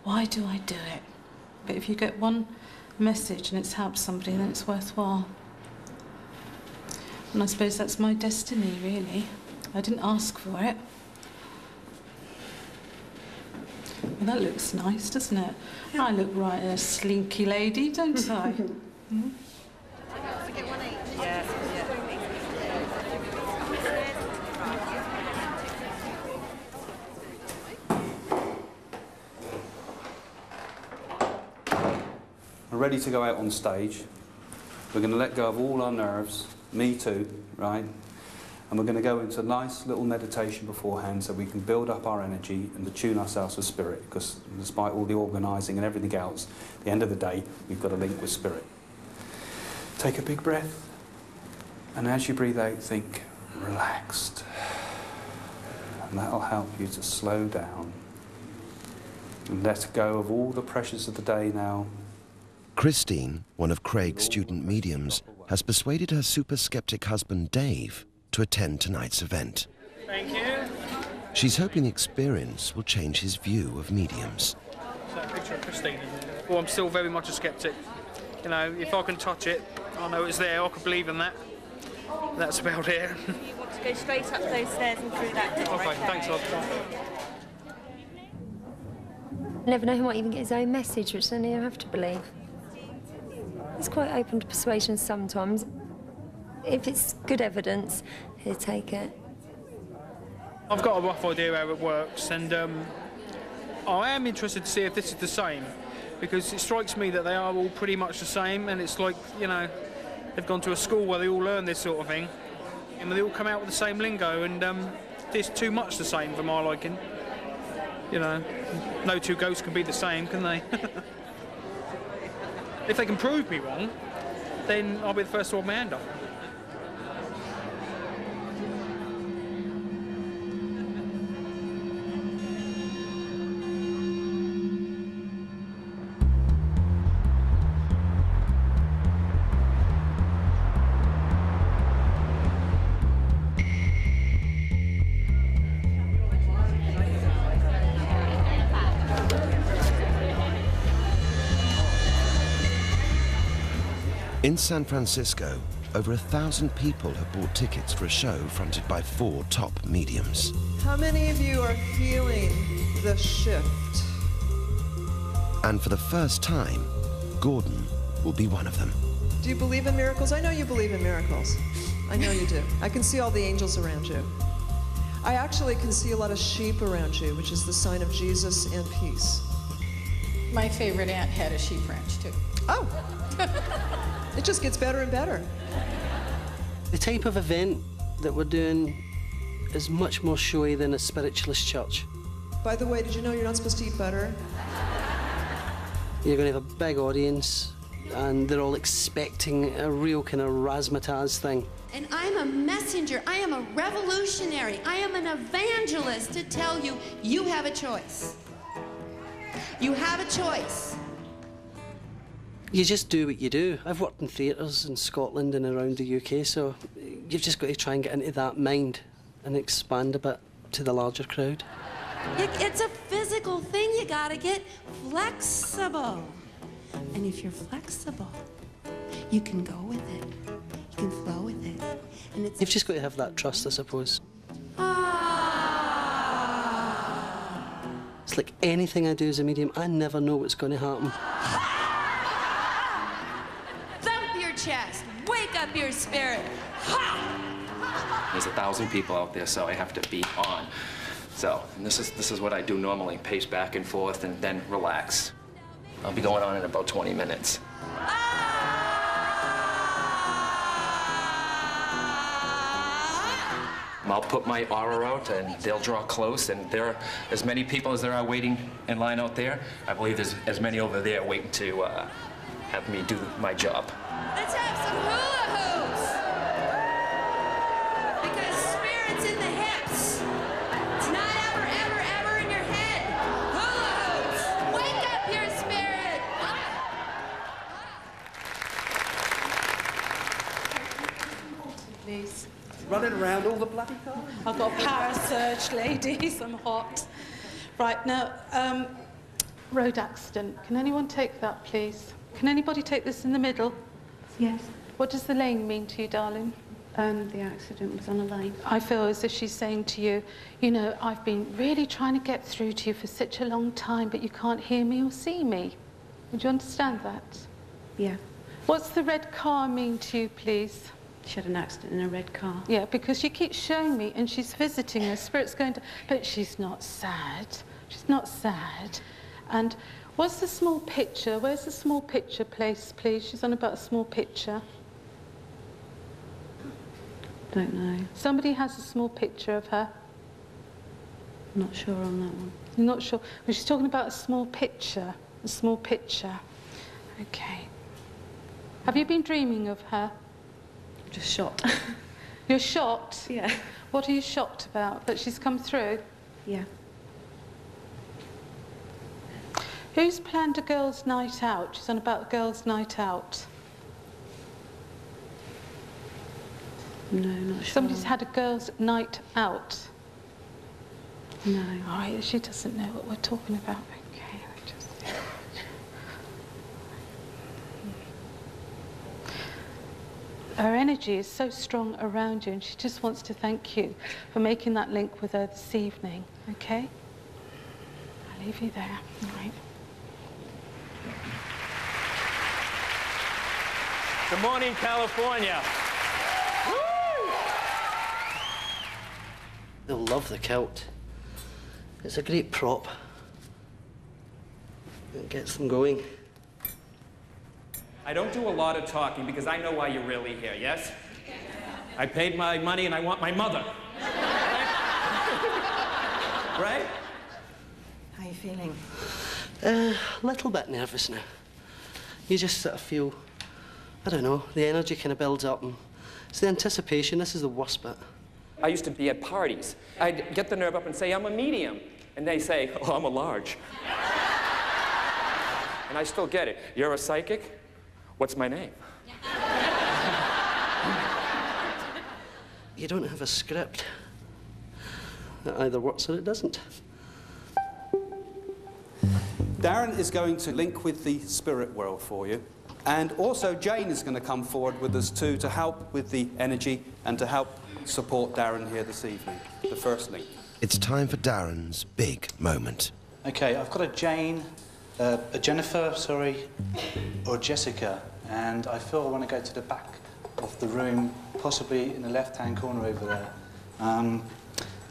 why do I do it? But if you get one message and it's helped somebody, then it's worthwhile. And I suppose that's my destiny, really. I didn't ask for it. Well, that looks nice, doesn't it? Yeah. I look right a slinky lady, don't I? Mm-hmm. We're ready to go out on stage. We're going to let go of all our nerves. Me too, right? And we're going to go into a nice little meditation beforehand so we can build up our energy and attune ourselves with spirit, because despite all the organising and everything else, at the end of the day, we've got a link with spirit. Take a big breath, and as you breathe out, think, relaxed. And that'll help you to slow down and let go of all the pressures of the day now. Christine, one of Craig's student mediums, has persuaded her super skeptic husband, Dave, to attend tonight's event. Thank you. She's hoping the experience will change his view of mediums. So a picture of Christine. Well, I'm still very much a sceptic. You know, if I can touch it, I know it's there, I can believe in that. That's about it. You want to go straight up those stairs and through that door. Okay, thanks a lot. You never know, he might even get his own message, which then he'll have to believe. He's quite open to persuasion sometimes. If it's good evidence, he'll take it. I've got a rough idea how it works, and um, I am interested to see if this is the same, because it strikes me that they are all pretty much the same, and it's like, you know, they've gone to a school where they all learn this sort of thing, and they all come out with the same lingo, and um, it's too much the same for my liking. You know, no two ghosts can be the same, can they? If they can prove me wrong, then I'll be the first to hold my hand up. In San Francisco, over a thousand people have bought tickets for a show fronted by four top mediums. How many of you are feeling the shift? And for the first time, Gordon will be one of them. Do you believe in miracles? I know you believe in miracles. I know you do. I can see all the angels around you. I actually can see a lot of sheep around you, which is the sign of Jesus and peace. My favorite aunt had a sheep ranch, too. Oh. It just gets better and better. The type of event that we're doing is much more showy than a spiritualist church. By the way, did you know you're not supposed to eat butter? You're going to have a big audience, and they're all expecting a real kind of razzmatazz thing. And I'm a messenger, I am a revolutionary, I am an evangelist to tell you, you have a choice. You have a choice. You just do what you do. I've worked in theatres in Scotland and around the U K, so you've just got to try and get into that mind and expand a bit to the larger crowd. It, it's a physical thing, you gotta get flexible. And if you're flexible, you can go with it. You can flow with it. And it's You've just got to have that trust, I suppose. Ah. It's like anything I do as a medium, I never know what's going to happen. Ah. Thump your chest. Wake up your spirit. Ha. There's a thousand people out there, so I have to be on. So, and this is, this is what I do normally, pace back and forth and then relax. I'll be going on in about twenty minutes. Ah! I'll put my aura out and they'll draw close, and there are as many people as there are waiting in line out there. I believe there's as many over there waiting to uh, have me do my job. Let's have some hula hoops! Because spirit's in the hips. It's not ever, ever, ever in your head. Hula hoops! Wake up your spirit! Please. Running around all the bloody time. I've got a para-surge, ladies. I'm hot. Right, now, um, road accident. Can anyone take that, please? Can anybody take this in the middle? Yes. What does the lane mean to you, darling? Um, the accident was on a lane. I feel as if she's saying to you, you know, I've been really trying to get through to you for such a long time, but you can't hear me or see me. Would you understand that? Yeah. What's the red car mean to you, please? She had an accident in a red car. Yeah, because she keeps showing me, and she's visiting her spirit's going to... But she's not sad. She's not sad. And... What's the small picture? Where's the small picture place, please? She's on about a small picture. Don't know. Somebody has a small picture of her. I'm not sure on that one. You're not sure? Well, she's talking about a small picture. A small picture. Okay. Have you been dreaming of her? I'm just shocked. You're shocked? Yeah. What are you shocked about? That she's come through? Yeah. Who's planned a girls' night out? She's on about the girls' night out. No, not sure. Somebody's had a girls' night out. No. All right, she doesn't know what we're talking about. Okay, I just... Her energy is so strong around you, and she just wants to thank you for making that link with her this evening, okay? I'll leave you there. All right. Good morning, California. Woo! They'll love the kilt. It's a great prop. It gets them going. I don't do a lot of talking because I know why you're really here, yes? I paid my money and I want my mother. Right? How are you feeling? Uh, a little bit nervous now. You just sort of feel... I don't know, the energy kind of builds up, and it's the anticipation. This is the worst bit. I used to be at parties. I'd get the nerve up and say, I'm a medium. And they say, oh, I'm a large. And I still get it. You're a psychic? What's my name? You don't have a script. It either works or it doesn't. Darren is going to link with the spirit world for you. And also Jane is going to come forward with us too to help with the energy and to help support Darren here this evening, the first link. It's time for Darren's big moment. Okay, I've got a Jane, uh, a Jennifer, sorry, or Jessica, and I feel I want to go to the back of the room, possibly in the left-hand corner over there. Um,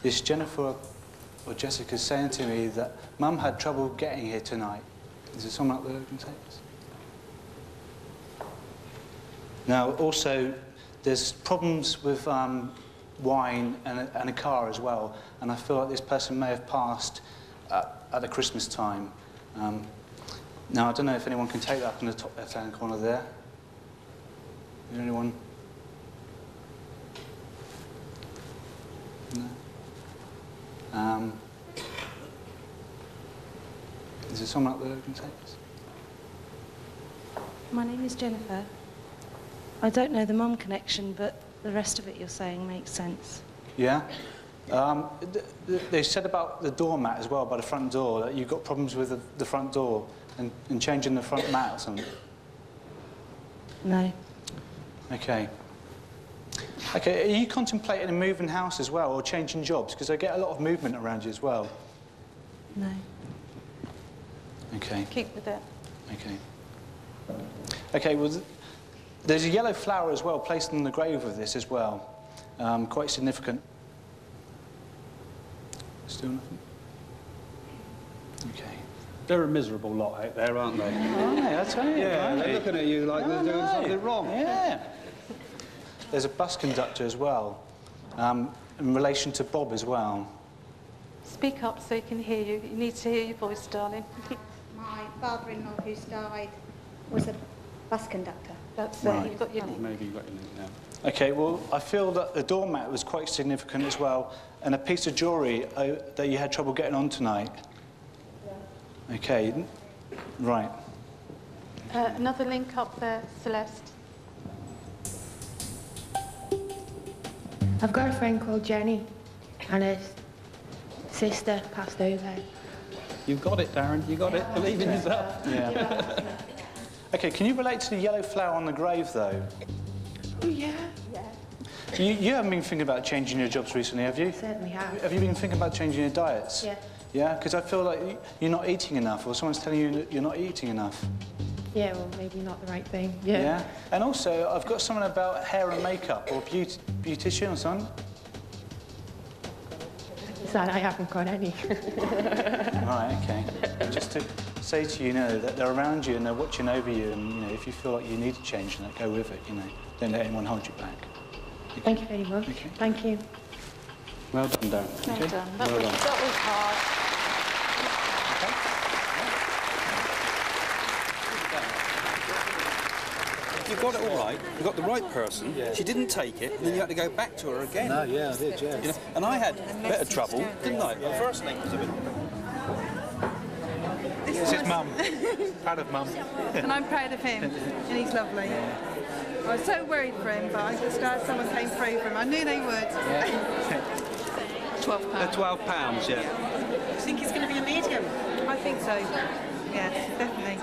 this Jennifer or Jessica saying to me that Mum had trouble getting here tonight. Is there someone up there who can take this? Now, also, there's problems with um, wine and a, and a car as well, and I feel like this person may have passed uh, at the Christmas time. Um, now, I don't know if anyone can take that up in the top left-hand corner there. Is there anyone? No? Um, is there someone up there who can take this? My name is Jennifer. I don't know the mum connection, but the rest of it you're saying makes sense. Yeah. Um, th th they said about the doormat as well, by the front door, that you've got problems with the, the front door and, and changing the front mat or something. No. Okay. Okay, are you contemplating a moving house as well, or changing jobs? Because I get a lot of movement around you as well. No. Okay. Keep with that. Okay. Okay, well... There's a yellow flower as well, placed in the grave of this as well. Um, quite significant. Still nothing? OK. They're a miserable lot out there, aren't they? Aren't they? I tell you. Yeah, they're looking at you like they're doing something wrong. Yeah. There's a bus conductor as well, um, in relation to Bob as well. Speak up so he can hear you. You need to hear your voice, darling. My father-in-law, who's died, was a bus conductor. That's right. You've got your name. Maybe you've got your name now. Okay, well, I feel that the doormat was quite significant as well, and a piece of jewellery uh, that you had trouble getting on tonight. Yeah. Okay, right. Uh, another link up there, Celeste. I've got a friend called Jenny, and her sister passed over. You've got it, Darren. You got yeah, it. Believe in yourself. Yeah. yeah. Okay, can you relate to the yellow flower on the grave, though? Oh, yeah. Yeah. You, you haven't been thinking about changing your jobs recently, have you? Certainly have. Have you been thinking about changing your diets? Yeah. Yeah? Because I feel like you're not eating enough, or someone's telling you you're not eating enough. Yeah, well, maybe not the right thing. Yeah. Yeah? And also, I've got something about hair and makeup, or beauty, beautician or something. Sad, I haven't got any. Right, OK. Just to say to you, you know, that they're around you and they're watching over you, and, you know, if you feel like you need to change, then go with it, you know. Don't let anyone hold you back. Okay. Thank you very much. Okay. Thank you. Well done, Darren. Well okay. done. That, well was, done. that was hard. Okay. You got it all right. You got the right person. Yeah. She didn't take it, and then you had to go back to her again. No, yeah, I did, yeah. You know, and I had a bit of trouble, didn't I? Yeah. The first link was a bit... This is Mum. Proud of Mum. And I'm proud of him. And he's lovely. Yeah. I was so worried for him, but I'm just glad someone came through for him. I knew they would. Yeah. twelve pounds. Uh, twelve pounds, yeah. Do you think he's going to be a medium? I think so. Yes, definitely.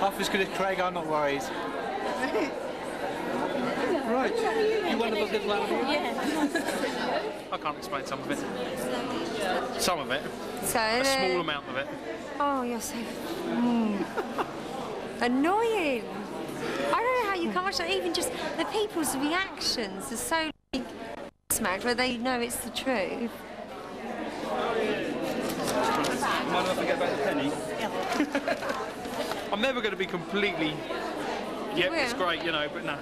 Half as good as Craig, I'm not worried. Right. You want to look at that? Yeah. I can't explain some of it. Some of it. So, a small amount of it. Oh, you're so mm. annoying. I don't know how you can't even just the people's reactions are so like, smacked where they know it's the truth. Might not forget about the penny. Yeah. I'm never going to be completely. Yep, it's great, you know, but no.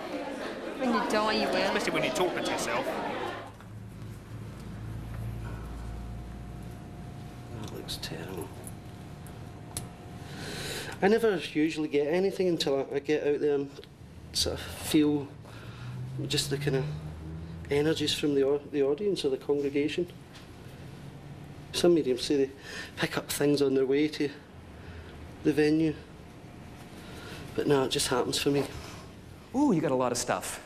When you die, you will. Especially when you're talking to yourself. That looks terrible. I never usually get anything until I, I get out there and sort of feel just the kind of energies from the, or, the audience or the congregation. Some mediums say they pick up things on their way to the venue, but no, it just happens for me. Ooh, you got a lot of stuff.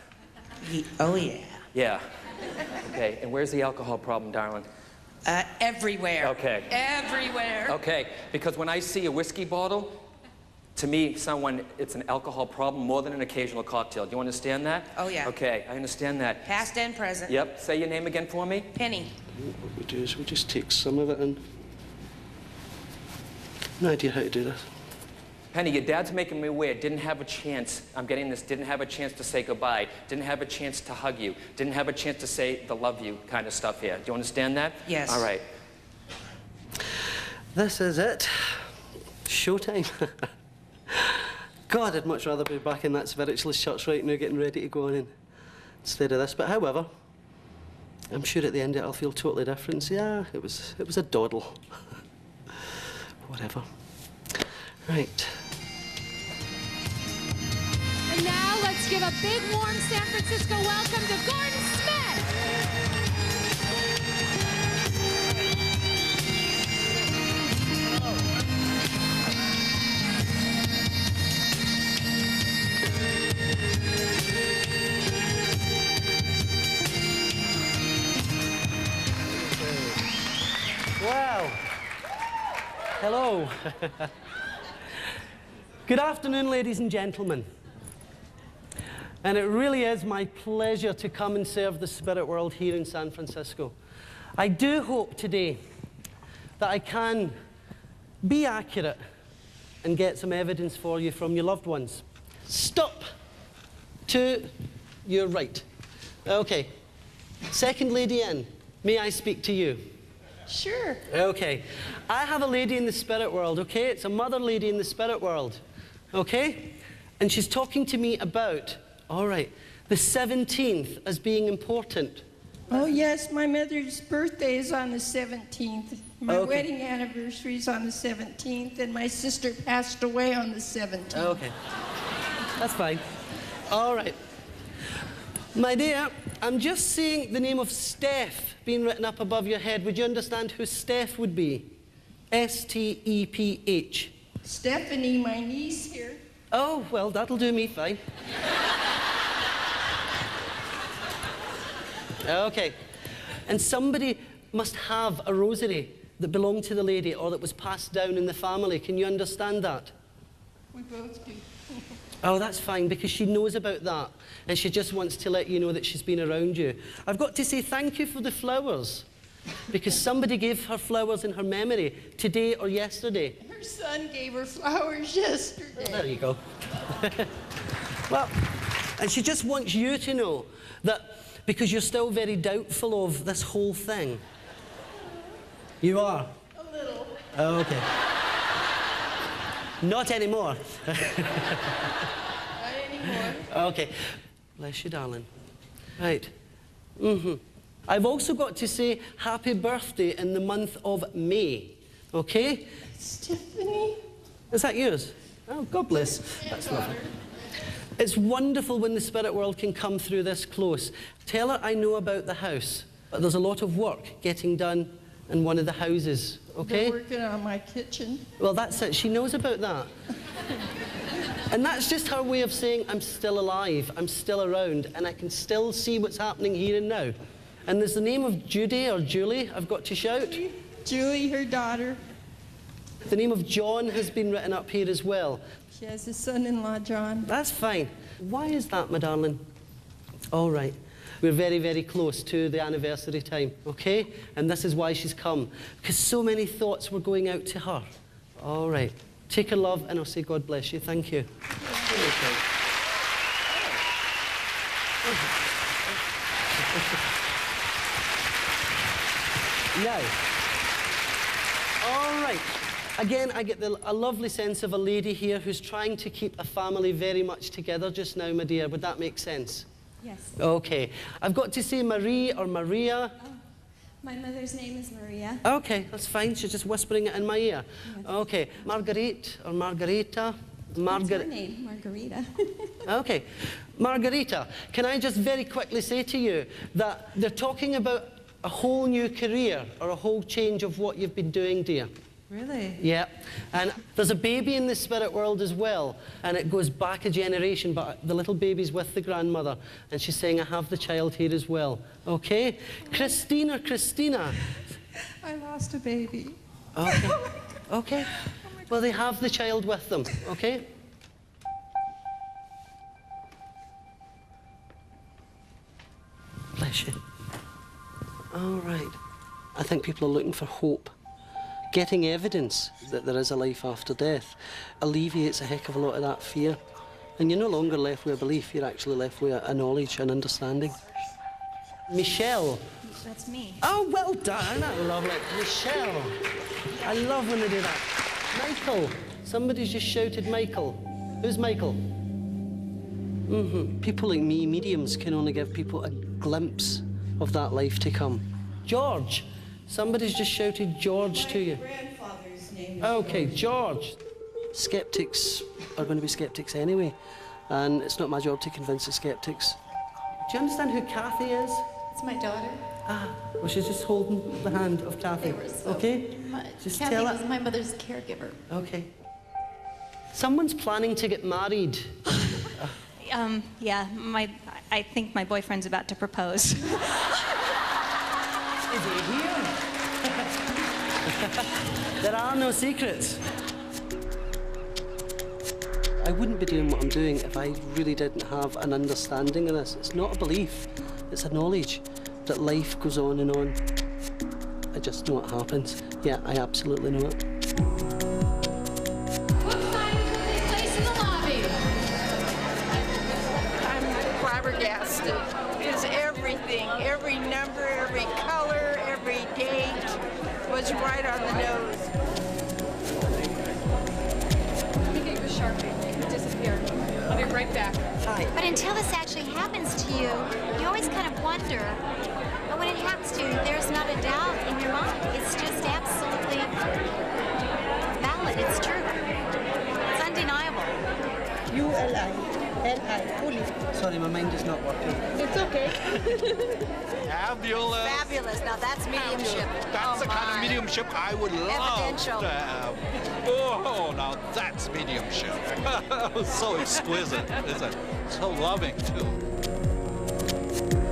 Oh, yeah. Yeah. Okay, and where's the alcohol problem, darling? Uh, everywhere. Okay. Everywhere. Okay, because when I see a whiskey bottle, to me, someone, it's an alcohol problem more than an occasional cocktail. Do you understand that? Oh, yeah. Okay, I understand that. Past and present. Yep. Say your name again for me. Penny. What we do is we just take some of it and... No idea how to do this. Penny, your dad's making me weird. Didn't have a chance. I'm getting this. Didn't have a chance to say goodbye. Didn't have a chance to hug you. Didn't have a chance to say the love you kind of stuff here. Do you understand that? Yes. All right. This is it. Showtime. God, I'd much rather be back in that Spiritualist Church right now getting ready to go on in instead of this. But however, I'm sure at the end of it I'll feel totally different. Yeah, it was, it was a doddle. Whatever. Right. And now let's give a big, warm San Francisco welcome to Gordon Smith. Wow. Hello. Good afternoon, ladies and gentlemen. And it really is my pleasure to come and serve the spirit world here in San Francisco. I do hope today that I can be accurate and get some evidence for you from your loved ones. Stop to your right. Okay. Second lady in, may I speak to you? Sure. Okay. I have a lady in the spirit world, okay? It's a mother lady in the spirit world. Okay? And she's talking to me about, all right, the seventeenth as being important. Oh, yes, my mother's birthday is on the seventeenth. My okay. wedding anniversary is on the seventeenth, and my sister passed away on the seventeenth. Okay. That's fine. All right. My dear, I'm just seeing the name of Steph being written up above your head. Would you understand who Steph would be? S T E P H. Stephanie, my niece here. Oh, well, that'll do me fine. Okay. And somebody must have a rosary that belonged to the lady or that was passed down in the family. Can you understand that? We both do. Oh, that's fine, because she knows about that, and she just wants to let you know that she's been around you. I've got to say thank you for the flowers, because somebody gave her flowers in her memory today or yesterday. Her son gave her flowers yesterday. There you go. Well, and she just wants you to know that, because you're still very doubtful of this whole thing. You are? A little. Oh, okay. Not anymore. Not anymore. Okay. Bless you, darling. Right. Mm-hmm. I've also got to say happy birthday in the month of May. Okay? Stephanie. Is that yours? Oh, God bless. That's lovely. It's wonderful when the spirit world can come through this close. Tell her I know about the house, but there's a lot of work getting done in one of the houses. Okay? They're working on my kitchen. Well, that's it. She knows about that. And that's just her way of saying, I'm still alive, I'm still around, and I can still see what's happening here and now. And there's the name of Judy or Julie I've got to shout. Julie, Julie her daughter. The name of John has been written up here as well. She has a son-in-law, John. That's fine. Why is that, my darling? All right. We're very, very close to the anniversary time, okay? And this is why she's come, because so many thoughts were going out to her. All right. Take her love, and I'll say God bless you. Thank you. Now, all right. Again, I get the, a lovely sense of a lady here who's trying to keep a family very much together just now, my dear. Would that make sense? Yes. Okay. I've got to say Marie or Maria. Oh, my mother's name is Maria. Okay, that's fine. She's just whispering it in my ear. Yes. Okay. Marguerite or Margarita. Margar- That's her name, Margarita. Okay. Margarita, can I just very quickly say to you that they're talking about a whole new career or a whole change of what you've been doing, dear. Really? Yeah. And there's a baby in the spirit world as well, and it goes back a generation, but the little baby's with the grandmother, and she's saying, I have the child here as well. Okay? Christine or Christina? I lost a baby. Okay. Oh okay. Oh well, they have the child with them, okay? Bless you. All right. I think people are looking for hope. getting evidence that there is a life after death alleviates a heck of a lot of that fear. And you're no longer left with a belief, you're actually left with a knowledge and understanding. Michelle. That's me. Oh, well done. Isn't that lovely? Michelle. I love when they do that. Michael. Somebody's just shouted Michael. Who's Michael? Mm-hmm. People like me, mediums, can only give people a glimpse of that life to come. George. Somebody's just shouted George My to you. Grandfather's name is okay, George. George. Skeptics are going to be skeptics anyway, and it's not my job to convince the skeptics. Do you understand who Kathy is? It's my daughter. Ah, well, she's just holding the hand of Kathy. They were so okay? Much. Just Kathy tell was it. My mother's caregiver. Okay. Someone's planning to get married. um, yeah, my, I think my boyfriend's about to propose. Is he here? There are no secrets. I wouldn't be doing what I'm doing if I really didn't have an understanding of this. It's not a belief, it's a knowledge that life goes on and on. I just know what happens. Yeah, I absolutely know it. What signs will take place in the lobby? I'm flabbergasted. Because everything, every number, every color, every date was right on the nose. I think it was sharpie. I'll be right back. Hi. But until this actually happens to you, you always kind of wonder. But when it happens to you, there's not a doubt in your mind. It's just absolutely valid. It's true. It's undeniable. You and I. And I. Fully. Sorry, my mind is not working. It's okay. Fabulous. Fabulous. Now that's mediumship. That's oh the my. kind of mediumship I would love Evidential. to have. Oh, now that's mediumship. So exquisite, isn't it? So loving, too.